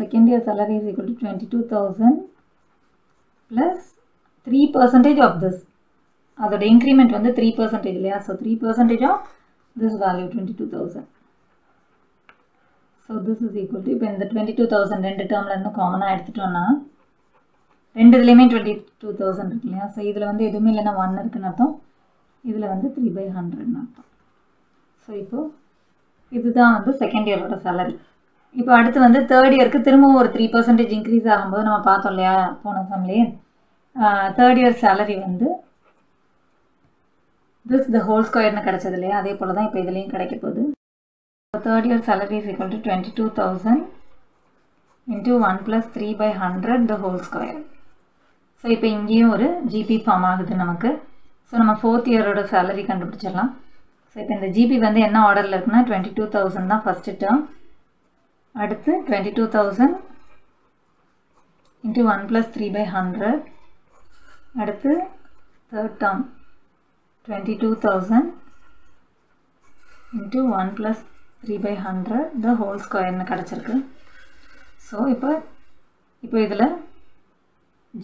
second year salary is equal to twenty-two thousand plus three percent of this. அதோட increment வந்து three percent இல்லையா? So three percent of this value twenty-two thousand. So this is equal to இப்போ இந்த twenty-two thousand ரெண்டு டேர்ம்ல இருந்து காமனா எடுத்துட்டோம்னா ரெண்டு இதுலயுமே twenty-two thousand இருக்கு இல்லையா? So இதுல வந்து எதுமே இல்லனா one இருக்குன்னு அர்த்தம். இதுல வந்து three by one hundred ன்னு அர்த்தம். சோ இப்போ இதுதான் வந்து செகண்ட் இயரோட salary. இப்போ அடுத்து வந்து third இயருக்கு திரும்பவும் ஒரு three percent increase ஆகும்போது நம்ம பார்த்தோம் இல்லையா போன சம்லயே third year salary வந்து this the whole square ன்னு கிடைச்சது இல்லையா? அதே போல தான் இப்போ இதுலயும் கிடைக்க போகுது. third year salary is equal to twenty-two thousand into one plus three by one hundred the whole square. So இப்போ இங்கேயும் ஒரு G P ஃபார்ம் ஆகுது நமக்கு. So, we fourth year oda salary kandupidichalam. So, ipo indha G P vande enna order la irukna twenty-two thousand da first term. Aduthu twenty-two thousand into one plus three by one hundred. Aduthu third term twenty-two thousand into one plus three by one hundred the whole square nu kadachirukku. So, ipo ipo idhula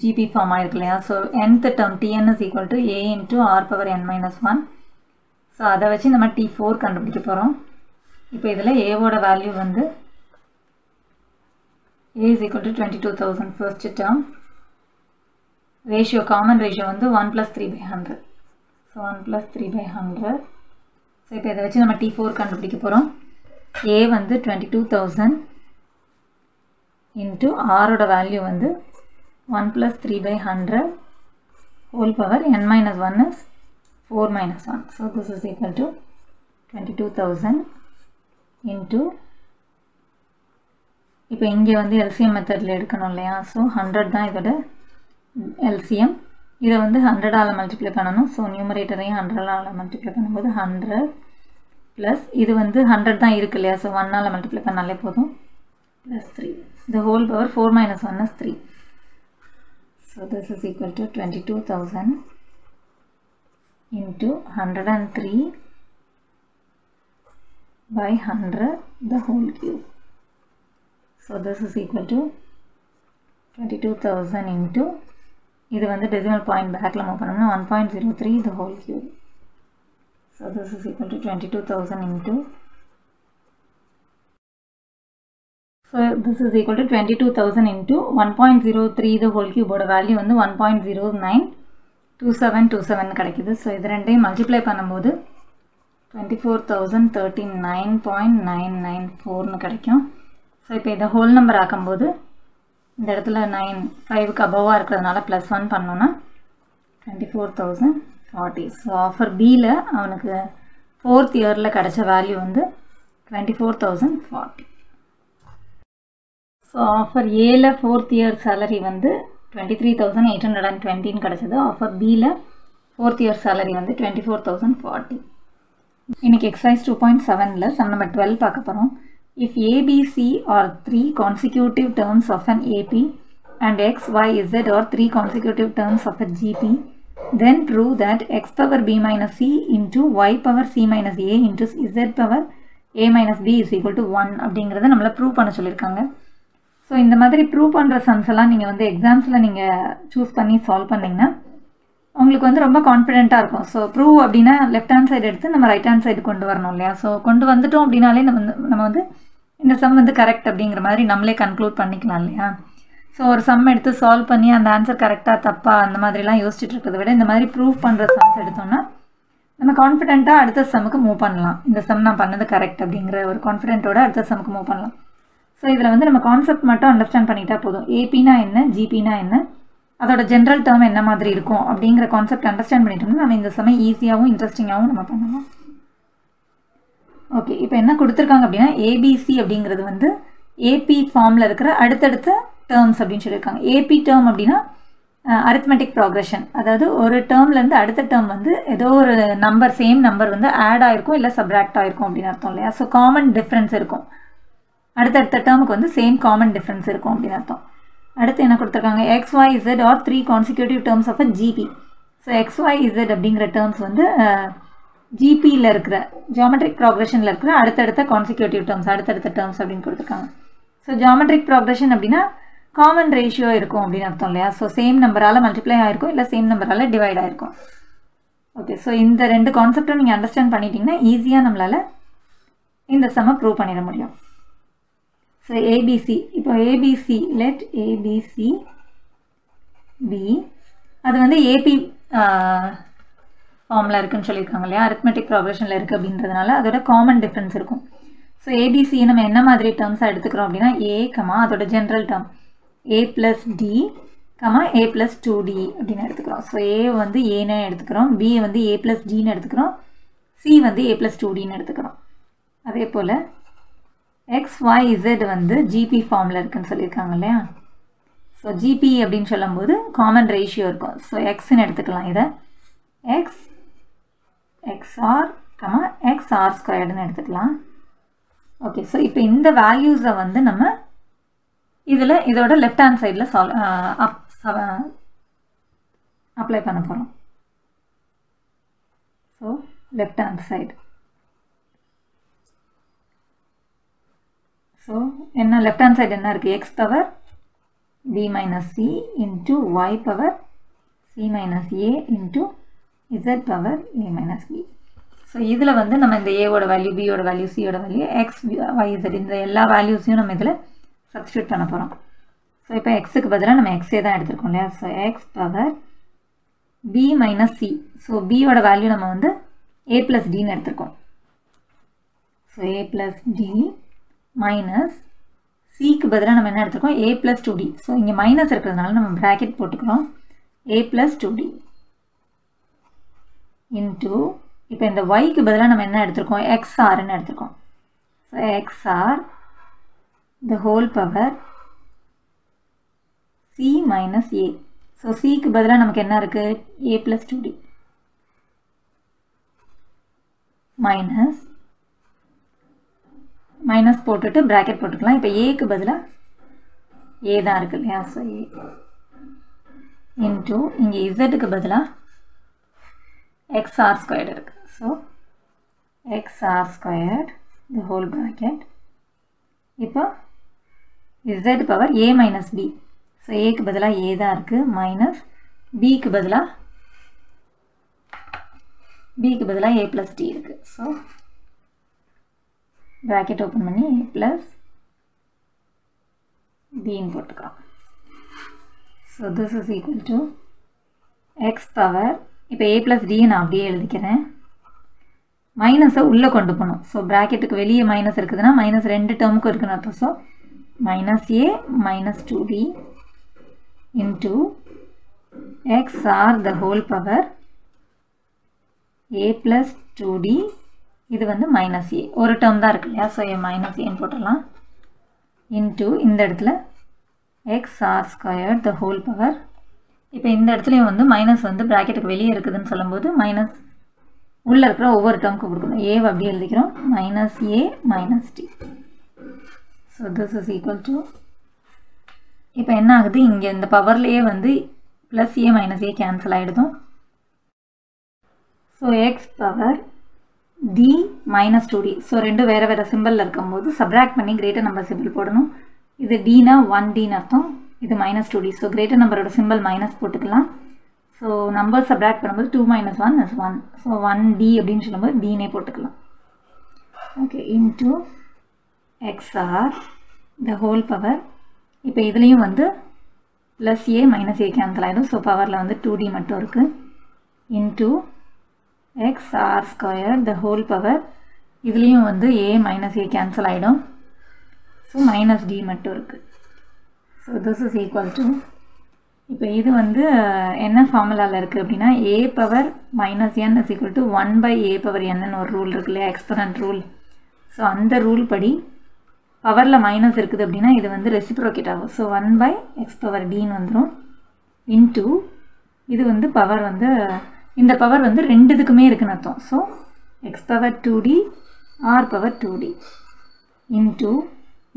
G P form ஆயிருக்கலையா? So nth term T N is equal to A into R power n minus one. So அதை வச்சு நம்ம T four கண்டுபிடிக்க போகிறோம். இப்போ இதில் A ஓட value வந்து A is equal to twenty-two thousand first term. Ratio common ratio வந்து one plus three by one hundred. So one plus three by one hundred. So இப்போ இதை வச்சு நம்ம T four கண்டுபிடிக்க போகிறோம். A வந்து twenty-two thousand into R ஓட value வந்து one plus three by one hundred whole power n minus one is four minus one. So this is equal to twenty-two thousand into ipo inge vandu L C M method la edukkanum laya. So one hundred da idoda L C M idha vandu one hundred ala multiply pananum. So numerator ay one hundred ala multiply pannumbodhu one hundred plus idu vandu one hundred da irukku laya. So one ala multiply pannale podum plus three the whole power four minus one is three. So this is equal to twenty-two thousand into one hundred three by one hundred the whole cube. So this is equal to twenty-two thousand into idu vandu decimal point back la move panna one point zero three the whole cube. So this is equal to twenty-two thousand into. So this is equal to twenty-two thousand into one point zero three the whole cube oda value vandu one point zero nine two seven two seven kadakidhu. So idu rendu multiply பண்ணும்போது twenty-four thousand thirty-nine point nine nine four nu kadaikum. So ipo idu whole number aakumbodhu indha edathila nine five ku above ah irukkradanaala plus one pannona twenty-four thousand forty. So offer B la avanukku fourth year la kadaicha value vandu twenty-four thousand forty. So offer A la fourth year salary வந்து twenty-three thousand eight hundred twenty ன்னு கிடைச்சது. offer B la fourth year salary வந்து twenty-four thousand forty. இன்னைக்கு exercise two point seven ல sum number twelve பார்க்க போறோம். If A B C are three consecutive terms of an A P and X Y Z are three consecutive terms of a G P, then prove that X power B minus C into Y power C minus A into Z power A minus B is equal to one அப்படிங்கறதை நம்மள prove பண்ண சொல்லிருக்காங்க. So இந்த மாதிரி prove பண்ற sums எல்லாம் நீங்க வந்து எக்ஸாம்ஸ்ல நீங்க சூஸ் பண்ணி சால்வ் பண்ணீங்கன்னா உங்களுக்கு வந்து ரொம்ப கான்ஃபிடென்ட்டா இருக்கும். ஸோ ப்ரூவ் அப்படின்னா லெஃப்ட் ஹேண்ட் சைடு எடுத்து நம்ம ரைட் ஹேண்ட் சைடு கொண்டு வரணும் இல்லையா? ஸோ கொண்டு வந்துட்டோம் அப்படின்னாலே நம்ம நம்ம வந்து இந்த சம் வந்து கரெக்ட் அப்படிங்கிற மாதிரி நம்மளே கன்க்ளூட் பண்ணிக்கலாம் இல்லையா? ஸோ ஒரு சம் எடுத்து சால்வ் பண்ணி அந்த ஆன்சர் கரெக்டா தப்பா அந்த மாதிரிலாம் யோசிச்சுட்டு இருக்கிறத விட இந்த மாதிரி ப்ரூவ் பண்ற சம்ஸ் எடுத்தோம்னா நம்ம கான்ஃபிடென்ட்டா அடுத்த சம்முக்கு மூவ் பண்ணலாம். இந்த சம் நான் பண்ணது கரெக்ட் அப்படிங்கிற ஒரு கான்ஃபிடென்ட்டோட அடுத்த சம்முக்கு மூவ் பண்ணலாம். ஸோ இதில் வந்து நம்ம கான்செப்ட் மட்டும் அண்டர்ஸ்டாண்ட் பண்ணிட்டா போதும். ஏபினா என்ன, ஜிபினா என்ன, அதோட ஜென்ரல் டேர்ம் என்ன மாதிரி இருக்கும் அப்படிங்கிற கான்செப்ட் அண்டர்ஸ்டாண்ட் பண்ணிட்டோம்னா நம்ம இந்த சமயம் ஈஸியாகவும் இன்ட்ரெஸ்டிங்காகவும் நம்ம பண்ணலாம். Okay, இப்போ என்ன கொடுத்திருக்காங்க அப்படினா A B C அப்படிங்கிறது வந்து A P ஃபார்ம்ல இருக்கிற அடுத்தடுத்த terms அப்படினு சொல்லிருக்காங்க. A P term அப்படினா arithmetic progression. அதாவது ஒரு termல இருந்து அடுத்த term வந்து ஏதோ ஒரு number same number வந்து add ஆயிருக்கும் இல்ல subtract ஆயிருக்கும் அப்படின அர்த்தம் இல்லையா. So common difference இருக்கும். அடுத்தடுத்த termக்கு வந்து same common difference இருக்கும் அப்படின அர்த்தம். அடுத்து என்ன கொடுத்திருக்காங்க x y z or three consecutive terms of a G P. So x y z அப்படிங்கற terms வந்து G P ல இருக்கிற geometric progression ல இருக்கிற அடுத்தடுத்த consecutive terms அடுத்தடுத்த terms அப்படினு கொடுத்திருக்காங்க. So geometric progression அப்படினா common ratio இருக்கும் அப்படின அர்த்தம் இல்லையா. So same number ஆல multiply ஆயிருக்கும் இல்ல same number ஆல divide ஆயிருக்கும். Okay, so இந்த ரெண்டு கான்செப்ட்ட நீங்க understand பண்ணிட்டீங்கன்னா ஈஸியா நம்மால இந்த சம prove பண்ணிர முடியும். So A B C இப்போ A B C let A B C B அது வந்து A P formula இருக்குன்னு சொல்லிருக்காங்க இல்லையா. arithmetic progressionல இருக்கு அப்படின்றதனால அதோட common difference இருக்கும். So A B C நம்ம என்ன மாதிரி terms எடுத்துக்கிறோம் அப்படினா A, அதோட general term A plus D, A plus two D அப்படினு எடுத்துக்கிறோம். So A வந்து A னு எடுத்துக்கிறோம், B வந்து A plus D னு எடுத்துக்கிறோம், C வந்து A plus two D னு எடுத்துக்கிறோம். அதே போல X, Y, Z வந்து G P formula இருக்குன்னு சொல்லிருக்காங்க இல்லையா. So G P அப்படினு சொல்லும்போது common ratio இருக்கும். So X னு எடுத்துக்கலாம் இத X xr, xr squared ன்னு எடுத்துக்கலாம். Okay, so இப்போ இந்த values வந்து நம்ம இதுல இதோட left hand sideல apply பண்ண போறோம். So left hand side. So என்ன left hand side என்ன இருக்கு? x power b minus c into y power c minus a into z power a minus b. So இதில வந்து நம்ம இந்த a ஓட value, b ஓட value, c ஓட value, x, y, z இந்த எல்லா valuesயும் நம்ம இதில substitute பண்ண போறோம். So இப்போ x க்கு பதிலா நம்ம x ஏதான் எடுத்திருக்கோம் இல்லையா. So x power b minus c. So b ஓட value நம்ம வந்து a plus d ன்னு எடுத்திருக்கோம். So a plus d minus c க்கு பதிலா நம்ம என்ன எடுத்திருக்கோம் a plus two d. So இங்க minus இருக்கிறதுனால நம்ம bracket போட்டுக்கிறோம். a plus two d into இப்போ இந்த y க்கு பதிலா நம்ம என்ன எடுத்துக்கோம் xr ன்னு எடுத்துக்கோம். So xr the whole power c minus a. So c க்கு பதிலா நமக்கு என்ன இருக்கு a plus two d minus minus போட்டுட்டு bracket போட்டுக்கலாம். இப்போ a க்கு பதிலா a தான் இருக்கு இல்லையா. So a into இங்க z க்கு பதிலா xr squared இருக்கு. So xr squared the whole bracket இப்போ z power a minus b. So a க்கு பதிலா a தான் இருக்கு minus b க்கு பதிலா b க்கு பதிலா a plus d இருக்கு. So bracket open பண்ணி a plus b ன்னு போட்டுக்கலாம். So this is equal to x power இப்போ a plus d நான் அப்படியே எழுதிக்கிறேன். மைனஸ் உள்ள கொண்டு போணும். ஸோ பிராக்கெட்டுக்கு வெளியே மைனஸ் இருக்குதுன்னா மைனஸ் ரெண்டு டேர்முக்கு இருக்குன்னு அர்த்தம். So minus A minus two D into X R the whole power A plus two D இது வந்து மைனஸ் ஏ ஒரு டேர்ம் தான் இருக்கு இல்லையா. ஸோ ஏ மைனஸ் ஏன்னு போட்டுடலாம் இன்டூ இந்த இடத்துல X R square the whole power இப்போ இந்த இடத்துலையும் வந்து மைனஸ் வந்து ப்ராக்கெட்டுக்கு வெளியே இருக்குதுன்னு சொல்லும்போது மைனஸ் உள்ளே இருக்கிற ஒவ்வொரு டேர்முக்கு கொடுக்கணும். ஏவை அப்படியே எழுதிக்கிறோம் minus A minus D. So this is equal to இப்போ என்ன ஆகுது இங்கே இந்த பவர்லேயே வந்து plus A minus A cancel ஆகிடுதும். So X power D minus two D. So ரெண்டும் வேறு வேறு சிம்பிளில் இருக்கும்போது சப்ராக்ட் பண்ணி கிரேட்டர் நம்பர் சிம்பிள் போடணும். இது டினா ஒன் டின்னு அர்த்தம், இது minus two d. So greater number ஓட symbol minus போட்டுக்கலாம். So number subtract பண்ணும்போது two minus one is one. So one d அப்படினு சொல்லும்போது d னே போட்டுக்கலாம். Okay, into xr the whole power. இப்போ இதுலயும் வந்து plus a minus a cancel ஆயிடும். So powerல வந்து two d மட்டும் இருக்கு. Into xr square the whole power. இதுலயும் வந்து a minus a cancel ஆயிடும். So minus d மட்டும் இருக்கு. So this is equal to இப்போ இது வந்து என்ன ஃபார்முலாவில் இருக்குது அப்படின்னா a power minus n is equal to one by a power n ன்னு ஒரு ரூல் இருக்குல்லையா எக்ஸ்போனன்ட் ரூல். So, அந்த ரூல் படி பவரில் மைனஸ் இருக்குது அப்படினா இது வந்து ரெசிப்ரோகேட் ஆகும். So, one by x power d ன்னு வந்துரும் into இது வந்து பவர் வந்து இந்த பவர் வந்து ரெண்டு இதுக்குமே இருக்குன்னு அர்த்தம். So, x power two d r power two d into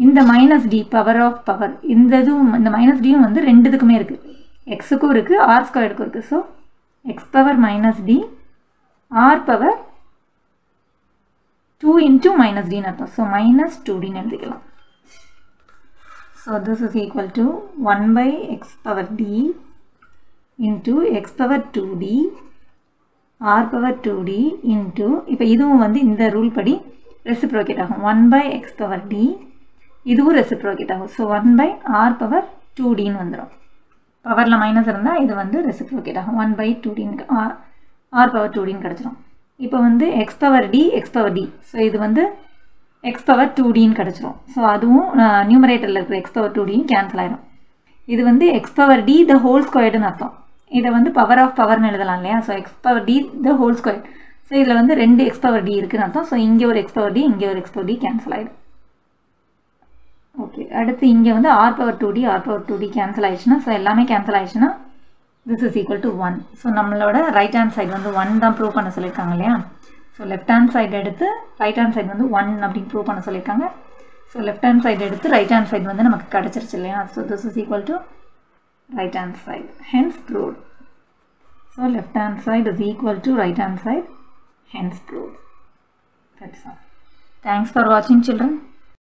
இந்த minus d power of power இந்த இதுவும் இந்த minus d யும் வந்து ரெண்டு இதுக்குமே இருக்கு. x-க்கு இருக்கு, r squared க்கு இருக்கு. So, x power minus d r power two into minus d nato. So minus two d nalidikalam. So this is equal to one by x power d into x power two d r power two d into ipa idhuvum vandu indha rule padi reciprocate agum. one by x power d idhu reciprocate agum. So one by r power two d nu vandrum. Power la minus irundha idhu vandu reciprocate agum. one by two d nu r r power two d nu kadachirum. இப்போ வந்து x power d x power d, so இது வந்து x power two d ன்னு கிடைச்சிரும். So அதுவும் நியூமரேட்டர்ல இருக்கிற x power two d cancel ஆயிடும். இது வந்து x power d the whole squared ன்னு அர்த்தம். இத வந்து பவர் ஆஃப் பவர்னு எழுதலாம் இல்லையா? So x power d the whole squared. So இதுல வந்து ரெண்டு x power d இருக்குன்னு அர்த்தம். So இங்க ஒரு x power d, இங்க ஒரு x power d கேன்சல் ஆயிடும். ஓகே, அடுத்து இங்க வந்து r power two d r power two d cancel ஆயிடுச்சுனா, so எல்லாமே கேன்சல் ஆயிடுச்சுனா this is equal to one. So நம்மளோட right hand side வந்து one தான் ப்ரூவ் பண்ண சொல்லிருக்காங்க இல்லையா? So left hand side எடுத்து right hand side வந்து one அப்படி ப்ரூவ் பண்ண சொல்லிருக்காங்க. So left hand side எடுத்து right hand side வந்து நமக்கு கிடைச்சிருச்சு இல்லையா? So this is equal to right hand side, hence proved. So left hand side is equal to right hand side, hence proved. That's all. Thanks for watching, children.